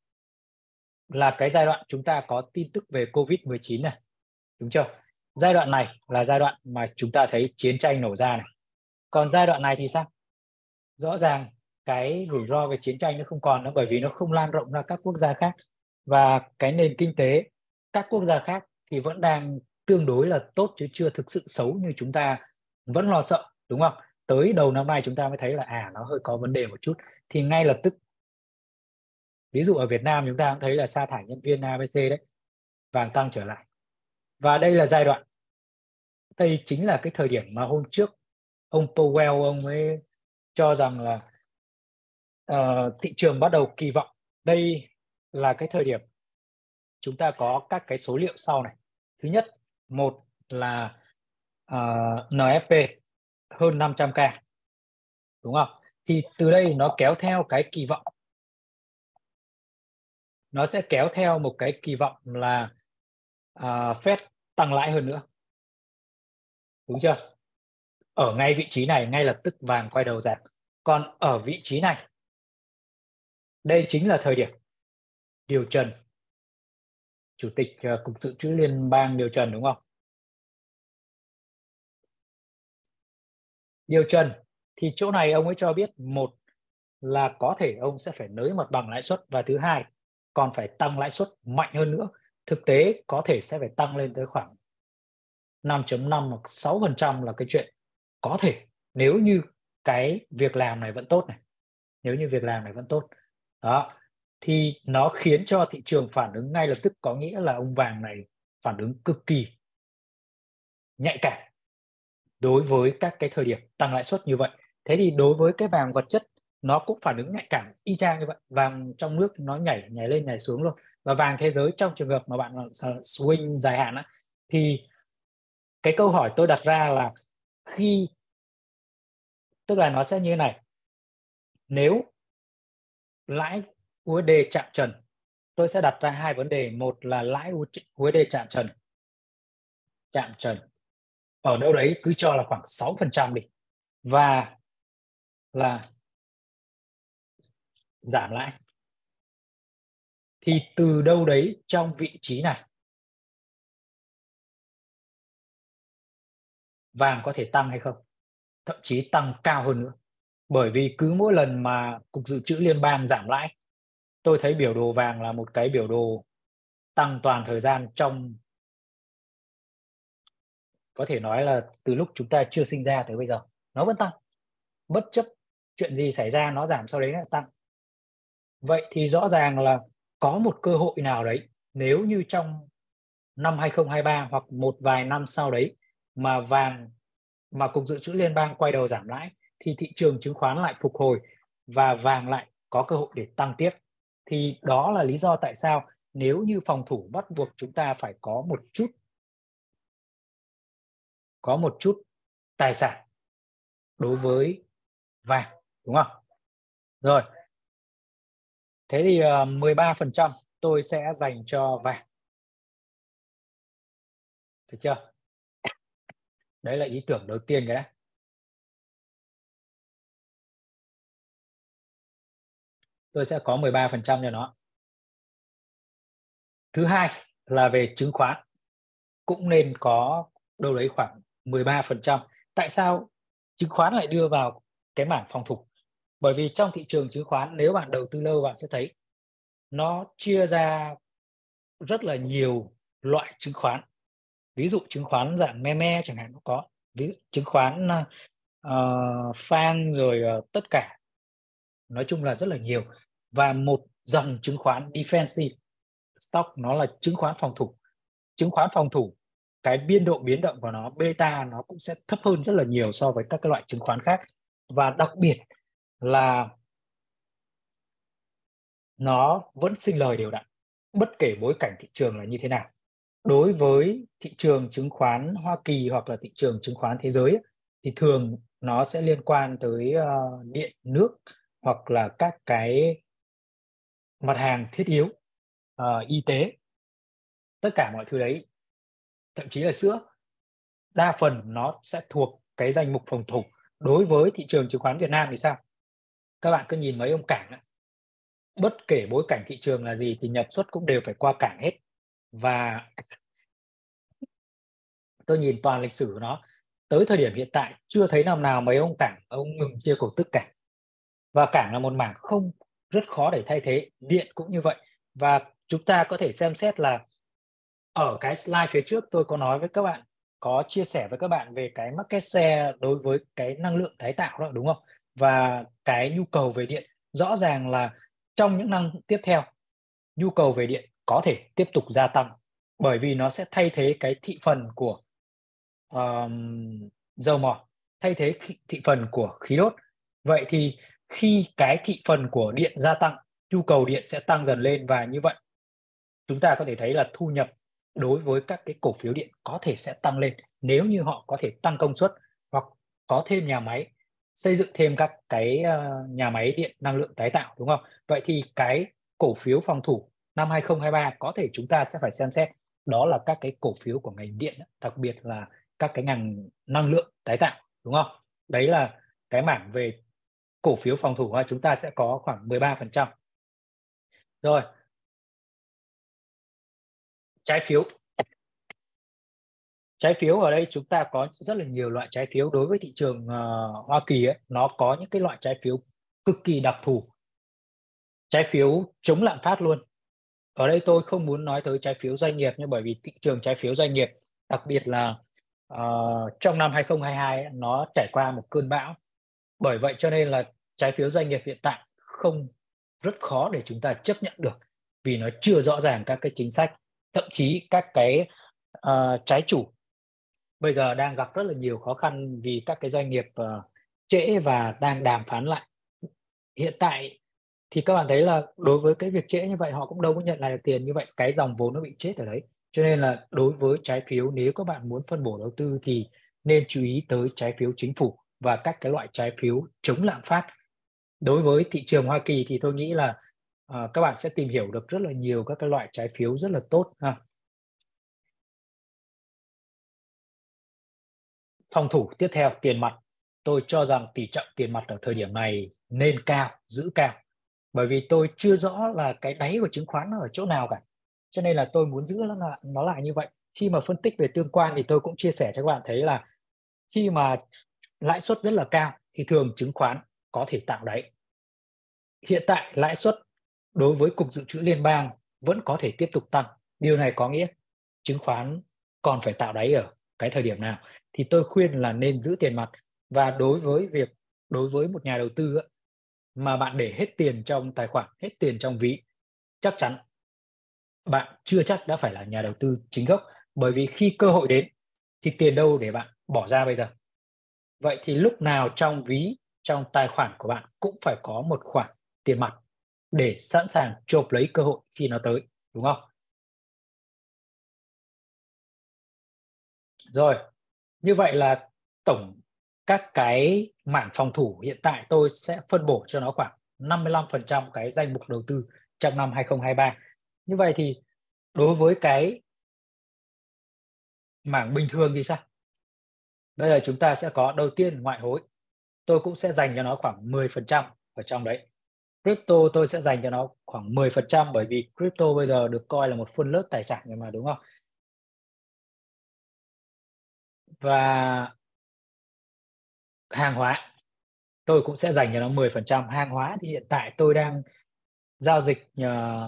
là cái giai đoạn chúng ta có tin tức về Covid-19 này. Đúng chưa? Giai đoạn này là giai đoạn mà chúng ta thấy chiến tranh nổ ra này. Còn giai đoạn này thì sao? Rõ ràng cái rủi ro về chiến tranh nó không còn nữa, bởi vì nó không lan rộng ra các quốc gia khác. Và cái nền kinh tế các quốc gia khác thì vẫn đang tương đối là tốt chứ chưa thực sự xấu như chúng ta vẫn lo sợ đúng không? Tới đầu năm nay chúng ta mới thấy là nó hơi có vấn đề một chút. Thì ngay lập tức, ví dụ ở Việt Nam chúng ta cũng thấy là sa thải nhân viên ABC đấy, vàng tăng trở lại. Và đây là giai đoạn, đây chính là cái thời điểm mà hôm trước ông Powell ông ấy cho rằng là thị trường bắt đầu kỳ vọng. Đây là cái thời điểm chúng ta có các cái số liệu sau này. Thứ nhất, một là NFP hơn 500k đúng không? Thì từ đây nó kéo theo cái kỳ vọng, nó sẽ kéo theo một cái kỳ vọng là Fed tăng lãi hơn nữa, đúng chưa? Ở ngay vị trí này ngay lập tức vàng quay đầu giảm. Còn ở vị trí này, đây chính là thời điểm điều trần, Chủ tịch Cục Dự trữ Liên bang điều trần đúng không? Điều trần thì chỗ này ông ấy cho biết, một là có thể ông sẽ phải nới mặt bằng lãi suất, và thứ hai còn phải tăng lãi suất mạnh hơn nữa. Thực tế có thể sẽ phải tăng lên tới khoảng 5,5 hoặc 6% là cái chuyện có thể, nếu như cái việc làm này vẫn tốt này. Nếu như việc làm này vẫn tốt. Đó. Thì nó khiến cho thị trường phản ứng ngay lập tức, có nghĩa là ông vàng này phản ứng cực kỳ nhạy cảm đối với các cái thời điểm tăng lãi suất như vậy. Thế thì đối với cái vàng vật chất nó cũng phản ứng nhạy cảm y chang như vậy. Vàng trong nước nó nhảy lên nhảy xuống luôn. Và vàng thế giới trong trường hợp mà bạn swing dài hạn á, thì cái câu hỏi tôi đặt ra là khi, tức là nó sẽ như thế này, nếu lãi USD chạm trần, tôi sẽ đặt ra hai vấn đề. Một là lãi USD chạm trần ở đâu đấy cứ cho là khoảng 6% đi, và là giảm lãi. Thì từ đâu đấy trong vị trí này vàng có thể tăng hay không, thậm chí tăng cao hơn nữa. Bởi vì cứ mỗi lần mà Cục Dự trữ Liên bang giảm lãi, tôi thấy biểu đồ vàng là một cái biểu đồ tăng toàn thời gian, trong có thể nói là từ lúc chúng ta chưa sinh ra tới bây giờ nó vẫn tăng, bất chấp chuyện gì xảy ra. Nó giảm sau đấy nó tăng. Vậy thì rõ ràng là có một cơ hội nào đấy, nếu như trong năm 2023 hoặc một vài năm sau đấy mà vàng, mà Cục Dự trữ Liên bang quay đầu giảm lãi, thì thị trường chứng khoán lại phục hồi và vàng lại có cơ hội để tăng tiếp. Thì đó là lý do tại sao nếu như phòng thủ bắt buộc chúng ta phải có một chút tài sản đối với vàng, đúng không? Rồi. Thế thì 13% tôi sẽ dành cho vàng. Được chưa? Đấy là ý tưởng đầu tiên cái đó. Tôi sẽ có 13% cho nó. Thứ hai là về chứng khoán. Cũng nên có đâu đấy khoảng 13%. Tại sao chứng khoán lại đưa vào cái mảng phòng thủ? Bởi vì trong thị trường chứng khoán, nếu bạn đầu tư lâu bạn sẽ thấy nó chia ra rất là nhiều loại chứng khoán. Ví dụ chứng khoán dạng meme chẳng hạn, nó có ví dụ chứng khoán FAANG rồi tất cả. Nói chung là rất là nhiều. và một dòng chứng khoán defensive stock, nó là chứng khoán phòng thủ. Chứng khoán phòng thủ, cái biên độ biến động của nó, beta nó cũng sẽ thấp hơn rất là nhiều so với các cái loại chứng khoán khác, và đặc biệt là nó vẫn sinh lời đều đặn bất kể bối cảnh thị trường là như thế nào. Đối với thị trường chứng khoán Hoa Kỳ hoặc là thị trường chứng khoán thế giới thì thường nó sẽ liên quan tới điện, nước hoặc là các cái mặt hàng thiết yếu, y tế, tất cả mọi thứ đấy, thậm chí là sữa, đa phần nó sẽ thuộc cái danh mục phòng thủ. Đối với thị trường chứng khoán Việt Nam thì sao? Các bạn cứ nhìn mấy ông cảng đó. Bất kể bối cảnh thị trường là gì thì nhập xuất cũng đều phải qua cảng hết. Và tôi nhìn toàn lịch sử của nó, tới thời điểm hiện tại chưa thấy năm nào mấy ông cảng ông ngừng chia cổ tức cả. Và cảng là một mảng không rất khó để thay thế, điện cũng như vậy. Và chúng ta có thể xem xét là ở cái slide phía trước tôi có nói với các bạn, có chia sẻ với các bạn về cái market share đối với cái năng lượng tái tạo đó, đúng không? Và cái nhu cầu về điện, rõ ràng là trong những năm tiếp theo, nhu cầu về điện có thể tiếp tục gia tăng, bởi vì nó sẽ thay thế cái thị phần của dầu mỏ, thay thế thị phần của khí đốt. Vậy thì khi cái thị phần của điện gia tăng, nhu cầu điện sẽ tăng dần lên, và như vậy chúng ta có thể thấy là thu nhập đối với các cái cổ phiếu điện có thể sẽ tăng lên nếu như họ có thể tăng công suất hoặc có thêm nhà máy, xây dựng thêm các cái nhà máy điện năng lượng tái tạo, đúng không? Vậy thì cái cổ phiếu phòng thủ năm 2023 có thể chúng ta sẽ phải xem xét, đó là các cái cổ phiếu của ngành điện, đặc biệt là các cái ngành năng lượng tái tạo, đúng không? Đấy là cái mảng về cổ phiếu phòng thủ, chúng ta sẽ có khoảng 13%. Rồi. Trái phiếu ở đây chúng ta có rất là nhiều loại trái phiếu. Đối với thị trường Hoa Kỳ ấy, nó có những cái loại trái phiếu cực kỳ đặc thù, trái phiếu chống lạm phát luôn. Ở đây tôi không muốn nói tới trái phiếu doanh nghiệp, nhưng bởi vì thị trường trái phiếu doanh nghiệp, đặc biệt là trong năm 2022 ấy, nó trải qua một cơn bão. Bởi vậy cho nên là trái phiếu doanh nghiệp hiện tại không, rất khó để chúng ta chấp nhận được, vì nó chưa rõ ràng các cái chính sách. Thậm chí các cái trái chủ bây giờ đang gặp rất là nhiều khó khăn vì các cái doanh nghiệp trễ và đang đàm phán lại. Hiện tại thì các bạn thấy là đối với cái việc trễ như vậy, họ cũng đâu có nhận lại được tiền như vậy, cái dòng vốn nó bị chết ở đấy. Cho nên là đối với trái phiếu, nếu các bạn muốn phân bổ đầu tư thì nên chú ý tới trái phiếu chính phủ và các cái loại trái phiếu chống lạm phát. Đối với thị trường Hoa Kỳ thì tôi nghĩ là các bạn sẽ tìm hiểu được rất là nhiều các cái loại trái phiếu rất là tốt ha. Phòng thủ tiếp theo, tiền mặt. Tôi cho rằng tỷ trọng tiền mặt ở thời điểm này nên cao, giữ cao. Bởi vì tôi chưa rõ là cái đáy của chứng khoán nó ở chỗ nào cả. Cho nên là tôi muốn giữ nó lại như vậy. Khi mà phân tích về tương quan thì tôi cũng chia sẻ cho các bạn thấy là khi mà lãi suất rất là cao thì thường chứng khoán có thể tạo đáy. Hiện tại lãi suất đối với Cục Dự trữ Liên bang vẫn có thể tiếp tục tăng. Điều này có nghĩa chứng khoán còn phải tạo đáy ở cái thời điểm nào. Thì tôi khuyên là nên giữ tiền mặt. Và đối với một nhà đầu tư mà bạn để hết tiền trong tài khoản, hết tiền trong ví, chắc chắn bạn chưa chắc đã phải là nhà đầu tư chính gốc. Bởi vì khi cơ hội đến thì tiền đâu để bạn bỏ ra bây giờ. Vậy thì lúc nào trong ví, trong tài khoản của bạn cũng phải có một khoản tiền mặt để sẵn sàng chộp lấy cơ hội khi nó tới, đúng không? Rồi, như vậy là tổng các cái mảng phòng thủ hiện tại tôi sẽ phân bổ cho nó khoảng 55% cái danh mục đầu tư trong năm 2023. Như vậy thì đối với cái mảng bình thường thì sao? Bây giờ chúng ta sẽ có đầu tiên ngoại hối. Tôi cũng sẽ dành cho nó khoảng 10% ở trong đấy. Crypto tôi sẽ dành cho nó khoảng 10%, bởi vì crypto bây giờ được coi là một phân lớp tài sản nhưng mà, đúng không? Và hàng hóa tôi cũng sẽ dành cho nó 10%. Hàng hóa thì hiện tại tôi đang giao dịch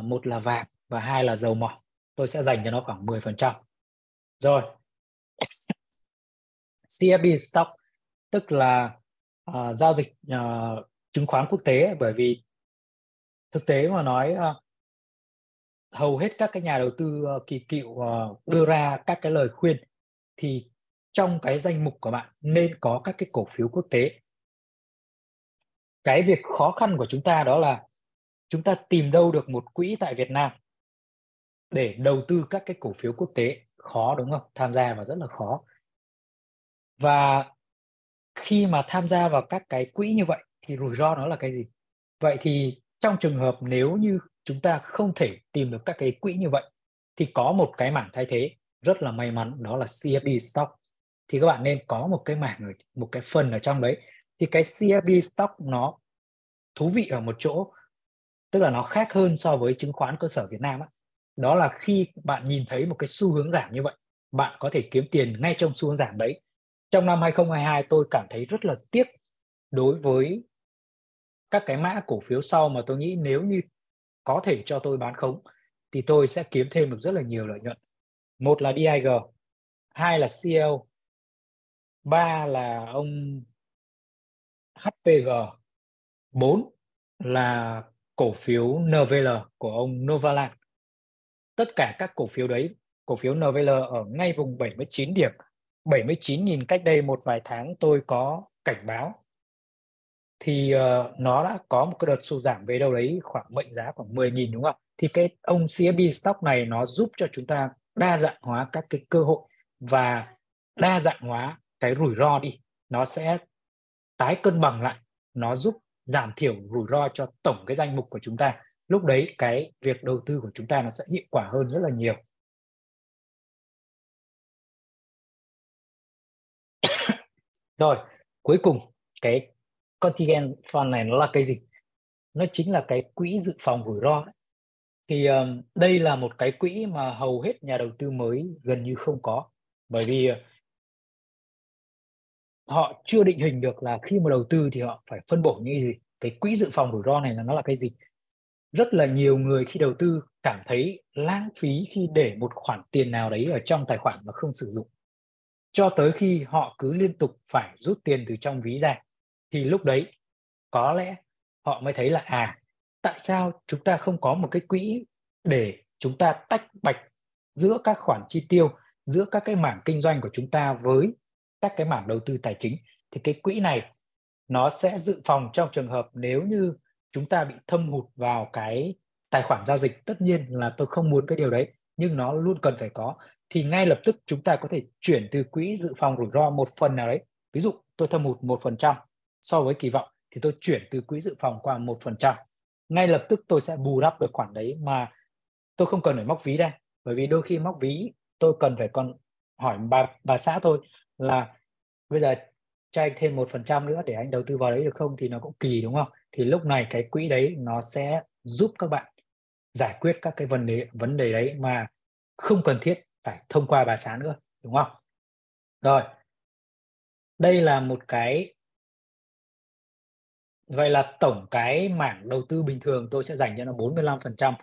một là vàng và hai là dầu mỏ. Tôi sẽ dành cho nó khoảng 10%. Rồi. CFD stock tức là giao dịch chứng khoán quốc tế, bởi vì Thực tế mà nói, hầu hết các cái nhà đầu tư kỳ cựu đưa ra các cái lời khuyên thì trong cái danh mục của bạn nên có các cái cổ phiếu quốc tế. Cái việc khó khăn của chúng ta đó là chúng ta tìm đâu được một quỹ tại Việt Nam để đầu tư các cái cổ phiếu quốc tế, khó đúng không? Tham gia vào rất là khó. Và khi mà tham gia vào các cái quỹ như vậy thì rủi ro nó là cái gì? Vậy thì trong trường hợp nếu như chúng ta không thể tìm được các cái quỹ như vậy thì có một cái mảng thay thế rất là may mắn, đó là CFD stock. Thì các bạn nên có một cái mảng, một cái phần ở trong đấy. Thì cái CFD stock nó thú vị ở một chỗ, tức là nó khác hơn so với chứng khoán cơ sở Việt Nam. Đó là khi bạn nhìn thấy một cái xu hướng giảm như vậy, bạn có thể kiếm tiền ngay trong xu hướng giảm đấy. Trong năm 2022 tôi cảm thấy rất là tiếc đối với các cái mã cổ phiếu sau mà tôi nghĩ nếu như có thể cho tôi bán khống thì tôi sẽ kiếm thêm được rất là nhiều lợi nhuận. Một là DIG, hai là CL, ba là ông HPG, bốn là cổ phiếu NVL của ông Novaland. Tất cả các cổ phiếu đấy, cổ phiếu NVL ở ngay vùng 79 điểm, 79.000 cách đây một vài tháng tôi có cảnh báo. Thì nó đã có một cái đợt sụt giảm về đâu đấy khoảng mệnh giá khoảng 10.000 đúng không? Thì cái ông CFD stock này nó giúp cho chúng ta đa dạng hóa các cái cơ hội và đa dạng hóa cái rủi ro đi. Nó sẽ tái cân bằng lại, nó giúp giảm thiểu rủi ro cho tổng cái danh mục của chúng ta. Lúc đấy cái việc đầu tư của chúng ta nó sẽ hiệu quả hơn rất là nhiều. Rồi, cuối cùng cái contingent fund này nó là cái gì? Nó chính là cái quỹ dự phòng rủi ro. Thì đây là một cái quỹ mà hầu hết nhà đầu tư mới gần như không có, bởi vì họ chưa định hình được là khi mà đầu tư thì họ phải phân bổ như gì. Cái quỹ dự phòng rủi ro này là nó là cái gì? Rất là nhiều người khi đầu tư cảm thấy lãng phí khi để một khoản tiền nào đấy ở trong tài khoản mà không sử dụng, cho tới khi họ cứ liên tục phải rút tiền từ trong ví ra. Thì lúc đấy có lẽ họ mới thấy là tại sao chúng ta không có một cái quỹ để chúng ta tách bạch giữa các khoản chi tiêu, giữa các cái mảng kinh doanh của chúng ta với các cái mảng đầu tư tài chính. Thì cái quỹ này nó sẽ dự phòng trong trường hợp nếu như chúng ta bị thâm hụt vào cái tài khoản giao dịch. Tất nhiên là tôi không muốn cái điều đấy, nhưng nó luôn cần phải có. Thì ngay lập tức chúng ta có thể chuyển từ quỹ dự phòng rủi ro một phần nào đấy. Ví dụ tôi thâm hụt 1% so với kỳ vọng thì tôi chuyển từ quỹ dự phòng qua 1%. Ngay lập tức tôi sẽ bù đắp được khoản đấy mà tôi không cần phải móc ví ra. Bởi vì đôi khi móc ví tôi cần phải còn hỏi bà xã thôi là bây giờ cho anh thêm 1% nữa để anh đầu tư vào đấy được không, thì nó cũng kỳ đúng không? Thì lúc này cái quỹ đấy nó sẽ giúp các bạn giải quyết các cái vấn đề đấy mà không cần thiết phải thông qua bà xã nữa, đúng không? Rồi, đây là một cái, vậy là tổng cái mảng đầu tư bình thường tôi sẽ dành cho nó 45%.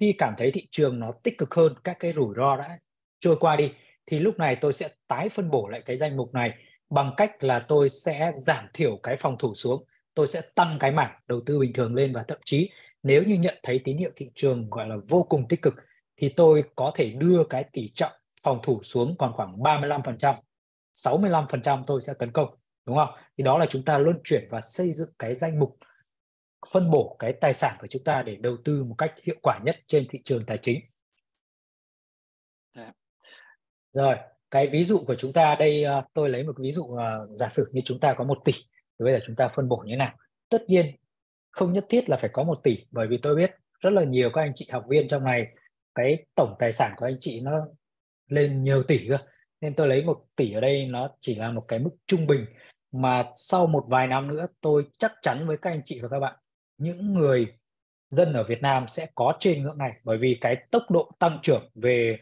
Khi cảm thấy thị trường nó tích cực hơn, các cái rủi ro đã trôi qua đi, thì lúc này tôi sẽ tái phân bổ lại cái danh mục này bằng cách là tôi sẽ giảm thiểu cái phòng thủ xuống, tôi sẽ tăng cái mảng đầu tư bình thường lên, và thậm chí nếu như nhận thấy tín hiệu thị trường gọi là vô cùng tích cực thì tôi có thể đưa cái tỷ trọng phòng thủ xuống còn khoảng 35%, 65% tôi sẽ tấn công, đúng không? Thì đó là chúng ta luân chuyển và xây dựng cái danh mục, phân bổ cái tài sản của chúng ta để đầu tư một cách hiệu quả nhất trên thị trường tài chính. Rồi, cái ví dụ của chúng ta đây, tôi lấy một ví dụ giả sử như chúng ta có 1 tỷ, thì bây giờ chúng ta phân bổ như thế nào? Tất nhiên, không nhất thiết là phải có 1 tỷ, bởi vì tôi biết rất là nhiều các anh chị học viên trong này, cái tổng tài sản của anh chị nó lên nhiều tỷ cơ. Nên tôi lấy 1 tỷ ở đây nó chỉ là một cái mức trung bình, mà sau một vài năm nữa tôi chắc chắn với các anh chị và các bạn, những người dân ở Việt Nam sẽ có trên ngưỡng này, bởi vì cái tốc độ tăng trưởng về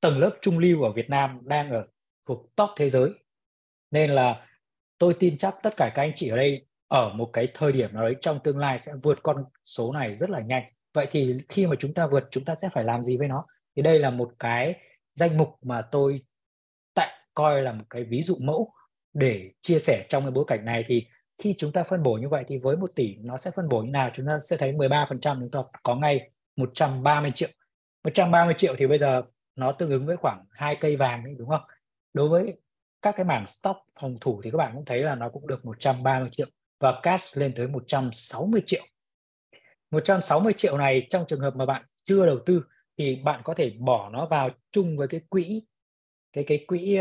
tầng lớp trung lưu ở Việt Nam đang ở thuộc top thế giới. Nên là tôi tin chắc tất cả các anh chị ở đây ở một cái thời điểm nào đấy trong tương lai sẽ vượt con số này rất là nhanh. Vậy thì khi mà chúng ta vượt, chúng ta sẽ phải làm gì với nó? Thì đây là một cái danh mục mà tôi tạm coi là một cái ví dụ mẫu để chia sẻ trong cái bối cảnh này. Thì khi chúng ta phân bổ như vậy thì với 1 tỷ nó sẽ phân bổ như nào? Chúng ta sẽ thấy 13% chúng ta có ngay 130 triệu. 130 triệu thì bây giờ nó tương ứng với khoảng 2 cây vàng đấy, đúng không? Đối với các cái mảng stock phòng thủ thì các bạn cũng thấy là nó cũng được 130 triệu và cash lên tới 160 triệu. 160 triệu này trong trường hợp mà bạn chưa đầu tư thì bạn có thể bỏ nó vào chung với cái quỹ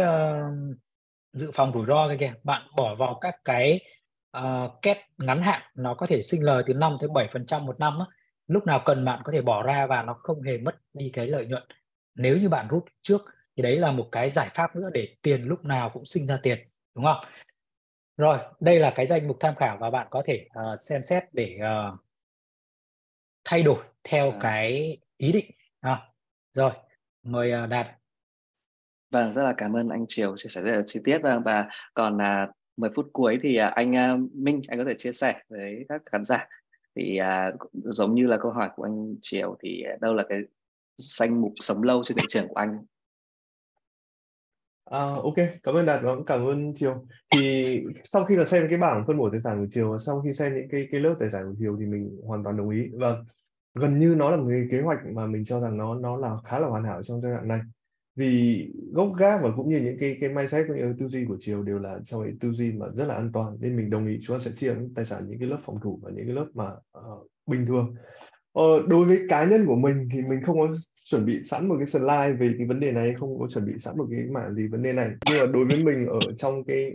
dự phòng rủi ro kìa. Bạn bỏ vào các cái két ngắn hạn, nó có thể sinh lời từ 5 tới 7% một năm á. Lúc nào cần bạn có thể bỏ ra và nó không hề mất đi cái lợi nhuận. Nếu như bạn rút trước thì đấy là một cái giải pháp nữa để tiền lúc nào cũng sinh ra tiền, đúng không? Rồi, đây là cái danh mục tham khảo và bạn có thể xem xét để thay đổi theo cái ý định. Rồi, mời Đạt. Vâng, rất là cảm ơn anh Triều chia sẻ rất là chi tiết. Và còn 10 phút cuối thì anh Minh, anh có thể chia sẻ với các khán giả. Thì giống như là câu hỏi của anh Triều thì đâu là cái danh mục sống lâu trên thị trường của anh? Ok, cảm ơn Đạt và cũng cảm ơn Triều. Thì sau khi là xem cái bảng phân bổ tài sản của Triều, sau khi xem những cái lớp tài sản của Triều thì mình hoàn toàn đồng ý. Vâng, gần như nó là một cái kế hoạch mà mình cho rằng nó là khá là hoàn hảo trong giai đoạn này. Vì gốc gác và cũng như những cái mindset, những tư duy của Triều đều là trong cái tư duy mà rất là an toàn, nên mình đồng ý chúng ta sẽ chia tài sản những cái lớp phòng thủ và những cái lớp mà bình thường. Đối với cá nhân của mình thì mình không có chuẩn bị sẵn một cái slide về cái vấn đề này, không có chuẩn bị sẵn một cái mảng gì vấn đề này. Nhưng mà đối với mình ở trong cái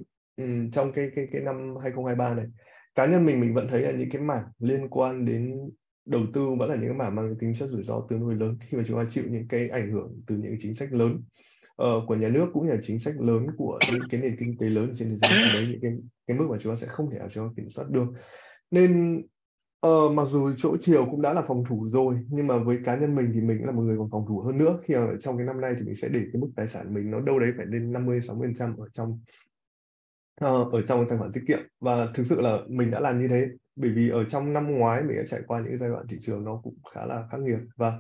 năm 2023 này, cá nhân mình vẫn thấy là những cái mảng liên quan đến đầu tư vẫn là những cái mảng mang tính chất rủi ro tương đối lớn, khi mà chúng ta chịu những cái ảnh hưởng từ những chính sách lớn của nhà nước cũng như là chính sách lớn của những cái nền kinh tế lớn trên thế giới. Đấy, những cái mức mà chúng ta sẽ không thể nào chúng ta kiểm soát được. Nên mặc dù chỗ Triều cũng đã là phòng thủ rồi, nhưng mà với cá nhân mình thì mình cũng là một người còn phòng thủ hơn nữa, khi mà trong cái năm nay thì mình sẽ để cái mức tài sản mình nó đâu đấy phải lên 50-60% ở trong tài khoản tiết kiệm. Và thực sự là mình đã làm như thế, bởi vì ở trong năm ngoái mình đã trải qua những giai đoạn thị trường nó cũng khá là khắc nghiệt, và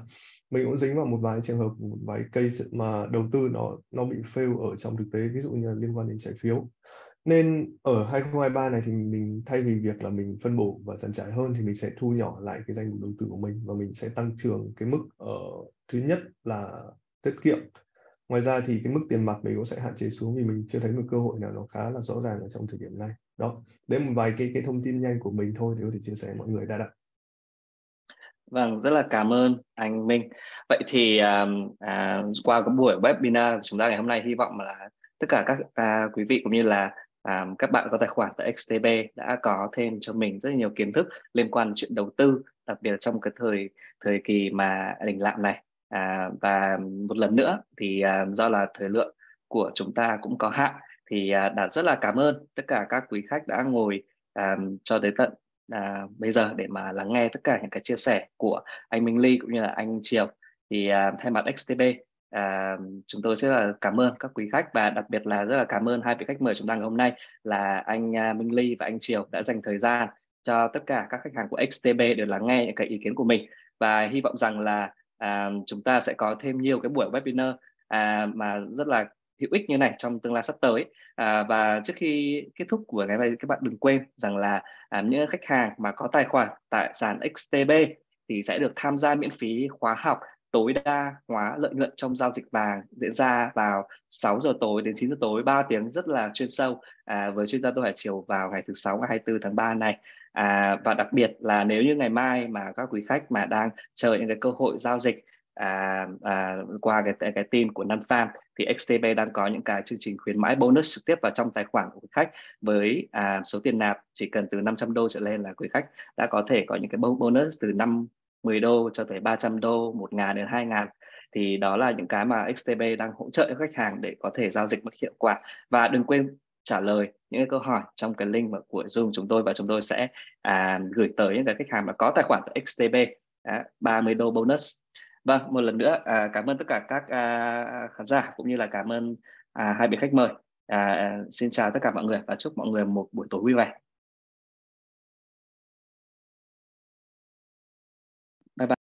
mình cũng dính vào một vài trường hợp, một vài case mà đầu tư nó bị fail ở trong thực tế, ví dụ như là liên quan đến trái phiếu. Nên ở 2023 này thì mình thay vì việc là mình phân bổ và dàn trải hơn thì mình sẽ thu nhỏ lại cái danh mục đầu tư của mình, và mình sẽ tăng trưởng cái mức thứ nhất là tiết kiệm. Ngoài ra thì cái mức tiền mặt mình cũng sẽ hạn chế xuống, vì mình chưa thấy một cơ hội nào nó khá là rõ ràng ở trong thời điểm này. Đó, đấy một vài cái thông tin nhanh của mình thôi để chia sẻ với mọi người đã đọc. Vâng, rất là cảm ơn anh Minh. Vậy thì qua cái buổi webinar chúng ta ngày hôm nay, hy vọng là tất cả các quý vị cũng như là các bạn có tài khoản tại XTB đã có thêm cho mình rất nhiều kiến thức liên quan đến chuyện đầu tư, đặc biệt là trong cái thời kỳ mà đình lạm này. Và một lần nữa thì do là thời lượng của chúng ta cũng có hạn, thì Đạt rất là cảm ơn tất cả các quý khách đã ngồi cho đến tận bây giờ để mà lắng nghe tất cả những cái chia sẻ của anh Minh Lee cũng như là anh Triều. Thì thay mặt XTB, chúng tôi sẽ là cảm ơn các quý khách, và đặc biệt là rất là cảm ơn hai vị khách mời chúng ta ngày hôm nay là anh Minh Lee và anh Triều đã dành thời gian cho tất cả các khách hàng của XTB để lắng nghe những cái ý kiến của mình. Và hy vọng rằng là chúng ta sẽ có thêm nhiều cái buổi webinar mà rất là hữu ích như này trong tương lai sắp tới. Và trước khi kết thúc của ngày hôm nay, các bạn đừng quên rằng là những khách hàng mà có tài khoản tại sàn XTB thì sẽ được tham gia miễn phí khóa học tối đa hóa lợi nhuận trong giao dịch vàng, diễn ra vào 6 giờ tối đến 9 giờ tối, 3 tiếng rất là chuyên sâu với chuyên gia Tô Hải Triều vào ngày thứ 6 và 24 tháng 3 này. Và đặc biệt là nếu như ngày mai mà các quý khách mà đang chờ những cái cơ hội giao dịch qua cái tin của NanFan thì XTB đang có những cái chương trình khuyến mãi bonus trực tiếp vào trong tài khoản của quý khách, với số tiền nạp chỉ cần từ $500 trở lên là quý khách đã có thể có những cái bonus từ $10 cho tới $300, $1.000 đến $2.000. Thì đó là những cái mà XTB đang hỗ trợ cho khách hàng để có thể giao dịch một hiệu quả. Và đừng quên trả lời những câu hỏi trong cái link của Zoom chúng tôi, và chúng tôi sẽ gửi tới những cái khách hàng mà có tài khoản tại XTB $30 bonus. Vâng, một lần nữa cảm ơn tất cả các khán giả cũng như là cảm ơn hai vị khách mời. Xin chào tất cả mọi người và chúc mọi người một buổi tối vui vẻ.